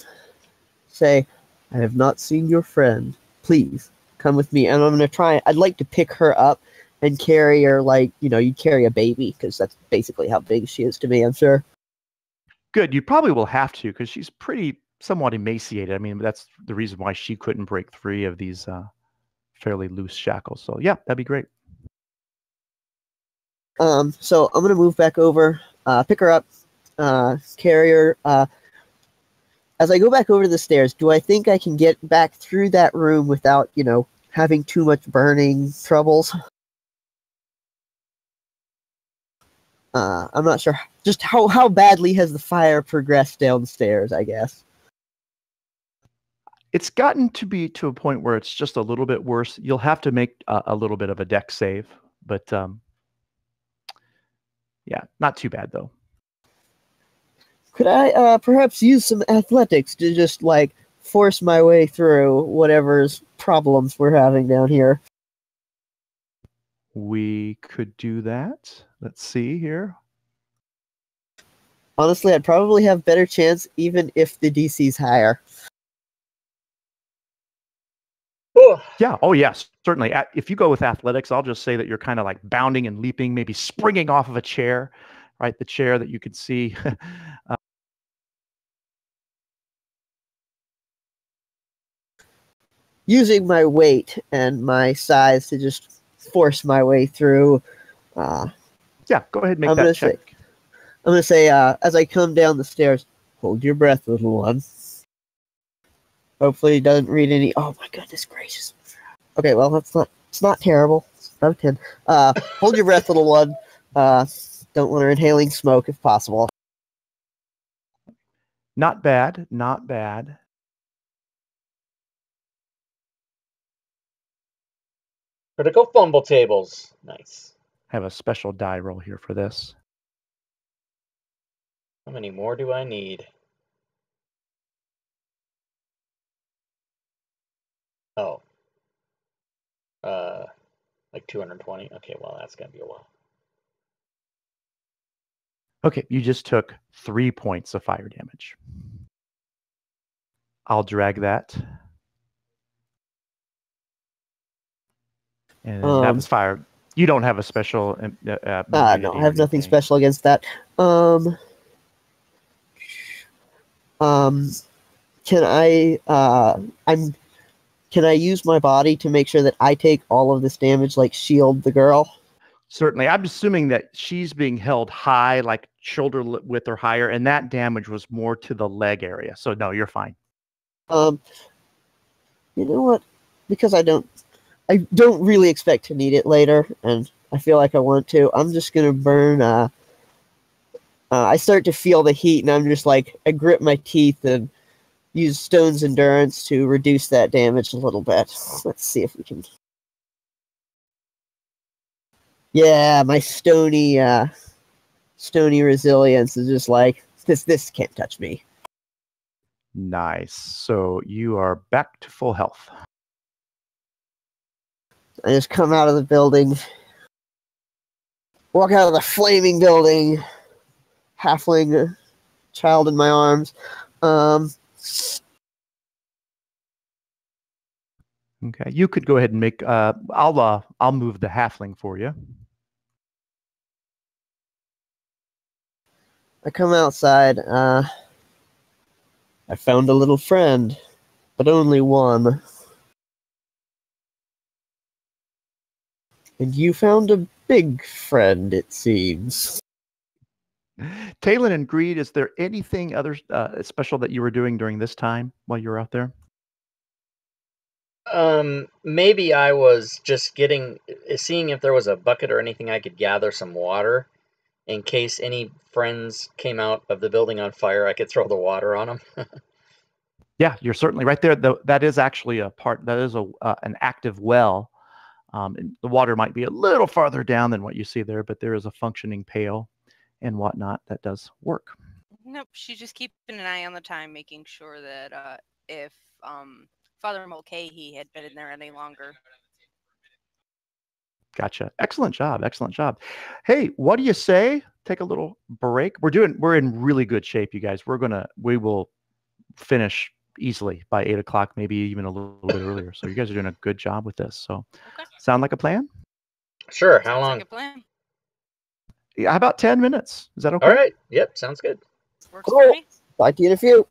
say, I have not seen your friend. Please come with me, and I'm gonna try. I'd like to pick her up and carry her like you know you carry a baby, because that's basically how big she is to me. I'm sure. Good. You probably will have to, because she's pretty somewhat emaciated. I mean, that's the reason why she couldn't break three of these uh, fairly loose shackles. So yeah, that'd be great. Um. So I'm gonna move back over, uh, pick her up, uh, carry her. Uh, As I go back over the stairs, do I think I can get back through that room without, you know, having too much burning troubles? Uh, I'm not sure. Just how, how badly has the fire progressed downstairs, I guess? It's gotten to be to a point where it's just a little bit worse. You'll have to make a, a little bit of a deck save. But, um, yeah, not too bad, though. Could I uh, perhaps use some athletics to just, like, force my way through whatever's problems we're having down here? We could do that. Let's see here. Honestly, I'd probably have better chance even if the D C's higher. Yeah. Oh, yes. Certainly. If you go with athletics, I'll just say that you're kind of, like, bounding and leaping, maybe springing off of a chair. Right, the chair that you could see. uh, Using my weight and my size to just force my way through. Uh, yeah, go ahead and make I'm that gonna check. Say, I'm going to say, uh, as I come down the stairs, hold your breath, little one. Hopefully he doesn't read any... Oh, my goodness gracious. Okay, well, that's not, it's not terrible. It's not a ten. Uh, hold your breath, little one. Uh... Don't want her inhaling smoke if possible. Not bad, not bad. Critical fumble tables. Nice. I have a special die roll here for this. How many more do I need? Oh. Uh, like two hundred twenty? Okay, well, that's going to be a while. Okay, you just took three points of fire damage. I'll drag that. And um, that was fire. You don't have a special... Uh, uh, I don't have nothing special against that. Um... Um, can I, uh, I'm, can I use my body to make sure that I take all of this damage, like shield the girl? Certainly. I'm assuming that she's being held high, like shoulder width or higher, and that damage was more to the leg area. So no, you're fine. Um, you know what? Because I don't, I don't really expect to need it later, and I feel like I want to. I'm just going to burn, uh, Uh, I start to feel the heat, and I'm just like, I grip my teeth and use Stone's Endurance to reduce that damage a little bit. Let's see if we can... Yeah, my stony uh, stony resilience is just like, this, this can't touch me. Nice. So you are back to full health. I just come out of the building. Walk out of the flaming building. Halfling child in my arms. Um, okay, you could go ahead and make. Uh, I'll uh, I'll move the halfling for you. I come outside. Uh, I found a little friend, but only one. And you found a big friend, it seems. Talon and Greed, is there anything other uh, special that you were doing during this time while you were out there? Um, maybe I was just getting, seeing if there was a bucket or anything I could gather some water in case any friends came out of the building on fire. I could throw the water on them. Yeah, you're certainly right there. Though that is actually a part. That is a uh, an active well. Um, and the water might be a little farther down than what you see there, but there is a functioning pail and whatnot that does work. Nope, she's just keeping an eye on the time, making sure that uh, if um, Father Mulcahy had been in there any longer. Gotcha. Excellent job. Excellent job. Hey, what do you say? Take a little break. We're doing. We're in really good shape, you guys. We're gonna. We will finish easily by eight o'clock, maybe even a little bit earlier. So you guys are doing a good job with this. So, okay. Sound like a plan? Sure. How Sounds long? Like a plan. How about ten minutes? Is that okay? All right. Yep. Sounds good. Works cool. For me. Talk to you in a few.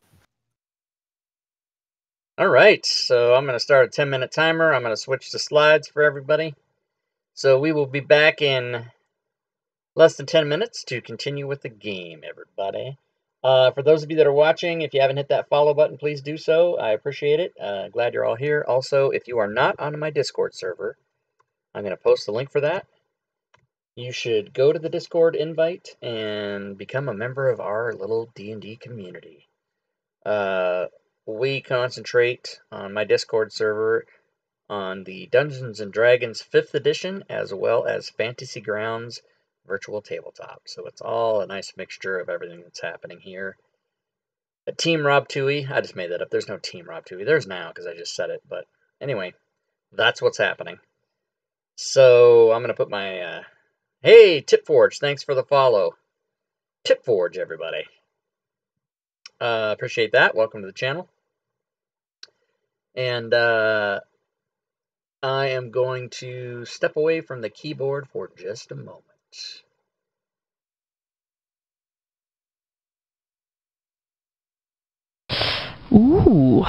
All right. So I'm going to start a ten minute timer. I'm going to switch to slides for everybody. So we will be back in less than ten minutes to continue with the game, everybody. Uh, for those of you that are watching, if you haven't hit that follow button, please do so. I appreciate it. Uh, glad you're all here. Also, if you are not on my Discord server, I'm going to post the link for that. You should go to the Discord invite and become a member of our little D and D community. Uh, we concentrate on my Discord server on the Dungeons and Dragons fifth edition as well as Fantasy Grounds virtual tabletop. So it's all a nice mixture of everything that's happening here. A Team Rob Twohy. I just made that up. There's no Team Rob Twohy. There's now because I just said it. But anyway, that's what's happening. So I'm going to put my... Uh, Hey, Tipforge, thanks for the follow. Tipforge, everybody. Uh, appreciate that. Welcome to the channel. And uh, I am going to step away from the keyboard for just a moment. Ooh.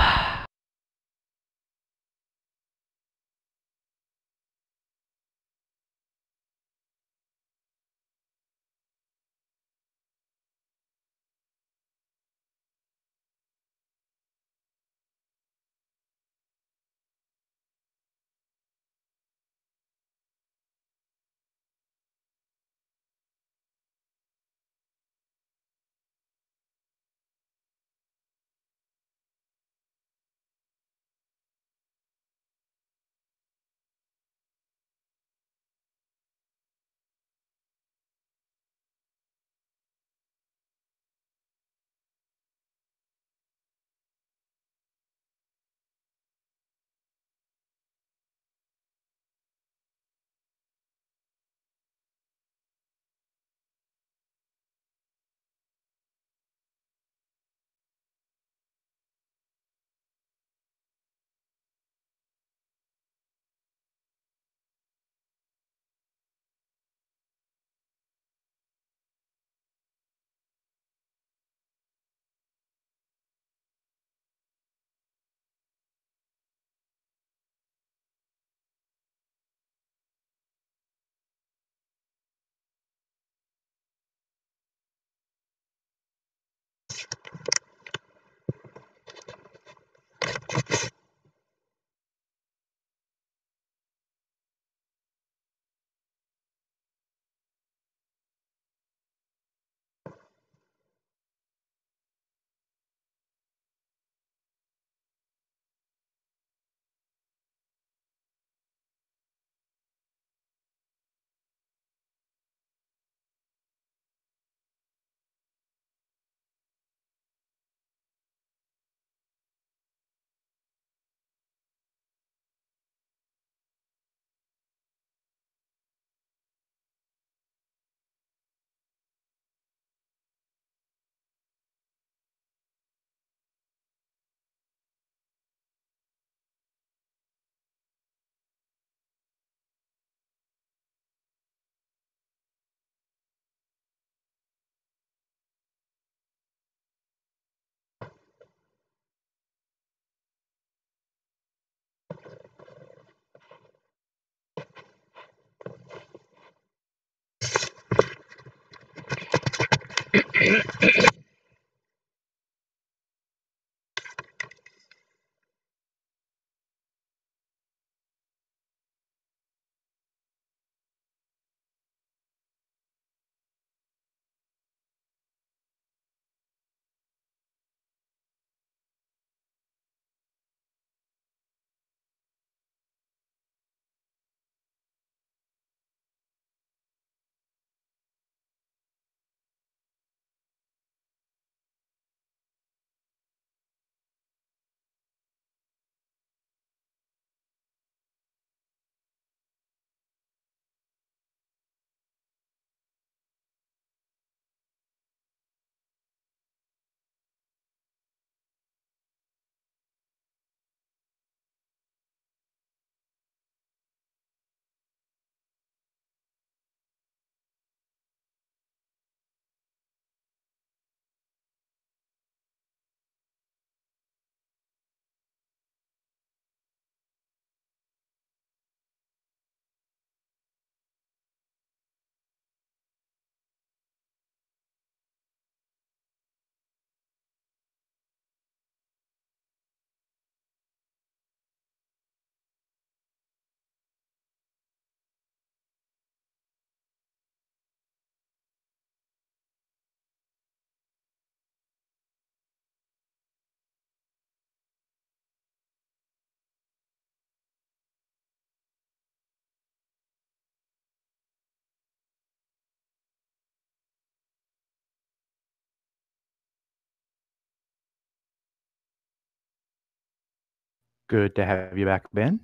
Good to have you back, Ben.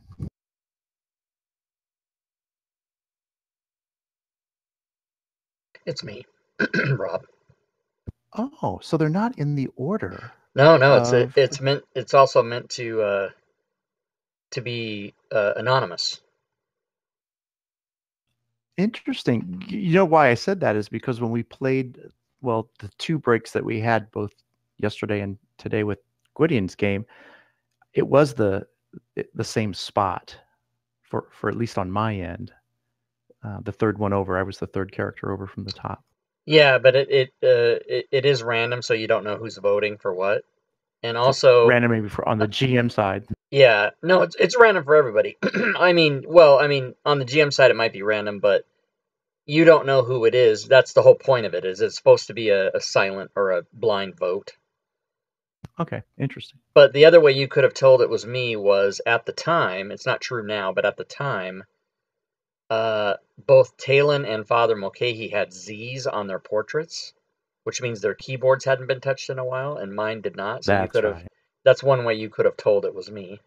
It's me, Rob. Oh, so they're not in the order. No, no, it's of... a, it's meant. It's also meant to uh, to be uh, anonymous. Interesting. You know why I said that is because when we played, well, the two breaks that we had both yesterday and today with Gwydion's game, it was the the same spot for for at least on my end. Uh, the third one over, I was the third character over from the top. Yeah, but it it, uh, it it is random, so you don't know who's voting for what, and also random maybe for on the G M side. Yeah, no, it's it's random for everybody. I mean, well, I mean, on the G M side, it might be random, but you don't know who it is. That's the whole point of it. Is it's supposed to be a, a silent or a blind vote? Okay, interesting. But the other way you could have told it was me was at the time. It's not true now, but at the time, uh, both Talon and Father Mulcahy had Z's on their portraits, which means their keyboards hadn't been touched in a while, and mine did not. So that's you could have. Right. That's one way you could have told it was me.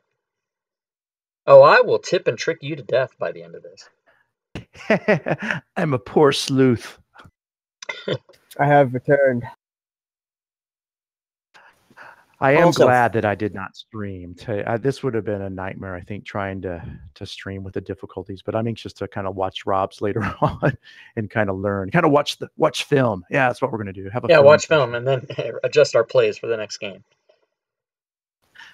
Oh, I will tip and trick you to death by the end of this. I'm a poor sleuth. I have returned. I am also glad that I did not stream. To, uh, this would have been a nightmare, I think, trying to to stream with the difficulties. But I'm anxious to kind of watch Rob's later on and kind of learn, kind of watch the watch film. Yeah, that's what we're going to do. Have a yeah, film watch film and then adjust our plays for the next game.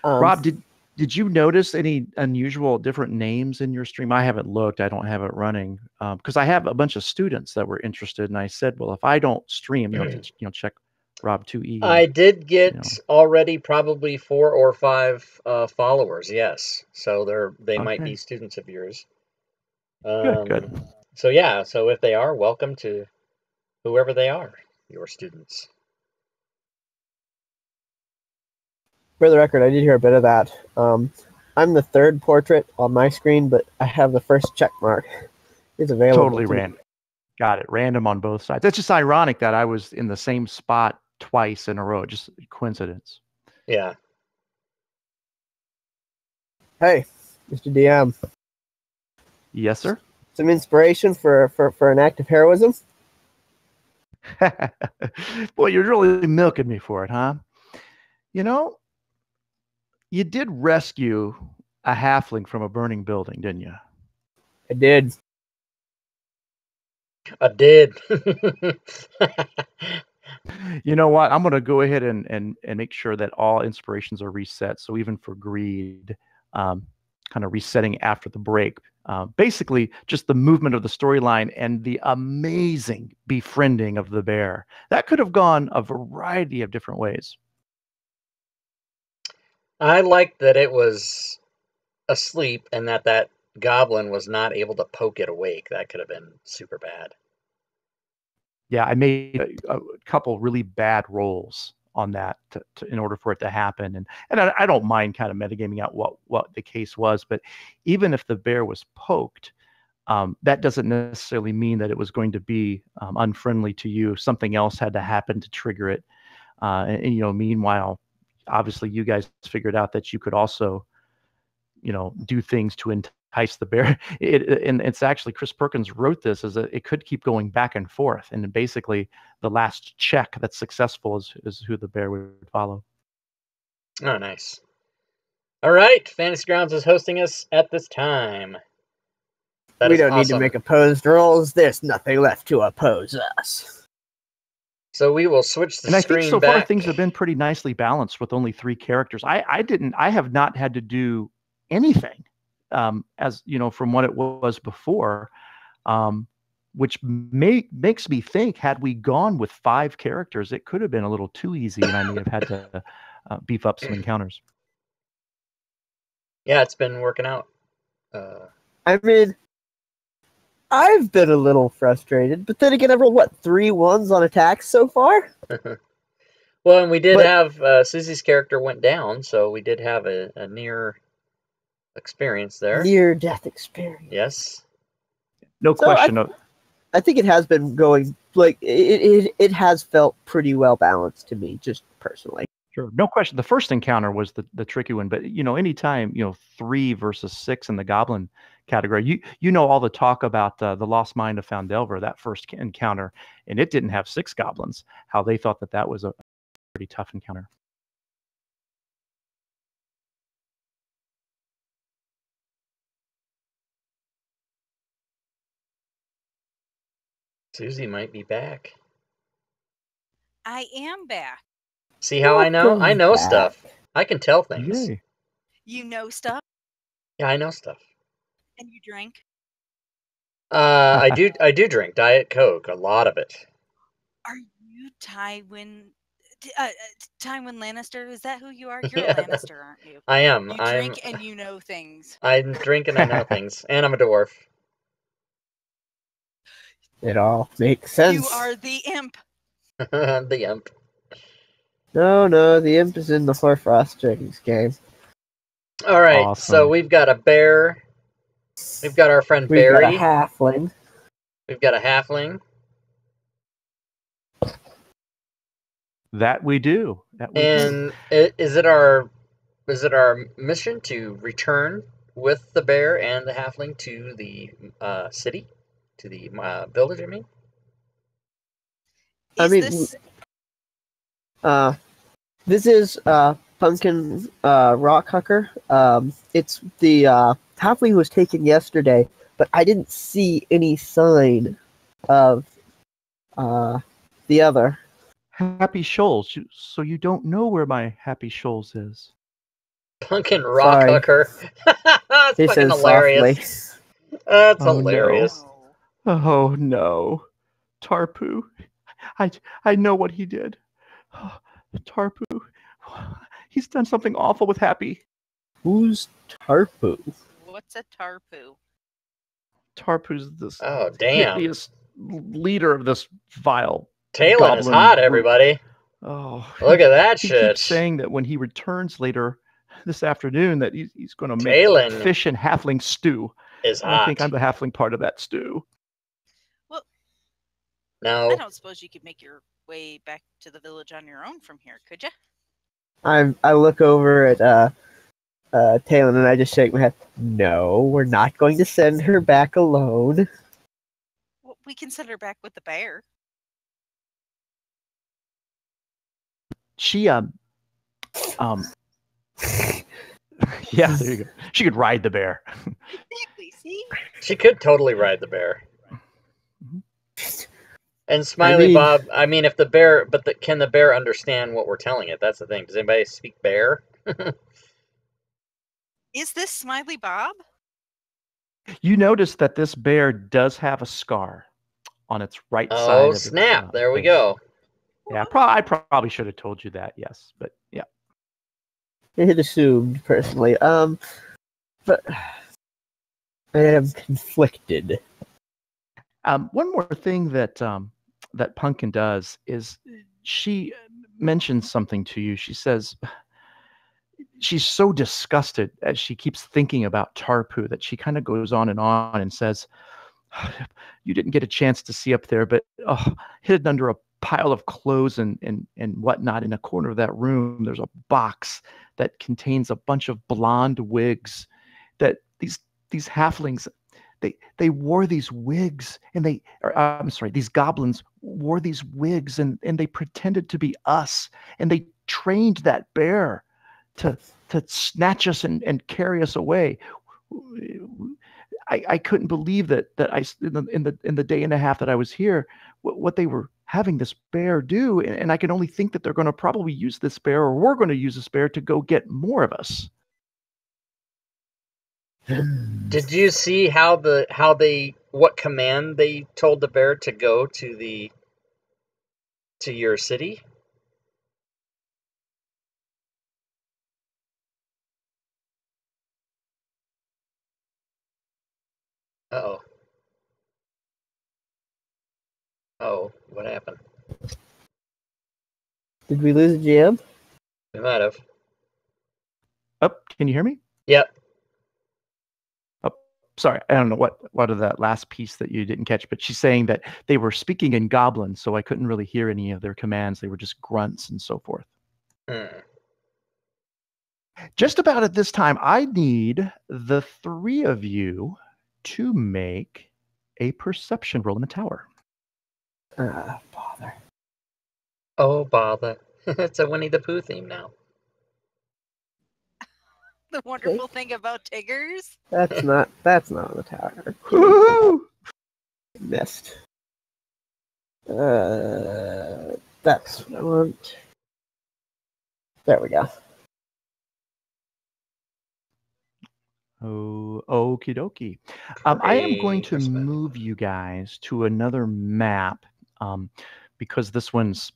Um, Rob, did did you notice any unusual different names in your stream? I haven't looked. I don't have it running because um, I have a bunch of students that were interested, and I said, well, if I don't stream, you know, to, you know check. Rob Twohy. I did get you know. already probably four or five uh, followers. Yes, so they're they okay. might be students of yours. Um, good, good. So yeah, so if they are, welcome to whoever they are, your students. For the record, I did hear a bit of that. Um, I'm the third portrait on my screen, but I have the first check mark. It's available. Totally to random. Me. Got it. Random on both sides. That's just ironic that I was in the same spot twice in a row. Just coincidence. Yeah. Hey, Mister D M. Yes, sir. Some inspiration for for, for an act of heroism. Boy, you're really milking me for it, huh? You know, you did rescue a halfling from a burning building, didn't you? I did. I did. You know what? I'm going to go ahead and, and, and make sure that all inspirations are reset. So even for greed, um, kind of resetting after the break, uh, basically just the movement of the storyline and the amazing befriending of the bear. That could have gone a variety of different ways. I liked that it was asleep and that that goblin was not able to poke it awake. That could have been super bad. Yeah, I made a, a couple really bad rolls on that to, to, in order for it to happen. And and I, I don't mind kind of metagaming out what, what the case was, but even if the bear was poked, um, that doesn't necessarily mean that it was going to be um, unfriendly to you. Something else had to happen to trigger it. Uh, and, and, you know, meanwhile, obviously you guys figured out that you could also, you know, do things to entice Heist the bear. It, and it's actually Chris Perkins wrote this as a, it could keep going back and forth. And basically the last check that's successful is, is who the bear would follow. Oh, nice. All right. Fantasy Grounds is hosting us at this time. That we don't awesome. need to make opposed rolls. There's nothing left to oppose us. So we will switch the and screen back. I think so back. far things have been pretty nicely balanced with only three characters. I, I didn't, I have not had to do anything. Um, as you know, from what it was before, um, which make, makes me think, had we gone with five characters, it could have been a little too easy, and I may have had to uh, beef up some encounters. Yeah, it's been working out. Uh... I mean, I've been a little frustrated, but then again, I've rolled, what, three ones on attacks so far? Well, and we did but... have, uh, Susie's character went down, so we did have a, a near... experience there. Near death experience. Yes. No so question. I, of... I think it has been going, like, it, it, it has felt pretty well balanced to me, just personally. Sure. No question. The first encounter was the, the tricky one, but you know, anytime, you know, three versus six in the goblin category, you, you know, all the talk about uh, the Lost Mine of Phandelver, that first encounter, and it didn't have six goblins, how they thought that that was a pretty tough encounter. Susie might be back. I am back. See how I know? I know stuff. I can tell things. Yay. You know stuff? Yeah, I know stuff. And you drink? Uh, I do I do drink Diet Coke, a lot of it. Are you Tywin uh, Tywin Lannister? Is that who you are? You're yeah. a Lannister, aren't you? I am. You drink I'm, and you know things. I drink and I know things. And I'm a dwarf. It all makes sense. You are the imp. The imp. No, no, the imp is in the Hoarfrost Dragons game. All right, awesome. So we've got a bear. We've got our friend we've Barry. We've got a halfling. We've got a halfling. That we do. That we and do. is it our is it our mission to return with the bear and the halfling to the uh, city? To the uh, village, I mean. Is I mean, this... uh, this is uh, Pumpkin uh, Rockhucker. Um, it's the uh, halfling was taken yesterday, but I didn't see any sign of uh, the other Happy Shoals. So you don't know where my Happy Shoals is. Pumpkin Rockhucker. That's he fucking hilarious. Softly. That's oh, hilarious. No. Oh no, Tarpu! I I know what he did. Oh, Tarpu, he's done something awful with Happy. Who's Tarpu? What's a Tarpu? Tarpu's this oh damn leader of this vile. Talon is hot, everybody. Oh, look at that he shit! Keeps saying that when he returns later this afternoon, that he's he's going to make Talon fish and halfling stew. Is hot. I think I'm the halfling part of that stew. No. I don't suppose you could make your way back to the village on your own from here, could you? I I look over at uh, uh, Talon and I just shake my head. No, we're not going to send her back alone. Well, we can send her back with the bear. She um um yeah, there you go. She could ride the bear. Exactly. See, she could totally ride the bear. Mm-hmm. And Smiley I mean, Bob, I mean, if the bear, but the, can the bear understand what we're telling it? That's the thing. Does anybody speak bear? Is this Smiley Bob? You notice that this bear does have a scar on its right oh, side. Oh, snap. Of there we go. Yeah, pro I probably should have told you that, yes. But, yeah. I had assumed, personally. Um, but I am conflicted. Um, one more thing that... Um, that Pumpkin does is she mentions something to you. She says she's so disgusted as she keeps thinking about Tarpu that she kind of goes on and on and says, you didn't get a chance to see up there, but oh, hidden under a pile of clothes and, and, and whatnot in a corner of that room, there's a box that contains a bunch of blonde wigs that these, these halflings, They, they wore these wigs and they, or, uh, I'm sorry, these goblins wore these wigs and, and they pretended to be us. And they trained that bear to, to snatch us and, and carry us away. I, I couldn't believe that, that I, in the, in the, in the day and a half that I was here, what, what they were having this bear do. And, and I can only think that they're going to probably use this bear, or we're going to use this bear to go get more of us. Did you see how the how they what command they told the bear to go to the to your city? Uh-oh. Oh, what happened? Did we lose a G M? We might have. Oh, can you hear me? Yep. Sorry, I don't know what, what of that last piece that you didn't catch, but she's saying that they were speaking in Goblin, so I couldn't really hear any of their commands. They were just grunts and so forth. Mm. Just about at this time, I need the three of you to make a perception roll in the tower. Ah, bother. Oh, bother. It's a Winnie the Pooh theme now. The wonderful thing about Tiggers? That's not, that's not in the tower. Woo-hoo! Missed. Uh, that's what I want. There we go. Oh, okie dokie. Um, I am going to move you guys to another map um, because this one's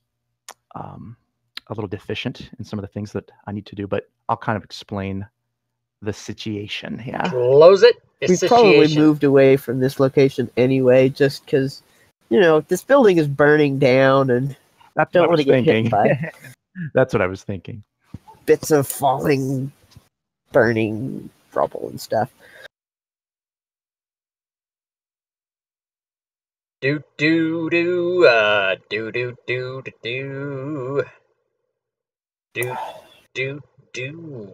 um, a little deficient in some of the things that I need to do, but I'll kind of explain the situation. Yeah. Close it. It's We've situation. probably moved away from this location anyway, just because, you know, this building is burning down and I don't want to get thinking. hit by it. That's what I was thinking. Bits of falling, burning rubble and stuff. Do do do uh do do do do do do do do.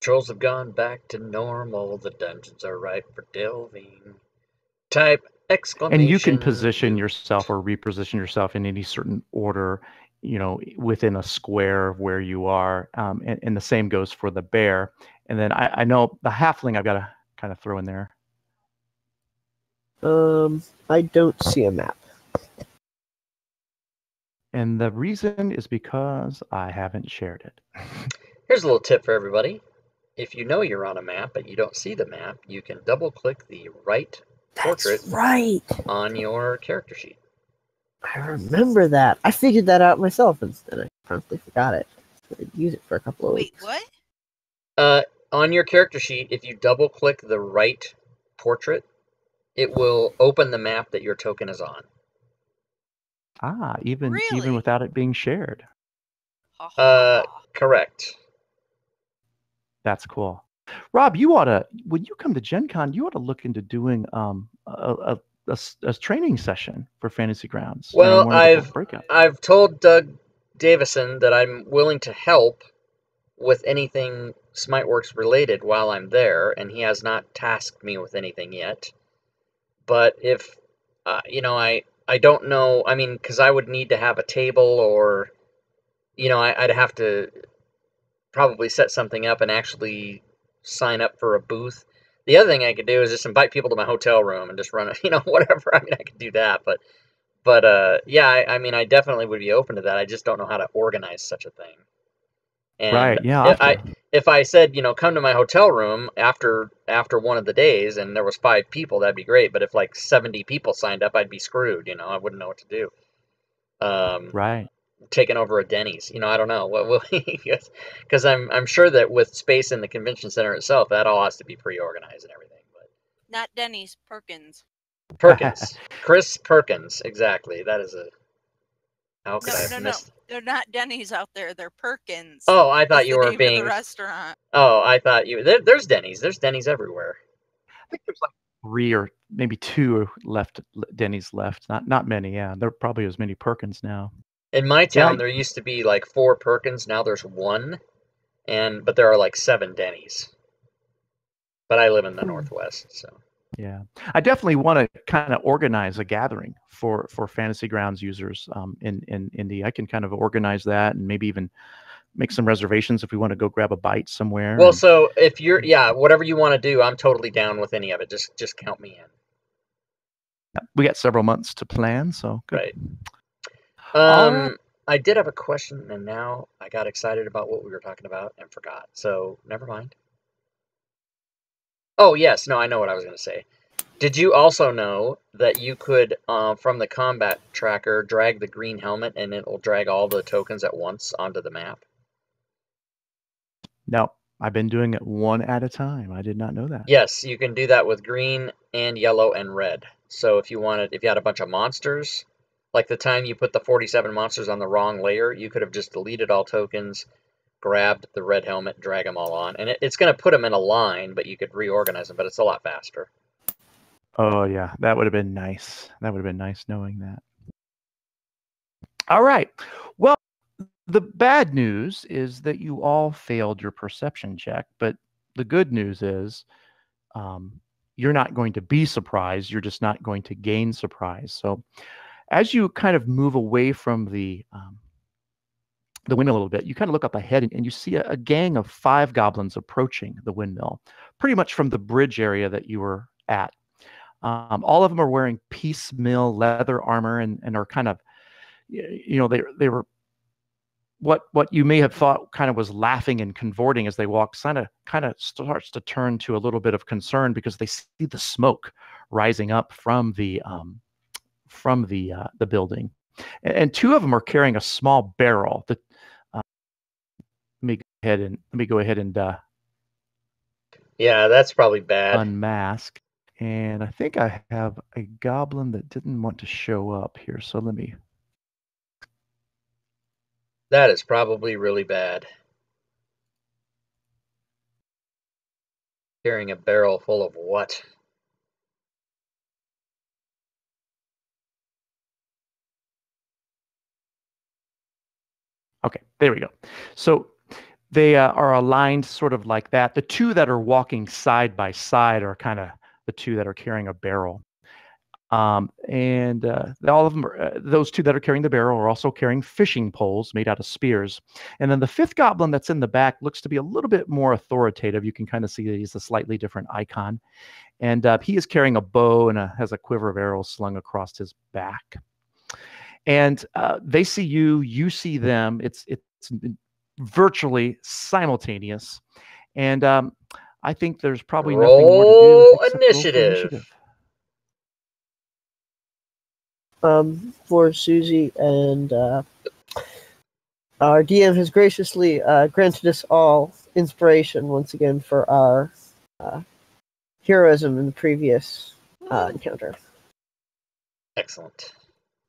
Trolls have gone back to normal. The dungeons are ripe for delving. Type exclamation. And you can position yourself or reposition yourself in any certain order, you know, within a square of where you are. Um, and, and the same goes for the bear. And then I, I know the halfling I've got to kind of throw in there. Um, I don't see a map. And the reason is because I haven't shared it. Here's a little tip for everybody. If you know you're on a map but you don't see the map, you can double-click the right That's portrait right. on your character sheet. I remember that. I figured that out myself, and I promptly forgot it. I didn't use it for a couple of Wait, weeks. Wait, what? Uh, on your character sheet, if you double-click the right portrait, it will open the map that your token is on. Ah, even really? even without it being shared. Uh, correct. That's cool. Rob, you ought to, when you come to Gen Con, you ought to look into doing um a, a A, a training session for Fantasy Grounds. Well, I've I've told Doug Davison that I'm willing to help with anything SmiteWorks related while I'm there, and he has not tasked me with anything yet. But if uh, you know, I I don't know. I mean, because I would need to have a table, or you know, I, I'd have to probably set something up and actually sign up for a booth. The other thing I could do is just invite people to my hotel room and just run, you know, whatever. I mean, I could do that, but, but, uh, yeah, I, I mean, I definitely would be open to that. I just don't know how to organize such a thing. And right. Yeah. If I, if I said, you know, come to my hotel room after, after one of the days and there was five people, that'd be great. But if like seventy people signed up, I'd be screwed. You know, I wouldn't know what to do. Um, right. Taking over a Denny's, you know, I don't know what will yes, because I'm I'm sure that with space in the convention center itself, that all has to be pre-organized and everything. But not Denny's, Perkins. Perkins, Chris Perkins, exactly. That is a. How could no, I have no, missed? No. They're not Denny's out there. They're Perkins. Oh, I thought That's you the were name being of the restaurant. Oh, I thought you. There, there's Denny's. There's Denny's everywhere. I think there's like three or maybe two left. Denny's left. Not not many. Yeah, there are probably as many Perkins now. In my town, yeah. there used to be like four Perkins. Now there's one, and but there are like seven Denny's. But I live in the Northwest, so yeah, I definitely want to kind of organize a gathering for for Fantasy Grounds users um, in in Indy. I can kind of organize that, and maybe even make some reservations if we want to go grab a bite somewhere. Well, and... so if you're yeah, whatever you want to do, I'm totally down with any of it. Just just count me in. We got several months to plan, so good. Right. Um, um, I did have a question, and now I got excited about what we were talking about and forgot. So never mind. Oh yes, no, I know what I was going to say. Did you also know that you could, uh, from the combat tracker, drag the green helmet, and it will drag all the tokens at once onto the map? No, I've been doing it one at a time. I did not know that. Yes, you can do that with green and yellow and red. So if you wanted, if you had a bunch of monsters. Like the time you put the forty-seven monsters on the wrong layer, you could have just deleted all tokens, grabbed the red helmet, drag them all on. And it, it's going to put them in a line, but you could reorganize them, but it's a lot faster. Oh, yeah. That would have been nice. That would have been nice knowing that. All right. Well, The bad news is that you all failed your perception check, but the good news is um, you're not going to be surprised. You're just not going to gain surprise. So as you kind of move away from the um, the windmill a little bit, you kind of look up ahead and, and you see a, a gang of five goblins approaching the windmill, pretty much from the bridge area that you were at. Um, all of them are wearing piecemeal leather armor and, and are kind of, you know, they, they were what what you may have thought kind of was laughing and convorting as they walk kind of kind of starts to turn to a little bit of concern because they see the smoke rising up from the um, from the uh, the building, and, and two of them are carrying a small barrel. That uh, let me go ahead and let me go ahead and uh, yeah, that's probably bad. Unmask. And I think I have a goblin that didn't want to show up here, so let me... That is probably really bad. Carrying a barrel full of what? Okay, there we go. So... they uh, are aligned sort of like that. The two that are walking side by side are kind of the two that are carrying a barrel. Um, and uh, all of them, are, uh, those two that are carrying the barrel are also carrying fishing poles made out of spears. And then the fifth goblin that's in the back looks to be a little bit more authoritative. You can kind of see that he's a slightly different icon. And uh, he is carrying a bow and a, has a quiver of arrows slung across his back. And uh, they see you, you see them. It's, it's, it's virtually simultaneous, and um, I think there's probably roll nothing more to do than initiative. initiative. Um, for Susie and uh, our D M has graciously uh, granted us all inspiration once again for our uh, heroism in the previous uh, encounter. Excellent.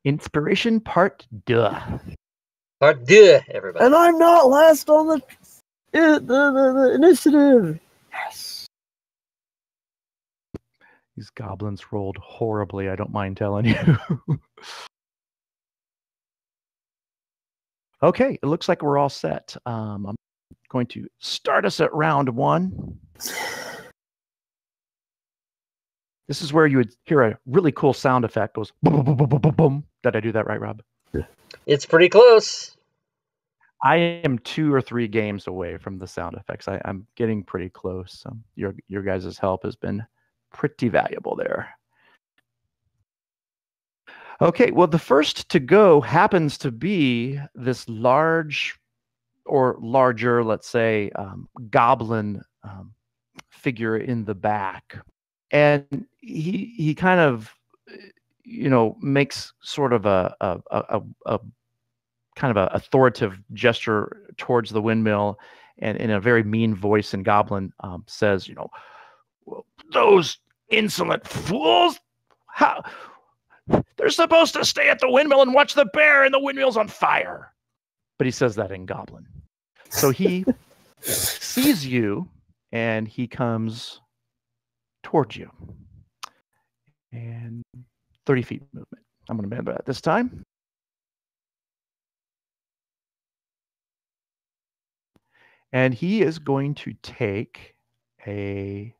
Inspiration part duh. Part deux, everybody. And I'm not last on the, the, the, the initiative. Yes. These goblins rolled horribly, I don't mind telling you. Okay, it looks like we're all set. Um, I'm going to start us at round one. This is where you would hear a really cool sound effect. It goes boom, boom, boom, boom, boom, boom. Did I do that right, Rob? Yeah. It's pretty close. I am two or three games away from the sound effects. I, I'm getting pretty close. So your your guys' help has been pretty valuable there. Okay, well, the first to go happens to be this large or larger, let's say, um, goblin um, figure in the back. And he he kind of... you know, makes sort of a, a, a, a kind of an authoritative gesture towards the windmill, and in a very mean voice in Goblin um, says, you know, those insolent fools, how they're supposed to stay at the windmill and watch the bear, and the windmill's on fire. But he says that in Goblin. So he sees you and he comes towards you. And thirty feet movement. I'm going to remember that this time. And he is going to take a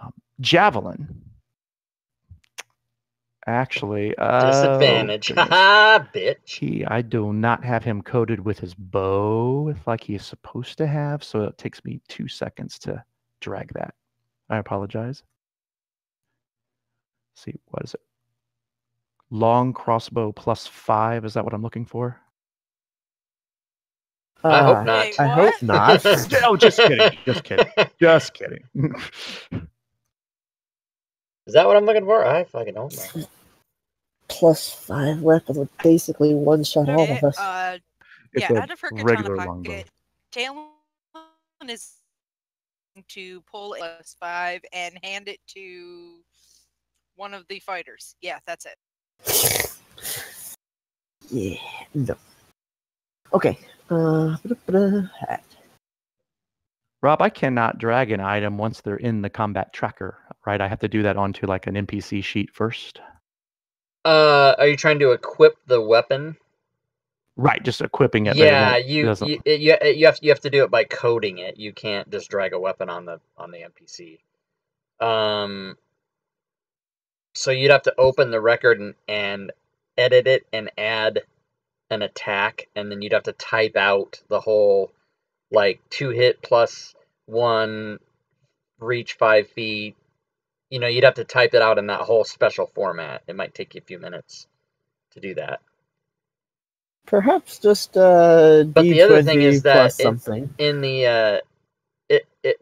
um, javelin. Actually, uh, disadvantage. Haha, bitch. He, I do not have him coded with his bow like he is supposed to have, so it takes me two seconds to drag that. I apologize. See, what is it? Long crossbow plus five. Is that what I'm looking for? Uh, I hope not. Wait, I hope not. No, just kidding. Just kidding. Just kidding. Is that what I'm looking for? I fucking don't know. Plus five weapon would basically one shot all of us. Uh, yeah, out of her katana pocket, Talon is going to pull a plus five and hand it to one of the fighters. Yeah, that's it. Yeah, no. Okay. Uh, Rob, I cannot drag an item once they're in the combat tracker, right? I have to do that onto like an N P C sheet first. Uh, are you trying to equip the weapon? Right, just equipping it. Yeah, you you, you you have you have to do it by coding it. You can't just drag a weapon on the on the N P C. Um, so you'd have to open the record and, and edit it and add an attack, and then you'd have to type out the whole like two hit plus one reach five feet. You know, you'd have to type it out in that whole special format. It might take you a few minutes to do that. Perhaps just uh but the other thing is that something in the uh it, it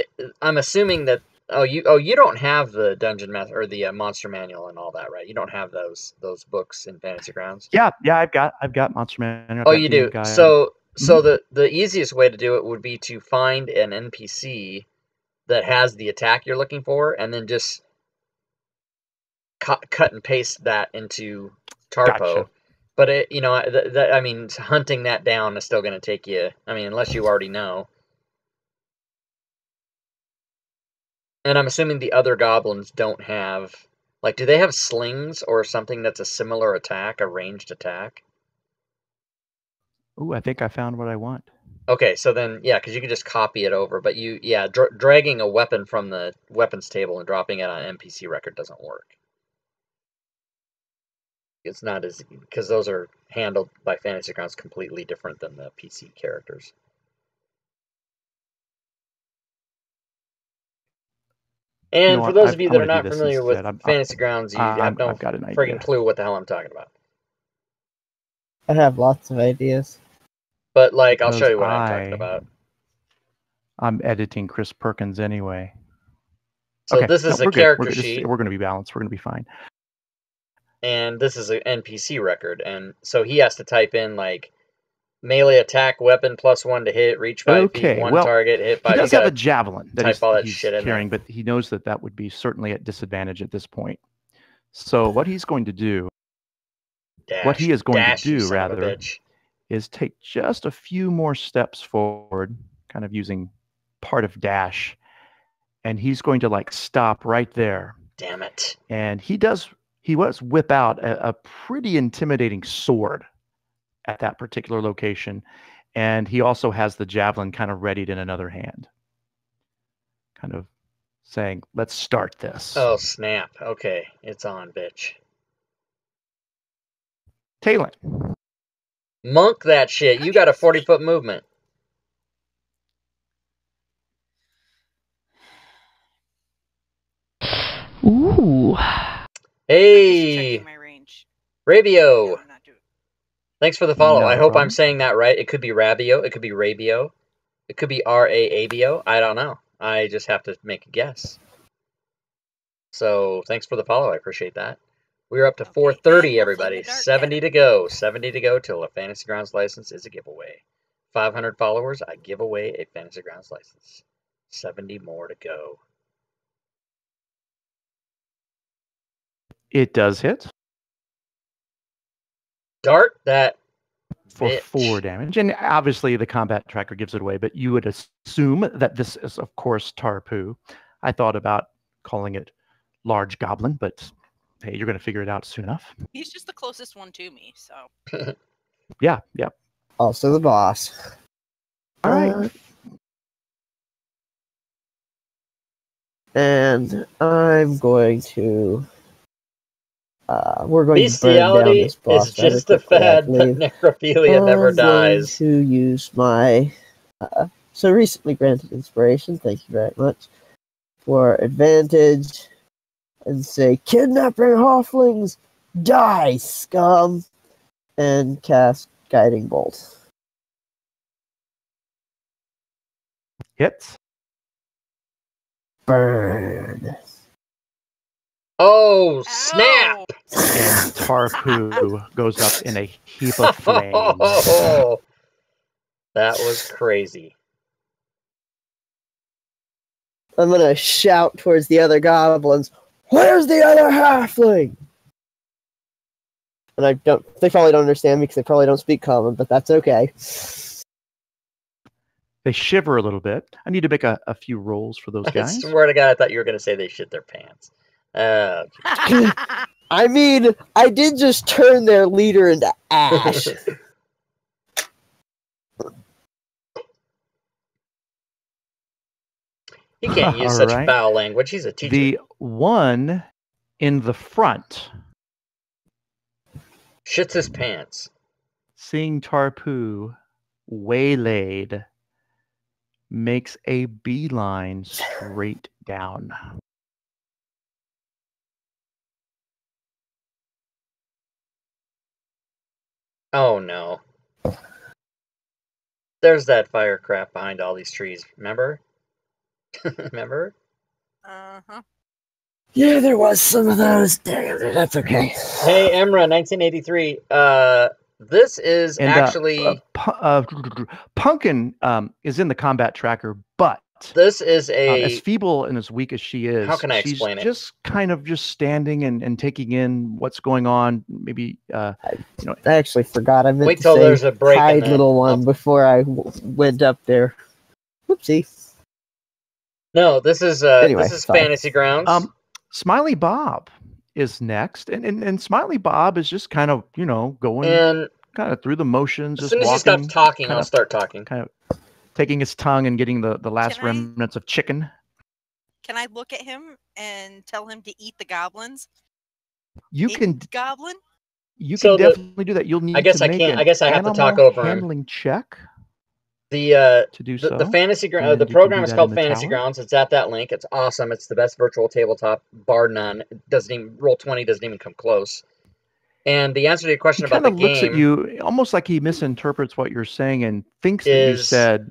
it I'm assuming that oh you oh you don't have the Dungeon Master or the uh, Monster Manual and all that, right? You don't have those those books in Fantasy Grounds. Yeah, yeah, I've got I've got Monster Manual. I've oh, you do. Guy. So so mm-hmm. the the easiest way to do it would be to find an N P C that has the attack you're looking for, and then just cut cut and paste that into Tarpu. Gotcha. But it, you know, th th I mean, hunting that down is still going to take you. I mean, unless you already know. And I'm assuming the other goblins don't have, like, do they have slings or something that's a similar attack, a ranged attack? Ooh, I think I found what I want. Okay, so then, yeah, because you can just copy it over. But you, yeah, dra dragging a weapon from the weapons table and dropping it on an N P C record doesn't work. It's not as, because those are handled by Fantasy Grounds completely different than the P C characters. And you know, for those I've, of you that I'm are not familiar with I'm, Fantasy Grounds, you have no friggin' clue what the hell I'm talking about. I have lots of ideas. But, like, because I'll show you what I, I'm talking about. I'm editing Chris Perkins anyway. So okay. this is no, a character we're, sheet. Just, we're going to be balanced. We're going to be fine. And this is an N P C record, and so he has to type in, like, melee attack, weapon plus one to hit, reach five okay. feet, one well, target, hit five. He does have a javelin that he's, all that he's shit carrying, in but he knows that that would be certainly at disadvantage at this point. So what he's going to do, dash, what he is going dash, to do, rather, is take just a few more steps forward, kind of using part of dash, and he's going to, like, stop right there. Damn it. And he does... He was whip out a, a pretty intimidating sword at that particular location, and he also has the javelin kind of readied in another hand, kind of saying, "Let's start this." Oh snap! Okay, it's on, bitch. Talon, monk that shit. You got a forty-foot movement. Ooh. Hey, my range. Rabio, no, thanks for the follow. No I hope problem. I'm saying that right. It could be Rabio. It could be Rabio. It could be R A A B O. I don't know. I just have to make a guess. So thanks for the follow. I appreciate that. We're up to okay. four thirty, everybody. seventy yet. to go. seventy to go till a Fantasy Grounds license is a giveaway. five hundred followers, I give away a Fantasy Grounds license. seventy more to go. It does hit. Dart that for bitch. four damage. And obviously the combat tracker gives it away, but you would assume that this is, of course, Tarpu. I thought about calling it Large Goblin, but hey, you're going to figure it out soon enough. He's just the closest one to me, so. yeah, yeah. Also the boss. All right. Uh, and I'm going to... Uh, we're going Bestiality to burn down this boss. It's just a fad, but necrophilia I'm never dies. To use my uh, so recently granted inspiration, thank you very much for advantage, and say kidnapping halflings, die scum, and cast Guiding Bolt. Hits. Burn. Oh, snap! And Tarpu goes up in a heap of flames. Oh, that was crazy. I'm going to shout towards the other goblins, "Where's the other halfling?" And I don't, they probably don't understand me because they probably don't speak common, but that's okay. They shiver a little bit. I need to make a, a few rolls for those guys. I swear to God, I thought you were going to say they shit their pants. Uh, I mean, I did just turn their leader into ash. He can't use All such right. foul language. He's a teacher. The one in the front shits his pants. Seeing Tarpu waylaid, makes a beeline straight down. Oh no. There's that fire crap behind all these trees, remember? Remember? Uh-huh. Yeah, there was some of those. That's okay. Hey, Emra, nineteen eighty-three. Uh, this is and, actually... Uh, uh, uh, Pumpkin um, is in the combat tracker, but... This is a... Uh, as feeble and as weak as she is... How can I explain it? She's just kind of just standing and, and taking in what's going on. Maybe, uh, you know... I actually forgot. I meant wait till there's a break. Hi, little one, before I w went up there. Whoopsie. No, this is uh, anyway, this is sorry. Fantasy Grounds. Um, Smiley Bob is next, and, and and Smiley Bob is just kind of you know going and kind of through the motions. As soon as walking, you stop talking, I'll of, start talking. Kind of taking his tongue and getting the the last can remnants I, of chicken. Can I look at him and tell him to eat the goblins? You eat can goblin. You so can the, definitely do that. You'll need. I guess to I can't. I guess I have to talk over handling him. Check. The uh, to do so. the, the fantasy ground, the program is called Fantasy Grounds. It's at that link. It's awesome. It's the best virtual tabletop, bar none. It doesn't even roll twenty doesn't even come close. And the answer to your question about the game, he looks at you almost like he misinterprets what you're saying and thinks that you said,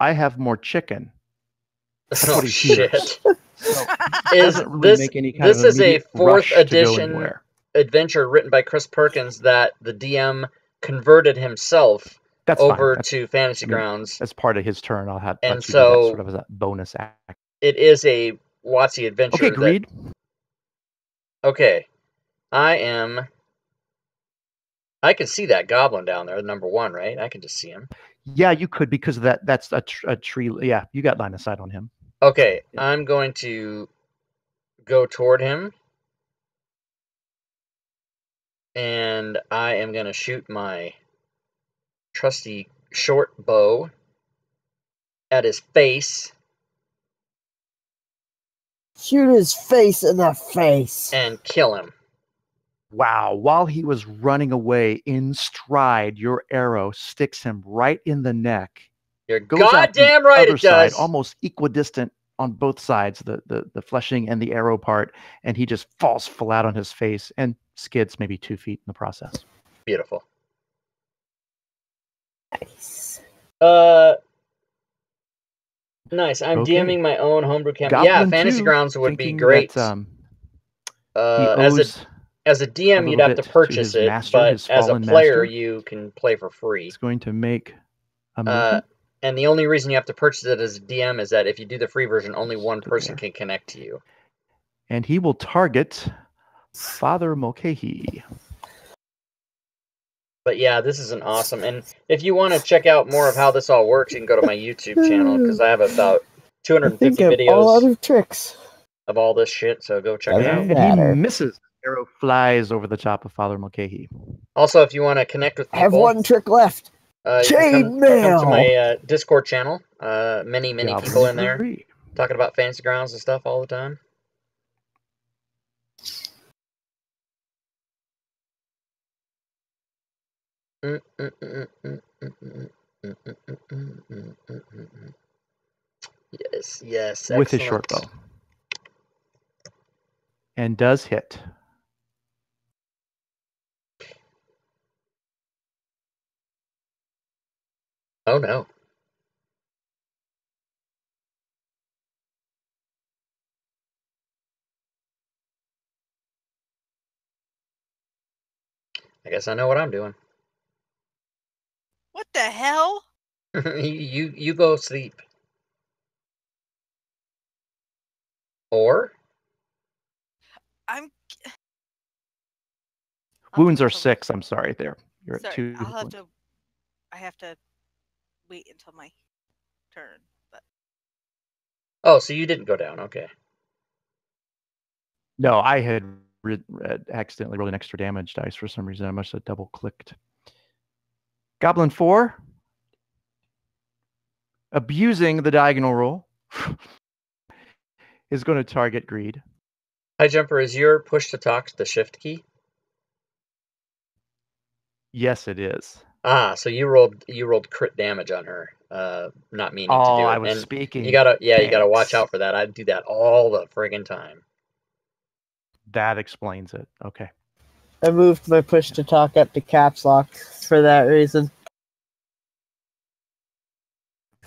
"I have more chicken." That's what he hears. Is this this is a fourth edition adventure written by Chris Perkins that the D M converted himself. That's over that's, to Fantasy I mean, Grounds as part of his turn. I'll have and so sort of as a bonus act. It is a WotC adventure. Okay, Greed. That, okay, I am. I can see that goblin down there, number one, right? I can just see him. Yeah, you could because of that that's a, tr a tree. Yeah, you got line of sight on him. Okay, yeah. I'm going to go toward him, and I am going to shoot my trusty short bow at his face. Shoot his face in the face. And kill him. Wow. While he was running away in stride, your arrow sticks him right in the neck. You're goddamn right it does. Almost equidistant on both sides, the, the, the fleshing and the arrow part, and he just falls flat on his face and skids maybe two feet in the process. Beautiful. Nice. Uh, nice. I'm okay. DMing my own homebrew campaign. Yeah, Fantasy too, Grounds would be great. That, um, uh, as a as a D M, a you'd have to purchase to it, master, but as a player, master. you can play for free. It's going to make. A uh, and the only reason you have to purchase it as a D M is that if you do the free version, only one person there. can connect to you. And he will target Father Mulcahy. But yeah, this is an awesome, and if you want to check out more of how this all works, you can go to my YouTube channel, because I have about two hundred fifty I think videos all out of, tricks. of all this shit, so go check it out. And he misses. Arrow flies over the top of Father Mulcahy. Also, if you want to connect with people... I have one trick left. Uh, Chain mail! Come to my uh, Discord channel. Uh, many, many yeah, people in there free. talking about Fantasy Grounds and stuff all the time. Yes, yes. Excellent. With his short bow. And does hit. Oh, no. I guess I know what I'm doing. What the hell? you you go sleep. Or? I'm. Wounds are six. I'm sorry. There, you're sorry, at two. I'll have to. I have to wait until my turn. But. Oh, so you didn't go down? Okay. No, I had re accidentally rolled an extra damage dice for some reason. I must have double clicked. Goblin four, abusing the diagonal roll, is going to target Greed. Hi, Jumper, is your push to talk the shift key? Yes, it is. Ah, so you rolled you rolled crit damage on her, uh, not meaning oh, to do it. Oh, I was and speaking. You gotta, yeah, Thanks. You gotta watch out for that. I do that all the friggin' time. That explains it. Okay. I moved my push to talk up to caps lock for that reason.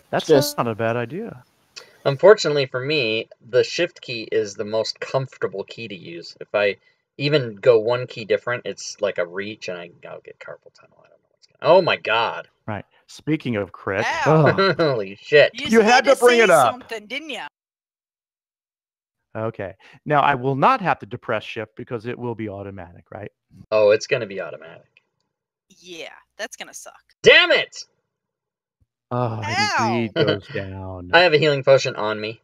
That's just not a bad idea. Unfortunately for me, the shift key is the most comfortable key to use. If I even go one key different, it's like a reach, and I I'll get carpal tunnel. I don't know what's going on. Oh my god! Right. Speaking of crit, oh. Holy shit! You, you had, had to, to bring it up, something, didn't you? Okay. Now I will not have to depress shift because it will be automatic, right? Oh, it's going to be automatic. Yeah, that's going to suck. Damn it! Oh, Ow. It goes down. I have a healing potion on me.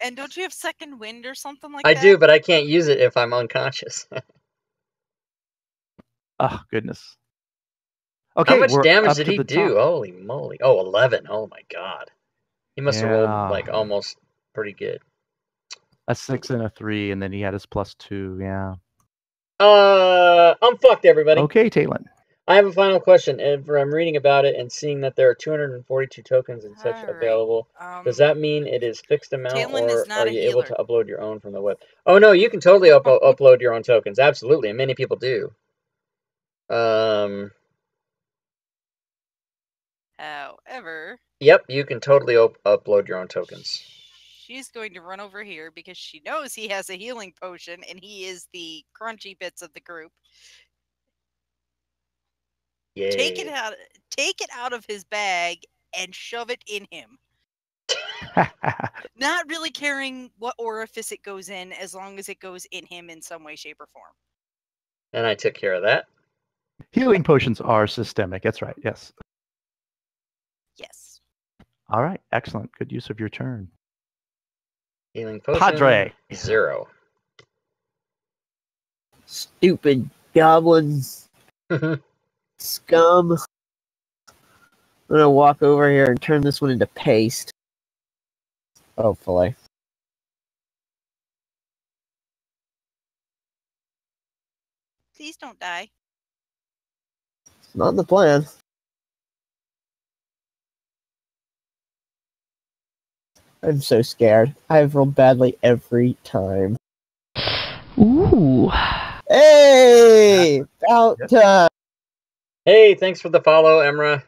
And don't you have second wind or something like I that? I do, but I can't use it if I'm unconscious. Oh, goodness. Okay, how much damage did he do? Top. Holy moly. Oh, eleven. Oh, my God. He must yeah. have rolled like almost pretty good. A six and a three, and then he had his plus two, yeah. Uh, I'm fucked, everybody. Okay, Taylin. I have a final question. If I'm reading about it and seeing that there are two hundred forty-two tokens and such right. available, um, does that mean it is fixed amount, Taylin or are you healer. able to upload your own from the web? Oh, no, you can totally up upload your own tokens. Absolutely, and many people do. Um. However. Yep, you can totally up upload your own tokens. She's going to run over here because she knows he has a healing potion and he is the crunchy bits of the group. Yay. Take it out, take it out of his bag and shove it in him. Not really caring what orifice it goes in as long as it goes in him in some way, shape, or form. And I took care of that. Healing potions are systemic. That's right. Yes. Yes. All right. Excellent. Good use of your turn. Healing potion. Padre. Zero. Stupid goblins. Scum. I'm gonna walk over here and turn this one into paste. Hopefully. Please don't die. It's not the plan. I'm so scared. I've rolled badly every time. Ooh. Hey! About time! Hey, thanks for the follow, Emra.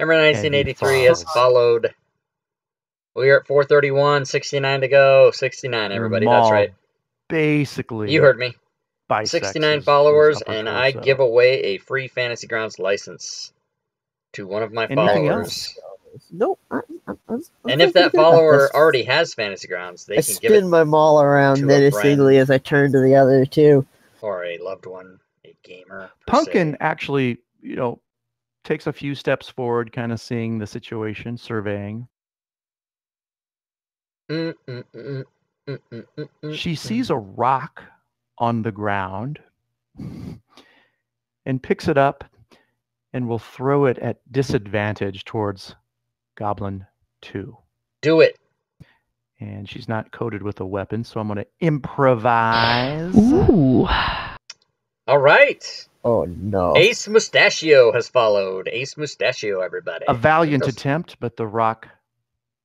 Emra nineteen eighty-three has followed. We are at four thirty-one, sixty-nine to go. sixty-nine, everybody. Mom, that's right. Basically. You heard me. sixty-nine followers, and I so. give away a free Fantasy Grounds license to one of my and followers. Nope. I'm, I'm, I'm and if that follower already has Fantasy Grounds, they I can give it. I spin my maul around menacingly as I turn to the other two. Or a loved one, a gamer. Pumpkin se. actually, you know, takes a few steps forward, kind of seeing the situation, surveying. Mm, mm, mm, mm, mm, mm, mm, she sees a rock on the ground and picks it up and will throw it at disadvantage towards Goblin two. Do it. And she's not coated with a weapon, so I'm going to improvise. Ooh. All right. Oh, no. Ace Mustachio has followed. Ace Mustachio, everybody. A valiant those, attempt, but the rock.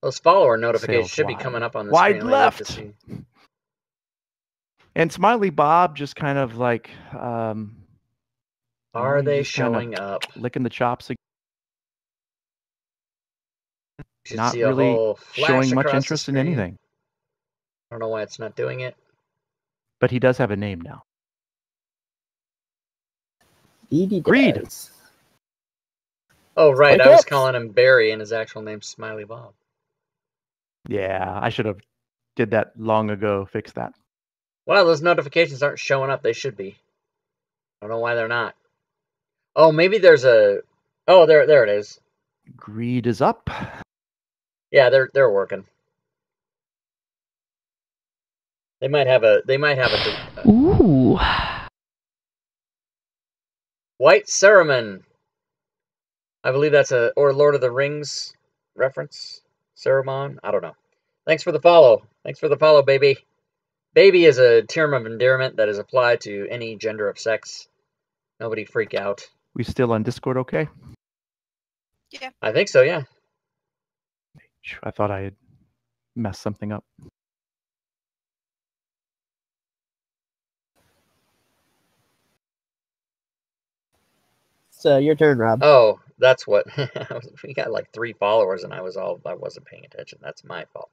Those follower notifications should wide. be coming up on the wide screen. Wide left. And Smiley Bob just kind of like. Um, Are they showing kind of up? Licking the chops again. Not really showing much interest in anything. I don't know why it's not doing it. But he does have a name now. Reed. Oh, right. I was calling him Barry, and his actual name's Smiley Bob. Yeah, I should have did that long ago. Fix that. Well, those notifications aren't showing up. They should be. I don't know why they're not. Oh, maybe there's a... Oh, there, there it is. Greed is up. Yeah, they're they're working. They might have a. They might have a. Ooh. White Saruman. I believe that's a or Lord of the Rings reference. Saruman. I don't know. Thanks for the follow. Thanks for the follow, baby. Baby is a term of endearment that is applied to any gender of sex. Nobody freak out. We still on Discord, okay? Yeah. I think so. Yeah. I thought I had messed something up. So your turn, Rob. Oh, that's what we got like three followers, and I was all I wasn't paying attention. That's my fault.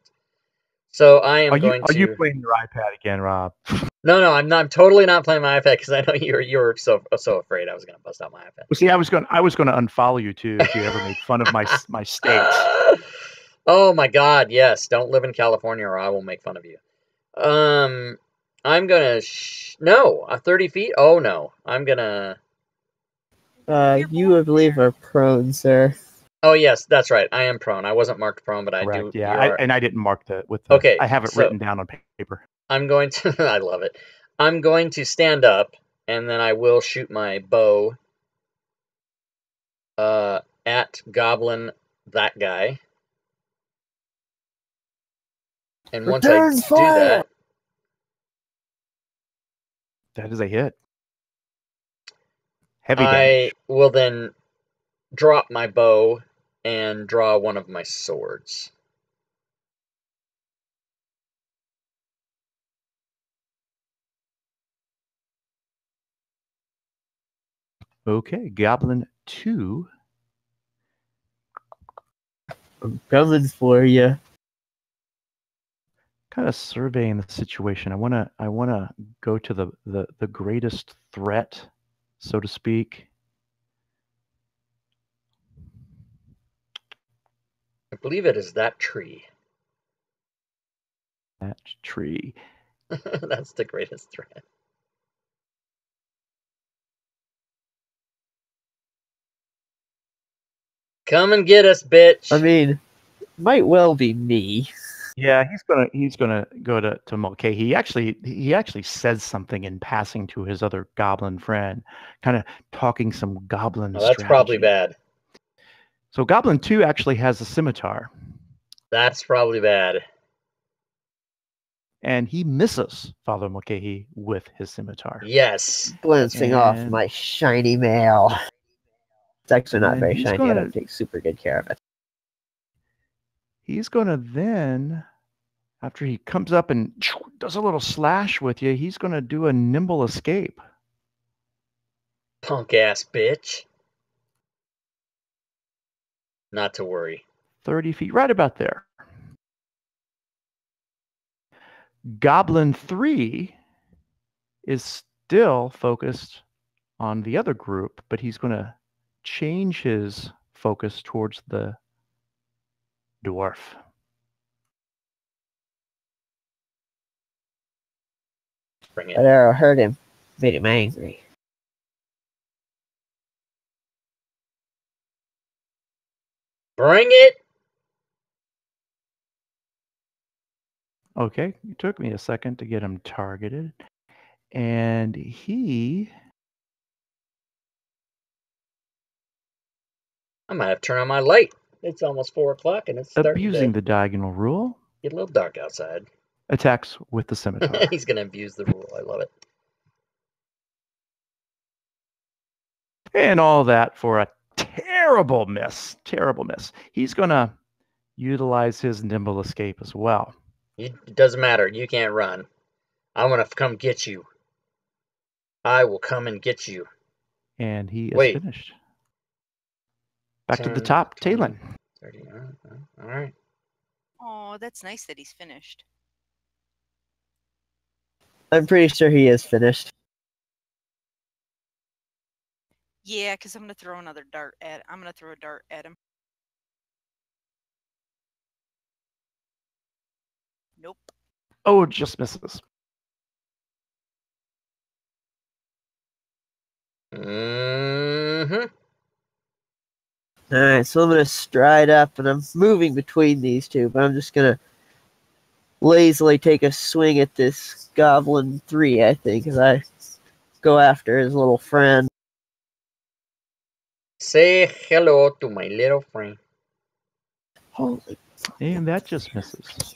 So I am are going you, are to. Are you playing your iPad again, Rob? No, no, I'm not. I'm totally not playing my iPad because I know you're you're so so afraid I was going to bust out my iPad. Well, see, I was going I was going to unfollow you too if you ever made fun of my my states. Oh my God! Yes, don't live in California, or I will make fun of you. Um, I'm gonna sh no a thirty feet. Oh no, I'm gonna. Uh, you, I believe, are prone, sir. Oh, yes, that's right. I am prone. I wasn't marked prone, but I Correct. do. Yeah, I, and I didn't mark that with the, okay, I have it so written down on paper. I'm going to... I love it. I'm going to stand up, and then I will shoot my bow uh, at Goblin, that guy. And once Return I fire! do that... That is a hit. Heavy I will then drop my bow and draw one of my swords. Okay, Goblin two. Goblin for you. Kind of surveying the situation. I wanna, I wanna go to the the the greatest threat, so to speak. I believe it is that tree. That tree. That's the greatest threat. Come and get us, bitch. I mean, might well be me. Yeah, he's gonna he's gonna go to to Mulcahy. He actually he actually says something in passing to his other goblin friend, kind of talking some goblin. Oh, that's strategy. Probably bad. So Goblin two actually has a scimitar. That's probably bad. And he misses Father Mulcahy with his scimitar. Yes, glancing and... off my shiny mail. It's actually not and very shiny. Gonna... I don't take super good care of it. He's going to then, after he comes up and does a little slash with you, he's going to do a nimble escape. Punk-ass bitch. Not to worry. thirty feet, right about there. Goblin three is still focused on the other group, but he's going to change his focus towards the dwarf. Bring it. That arrow hurt him. Made him angry. Bring it. Okay. It took me a second to get him targeted. And he... I might have to turn on my light. It's almost four o'clock, and it's abusing the diagonal rule. Get a little dark outside. Attacks with the scimitar. He's going to abuse the rule. I love it. And all that for a terrible miss. Terrible miss. He's going to utilize his nimble escape as well. It doesn't matter. You can't run. I'm going to come get you. I will come and get you. And he is Wait. finished. Back ten, to the top, Talon. thirty, all right. Oh, that's nice that he's finished. I'm pretty sure he is finished. Yeah, because I'm gonna throw another dart at. I'm gonna throw a dart at him. Nope. Oh, just misses. Mm-hmm. All right, so I'm going to stride up, and I'm moving between these two, but I'm just going to lazily take a swing at this Goblin three, I think, as I go after his little friend. Say hello to my little friend. Holy fuck. And that just misses.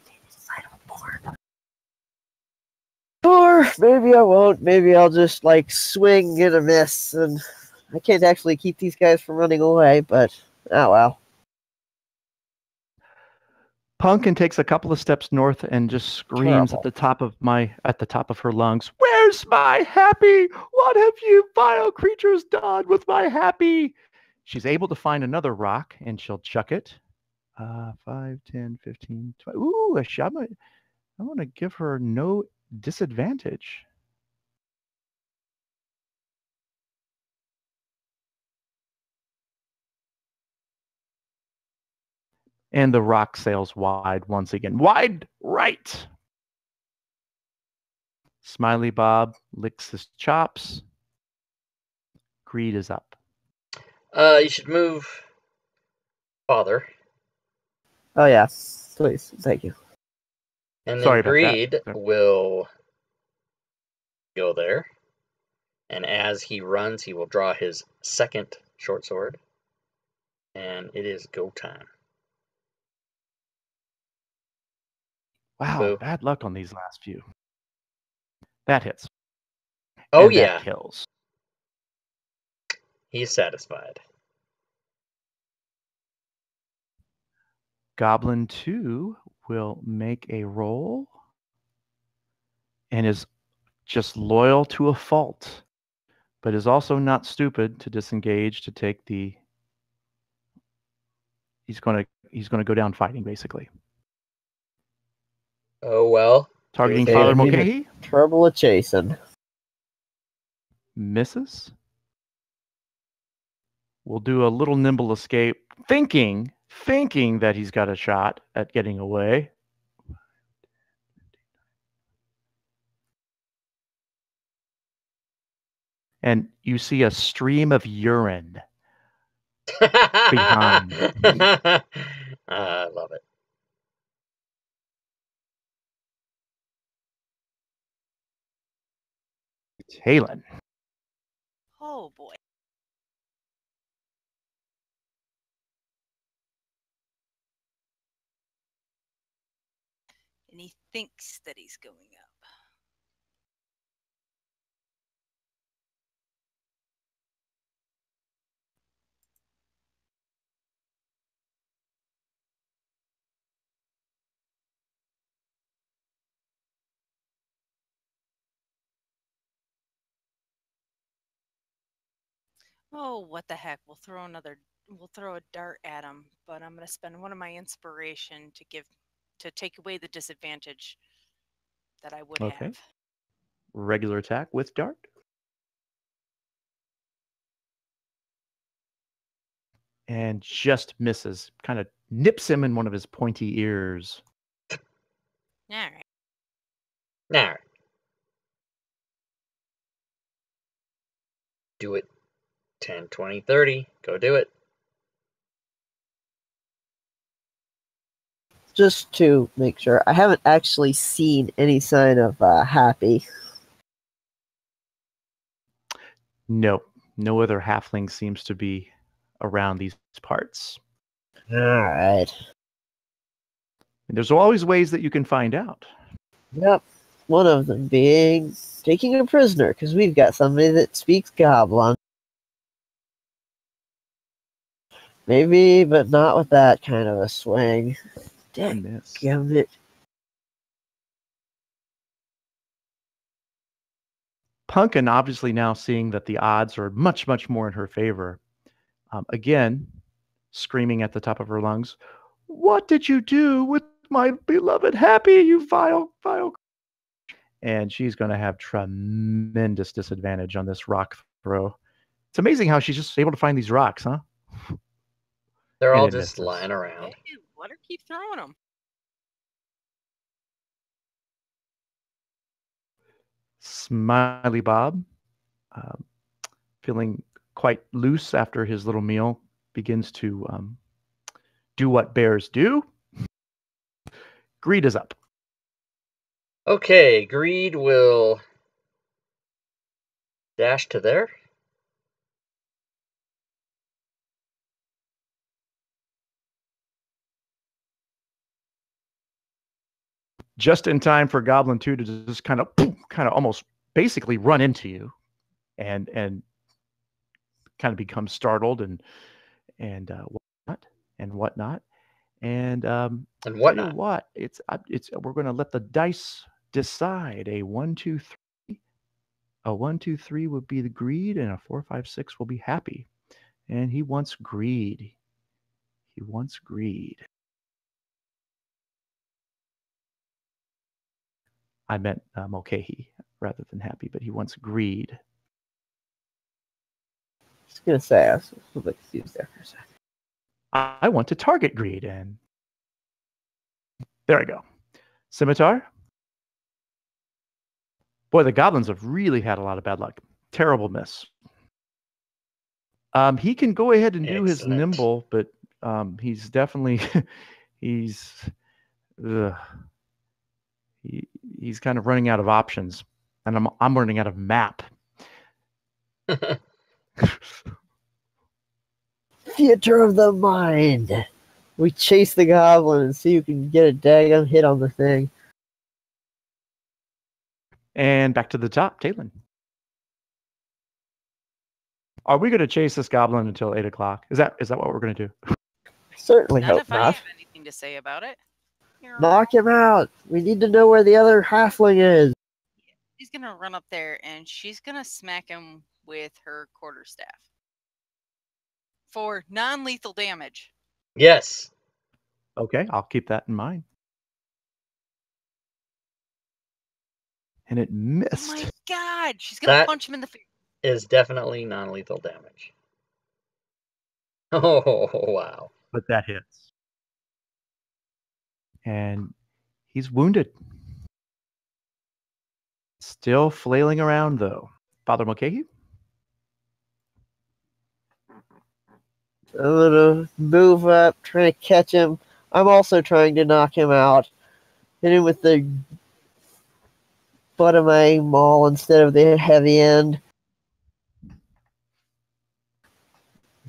Or maybe I won't. Maybe I'll just, like, swing and a miss. And I can't actually keep these guys from running away, but oh well. Pumpkin takes a couple of steps north and just screams Terrible. at the top of my at the top of her lungs, "Where's my happy? What have you vile creatures done with my happy?" She's able to find another rock and she'll chuck it. Uh, five, ten, fifteen, twenty. Ooh, a shama. I want to give her no disadvantage. And the rock sails wide once again. Wide right! Smiley Bob licks his chops. Greed is up. Uh, you should move, Father. Oh, yeah. Please. Thank you. And then Greed will go there. And as he runs, he will draw his second short sword. And it is go time. Wow, so, bad luck on these last few. That hits. Oh, and yeah. That kills. He's satisfied. Goblin two will make a roll and is just loyal to a fault, but is also not stupid to disengage to take the... He's going to he's going to go down fighting, basically. Oh, well. Targeting Father Mulcahy. Trouble a chasing. Misses. We'll do a little nimble escape, thinking, thinking that he's got a shot at getting away. And you see a stream of urine behind. uh, I love it. Halen. Oh boy. And he thinks that he's going up. Oh, what the heck. We'll throw another, we'll throw a dart at him, but I'm going to spend one of my inspiration to give, to take away the disadvantage that I would okay. have. Regular attack with dart. And just misses, kind of nips him in one of his pointy ears. All right. All right. Do it. ten, twenty, thirty. Go do it. Just to make sure, I haven't actually seen any sign of uh, happy. No. No other halfling seems to be around these parts. All right. And there's always ways that you can find out. Yep. One of them being taking a prisoner, because we've got somebody that speaks Goblin. Maybe, but not with that kind of a swing. Damn it. Pumpkin, obviously now seeing that the odds are much, much more in her favor. Um, again, screaming at the top of her lungs, "What did you do with my beloved happy, you vile, vile..." And she's going to have tremendous disadvantage on this rock throw. It's amazing how she's just able to find these rocks, huh? They're all just misses. Lying around. Hey, let her keep throwing them. Smiley Bob, um, feeling quite loose after his little meal, begins to um, do what bears do. Greed is up. Okay, Greed will dash to there. Just in time for Goblin two to just kind of, kind of almost basically run into you, and and kind of become startled and and uh, whatnot and whatnot and um and whatnot. What it's it's we're going to let the dice decide. A one two three, a one two three would be the Greed, and a four five six will be Happy, and he wants Greed. He wants Greed. I meant um, Mulcahy rather than Happy, but he wants Greed. I was going to say, I was a little bit confused there for a second. I want to target Greed, and there I go. Scimitar. Boy, the Goblins have really had a lot of bad luck. Terrible miss. Um, he can go ahead and do Excellent. his nimble, but um, he's definitely... he's... Ugh. He, he's kind of running out of options, and I'm I'm running out of map. Theater of the mind. We chase the goblin and see who can get a daggum hit on the thing. And back to the top, Taylin. Are we going to chase this goblin until eight o'clock? Is that is that what we're going to do? I certainly not hope if not. I have anything to say about it. Knock him out. We need to know where the other halfling is. He's going to run up there, and she's going to smack him with her quarterstaff. For non-lethal damage. Yes. Okay, I'll keep that in mind. And it missed. Oh my god, she's going to punch him in the face. Is definitely non-lethal damage. Oh, wow. But that hits. And he's wounded. Still flailing around, though. Father Mulcahy? I'm going to move up, trying to catch him. I'm also trying to knock him out. Hit him with the butt of my maul instead of the heavy end.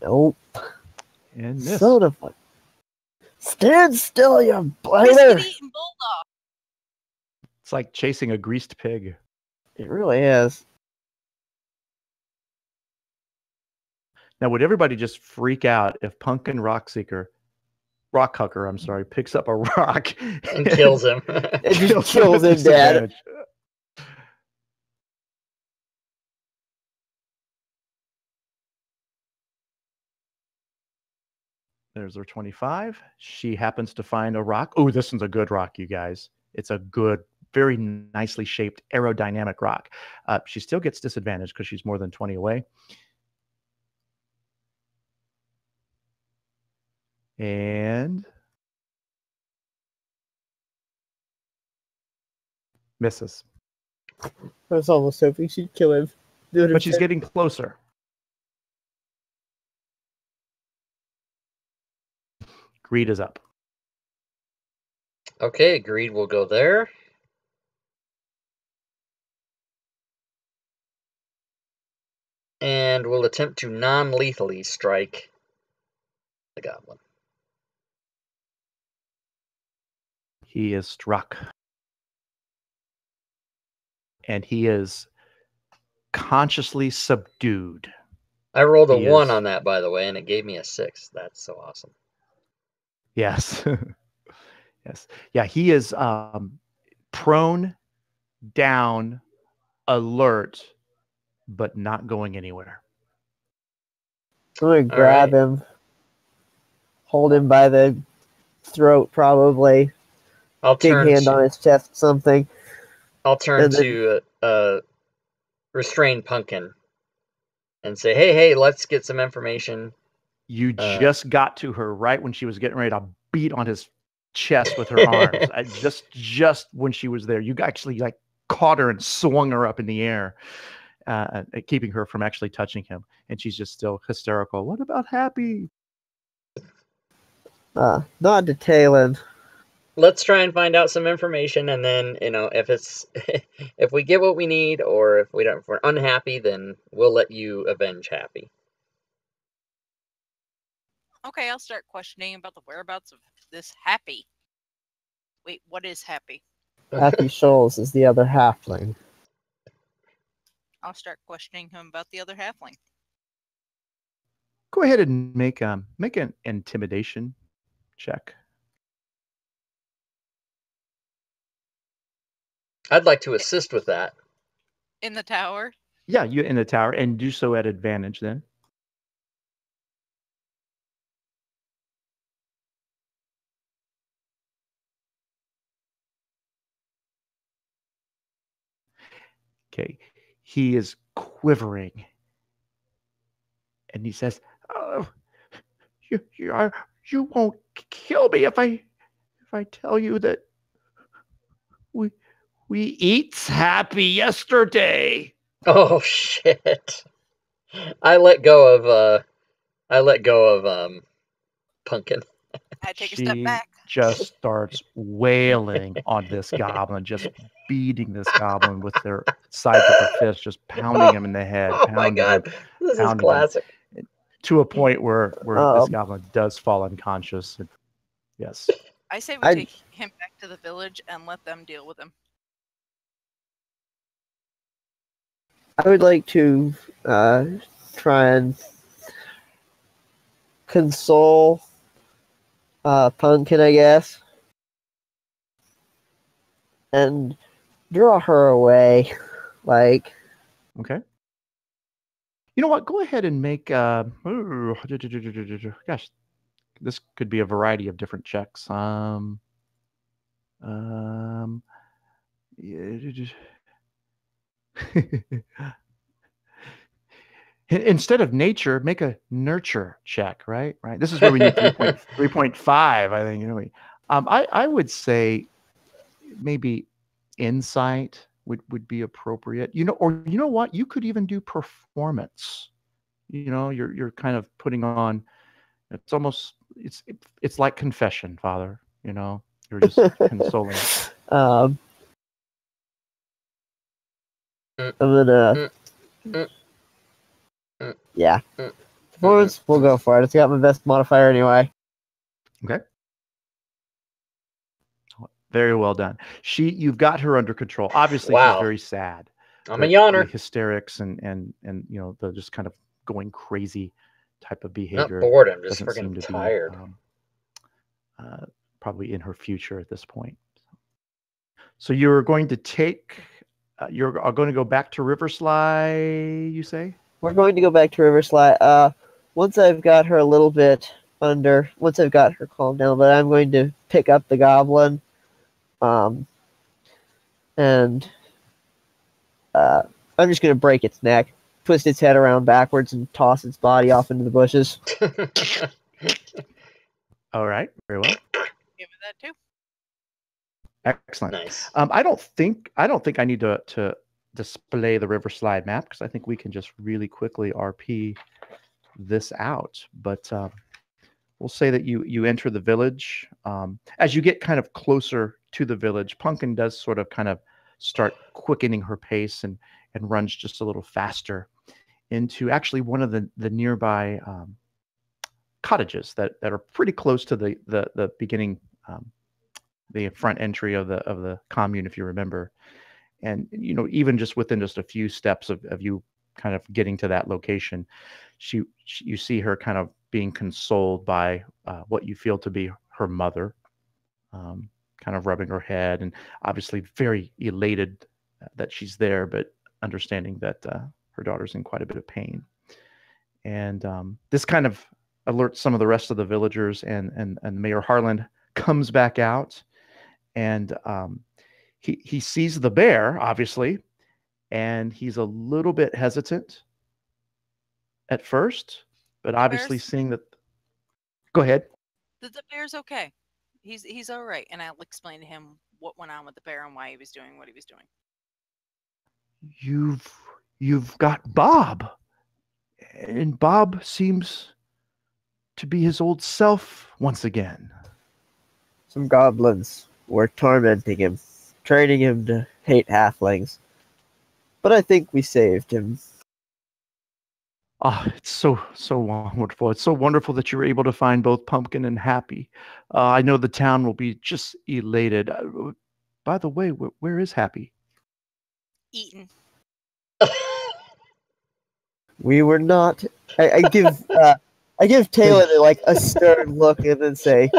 Nope. And missed. Son of a... Stand still, you blighter! It's like chasing a greased pig. It really is. Now, would everybody just freak out if Pumpkin Rockseeker, Rockhucker, I'm sorry, picks up a rock and, and kills him? It just kills him, Dad. There's her twenty-five. She happens to find a rock. Oh, this one's a good rock, you guys. It's a good, very nicely shaped, aerodynamic rock. Uh, she still gets disadvantaged because she's more than twenty away. And misses. I was almost hoping she'd kill him. But she's getting closer. Greed is up. Okay, Greed will go there. And will attempt to non-lethally strike the goblin. He is struck. And he is consciously subdued. I rolled a he one is... on that, by the way, and it gave me a six. That's so awesome. Yes. Yes. Yeah, he is um, prone, down, alert, but not going anywhere. I'm going to grab right. him, hold him by the throat, probably. I'll Big turn hand to, on his chest, something. I'll turn then, to uh, uh, Restrain Pumpkin and say, hey, hey, let's get some information. You just uh, got to her right when she was getting ready to beat on his chest with her arms. I just, just when she was there, you actually like caught her and swung her up in the air, uh, keeping her from actually touching him. And she's just still hysterical. What about Happy? Uh, not to Taylin. let's try and find out some information, and then, you know, if it's if we get what we need, or if we don't, if we're unhappy, then we'll let you avenge Happy. Okay, I'll start questioning about the whereabouts of this Happy. Wait, what is Happy? Happy Shoals is the other halfling. I'll start questioning him about the other halfling. Go ahead and make um make an intimidation check. I'd like to assist with that. In the tower? Yeah, you're in the tower, and do so at advantage then. Okay. He is quivering. And he says, "Oh, you you are you won't kill me if I if I tell you that we we eats Happy yesterday." Oh shit! I let go of uh, I let go of um, Pumpkin. I take she a step back. Just starts wailing on this goblin, just beating this goblin with their sides of her fist, just pounding oh, him in the head. Oh my god, him, this is classic. Him, to a point where where um, this goblin does fall unconscious. Yes. I say we I, take him back to the village and let them deal with him. I would like to uh, try and console Uh, Pumpkin, I guess, and draw her away, like. Okay. You know what? Go ahead and make. Uh, gosh, this could be a variety of different checks. Um. Um. Instead of nature, make a nurture check, right? Right. This is where we need three point five, I think. You know, um, I, I would say maybe insight would, would be appropriate. You know, or you know what? You could even do performance. You know, you're you're kind of putting on. It's almost it's it, it's like confession, Father. You know, you're just consoling. Um, I'm gonna. Yeah. Performance, we'll go for it. It's got my best modifier anyway. Okay. Very well done. She, you've got her under control. Obviously, wow. She's very sad. I'm the, a yawner. The hysterics and and and you know the just kind of going crazy type of behavior. Not bored. I'm just freaking tired. Be, um, uh, probably in her future at this point. So you're going to take. Uh, you're going to go back to Riverslee. You say. We're going to go back to Riverslee. Uh, once I've got her a little bit under, once I've got her calmed down, but I'm going to pick up the goblin, um, and uh, I'm just going to break its neck, twist its head around backwards, and toss its body off into the bushes. All right, very well. Give me that too. Excellent. Nice. Um, I don't think I don't think I need to to. display the Riverslee map, because I think we can just really quickly R P this out. But um, we'll say that you you enter the village. Um, as you get kind of closer to the village, Pumpkin does sort of kind of start quickening her pace and and runs just a little faster into actually one of the the nearby um, cottages that that are pretty close to the the the beginning, um, the front entry of the of the commune, if you remember. And, you know, even just within just a few steps of, of you kind of getting to that location, she, she you see her kind of being consoled by uh, what you feel to be her mother, um, kind of rubbing her head and obviously very elated that she's there, but understanding that uh, her daughter's in quite a bit of pain. And um, this kind of alerts some of the rest of the villagers, and, and, and Mayor Harlan comes back out and... Um, He, he sees the bear, obviously, and he's a little bit hesitant at first, but obviously bear's... seeing that... Go ahead. The, the bear's okay. He's he's all right, and I'll explain to him what went on with the bear and why he was doing what he was doing. You've, you've got Bob, and Bob seems to be his old self once again. Some goblins We're tormenting him, training him to hate halflings. But I think we saved him. Ah, oh, it's so, so wonderful. It's so wonderful that you were able to find both Pumpkin and Happy. Uh, I know the town will be just elated. Uh, by the way, wh where is Happy? Eaten. We were not. I, I give uh, I give Taylor like a stern look and then say,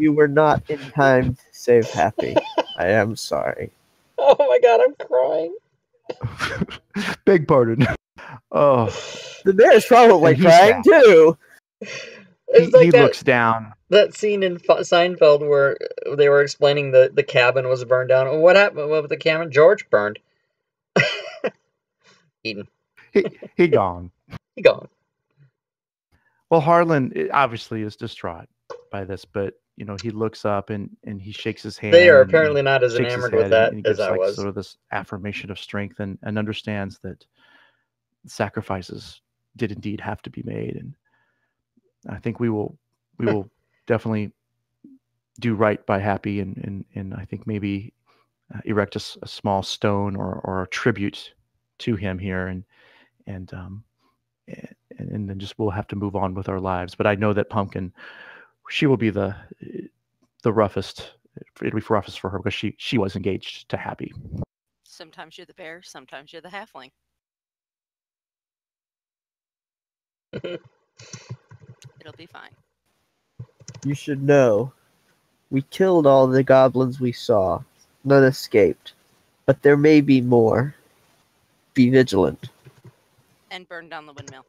"You were not in time to save Happy. I am sorry." Oh my God, I'm crying. Beg pardon. Oh, the bear's probably crying too. It's he like he that, looks down. That scene in Seinfeld where they were explaining the the cabin was burned down. What happened? What was the cabin? George burned. Eden. He, he gone. He gone. Well, Harlan obviously is distraught by this, but you know he looks up and and he shakes his hand. They are apparently not as enamored with that as I was. Sort of this affirmation of strength and and understands that sacrifices did indeed have to be made, and I think we will we will definitely do right by Happy, and and and I think maybe uh, erect a, a small stone or or a tribute to him here, and. And, um, and and then just we'll have to move on with our lives. But I know that Pumpkin, she will be the the roughest. It'll be roughest for her because she she was engaged to Happy. Sometimes you're the bear, sometimes you're the halfling. It'll be fine. You should know, we killed all the goblins we saw. None escaped, but there may be more. Be vigilant. And burned down the windmill.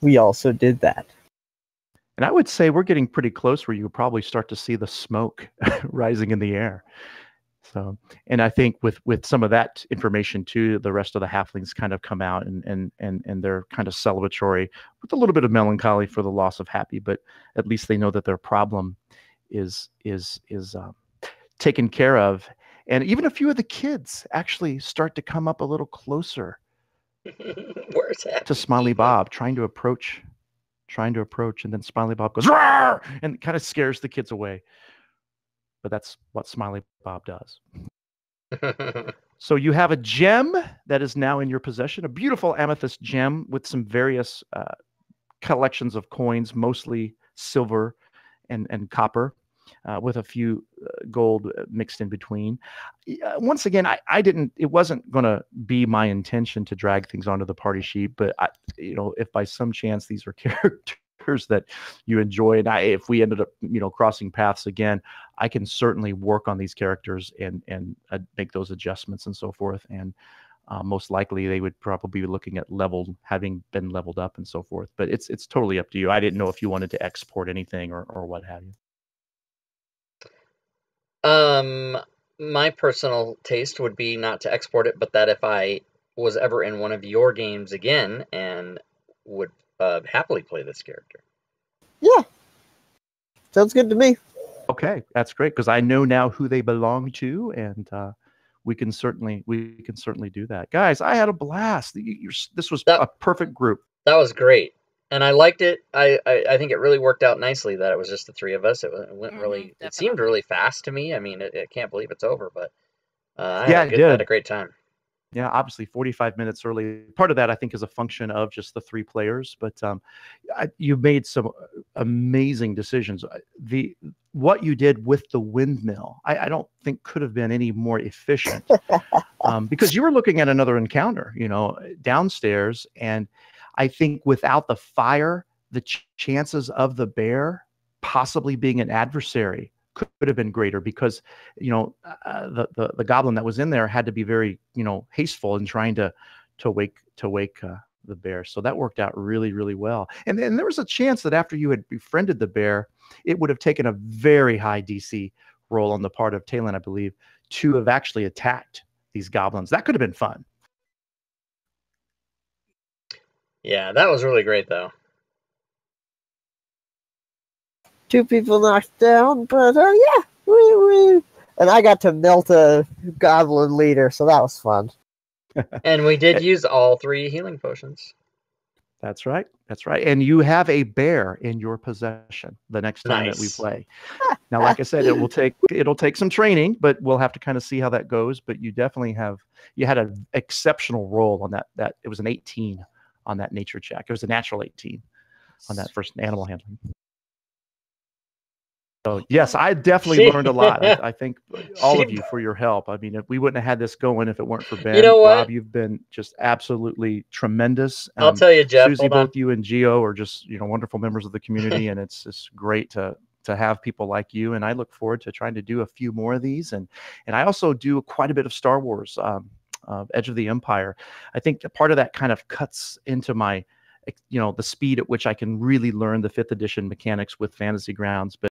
We also did that. And I would say we're getting pretty close where you probably start to see the smoke rising in the air. So, and I think with, with some of that information too, the rest of the halflings kind of come out and, and, and, and they're kind of celebratory with a little bit of melancholy for the loss of Happy, but at least they know that their problem is, is, is um, taken care of. And even a few of the kids actually start to come up a little closer Where's Happy? To Smiley Bob, trying to approach, trying to approach, and then Smiley Bob goes "Rawr!" and kind of scares the kids away. But that's what Smiley Bob does. So you have a gem that is now in your possession, a beautiful amethyst gem with some various uh, collections of coins, mostly silver and and copper. Uh, with a few uh, gold mixed in between. Uh, once again, I, I didn't, it wasn't going to be my intention to drag things onto the party sheet, but I, you know, if by some chance these are characters that you enjoy, and I, if we ended up, you know, crossing paths again, I can certainly work on these characters and, and uh, make those adjustments and so forth. And uh, most likely they would probably be looking at leveled, having been leveled up and so forth, but it's, it's totally up to you. I didn't know if you wanted to export anything or, or what have you. Um, my personal taste would be not to export it, but that if I was ever in one of your games again, and would uh, happily play this character. Yeah, sounds good to me. Okay, that's great because I know now who they belong to, and uh, we can certainly we can certainly do that, guys. I had a blast. You, you're, this was that, a perfect group. That was great, and I liked it. I, I I think it really worked out nicely that it was just the three of us. It went really. Mm-hmm, definitely. It seemed really fast to me. I mean, I can't believe it's over, but uh, I yeah, had, a good, it did. had a great time. Yeah, obviously, forty-five minutes early. Part of that, I think, is a function of just the three players. But um, I, you made some amazing decisions. The what you did with the windmill, I, I don't think could have been any more efficient um, because you were looking at another encounter, you know, downstairs and. I think without the fire, the ch chances of the bear possibly being an adversary could, could have been greater because, you know, uh, the, the the goblin that was in there had to be very, you know, hasteful in trying to to wake to wake uh, the bear. So that worked out really, really well. And then there was a chance that after you had befriended the bear, it would have taken a very high D C roll on the part of Talon, I believe, to have actually attacked these goblins. That could have been fun. Yeah, that was really great, though. Two people knocked down, but uh, yeah, woo, woo. And I got to melt a goblin leader, so that was fun. And we did use all three healing potions. That's right. That's right. And you have a bear in your possession the next time nice. that we play. Now, like I said, it will take it'll take some training, but we'll have to kind of see how that goes. But you definitely have you had an exceptional roll on that. That it was an eighteen on that nature check. It was a natural eighteen on that first animal handling. So yes, I definitely learned a lot. I, I thank all of you for your help. I mean, if we wouldn't have had this going if it weren't for Ben, you know what? Rob, you've been just absolutely tremendous. Um, I'll tell you, Jeff, Susie, both on. you and Gio are just you know wonderful members of the community, and it's it's great to to have people like you. And I look forward to trying to do a few more of these, and and I also do quite a bit of Star Wars, um, uh, Edge of the Empire. I think part of that kind of cuts into my, you know, the speed at which I can really learn the fifth edition mechanics with Fantasy Grounds, but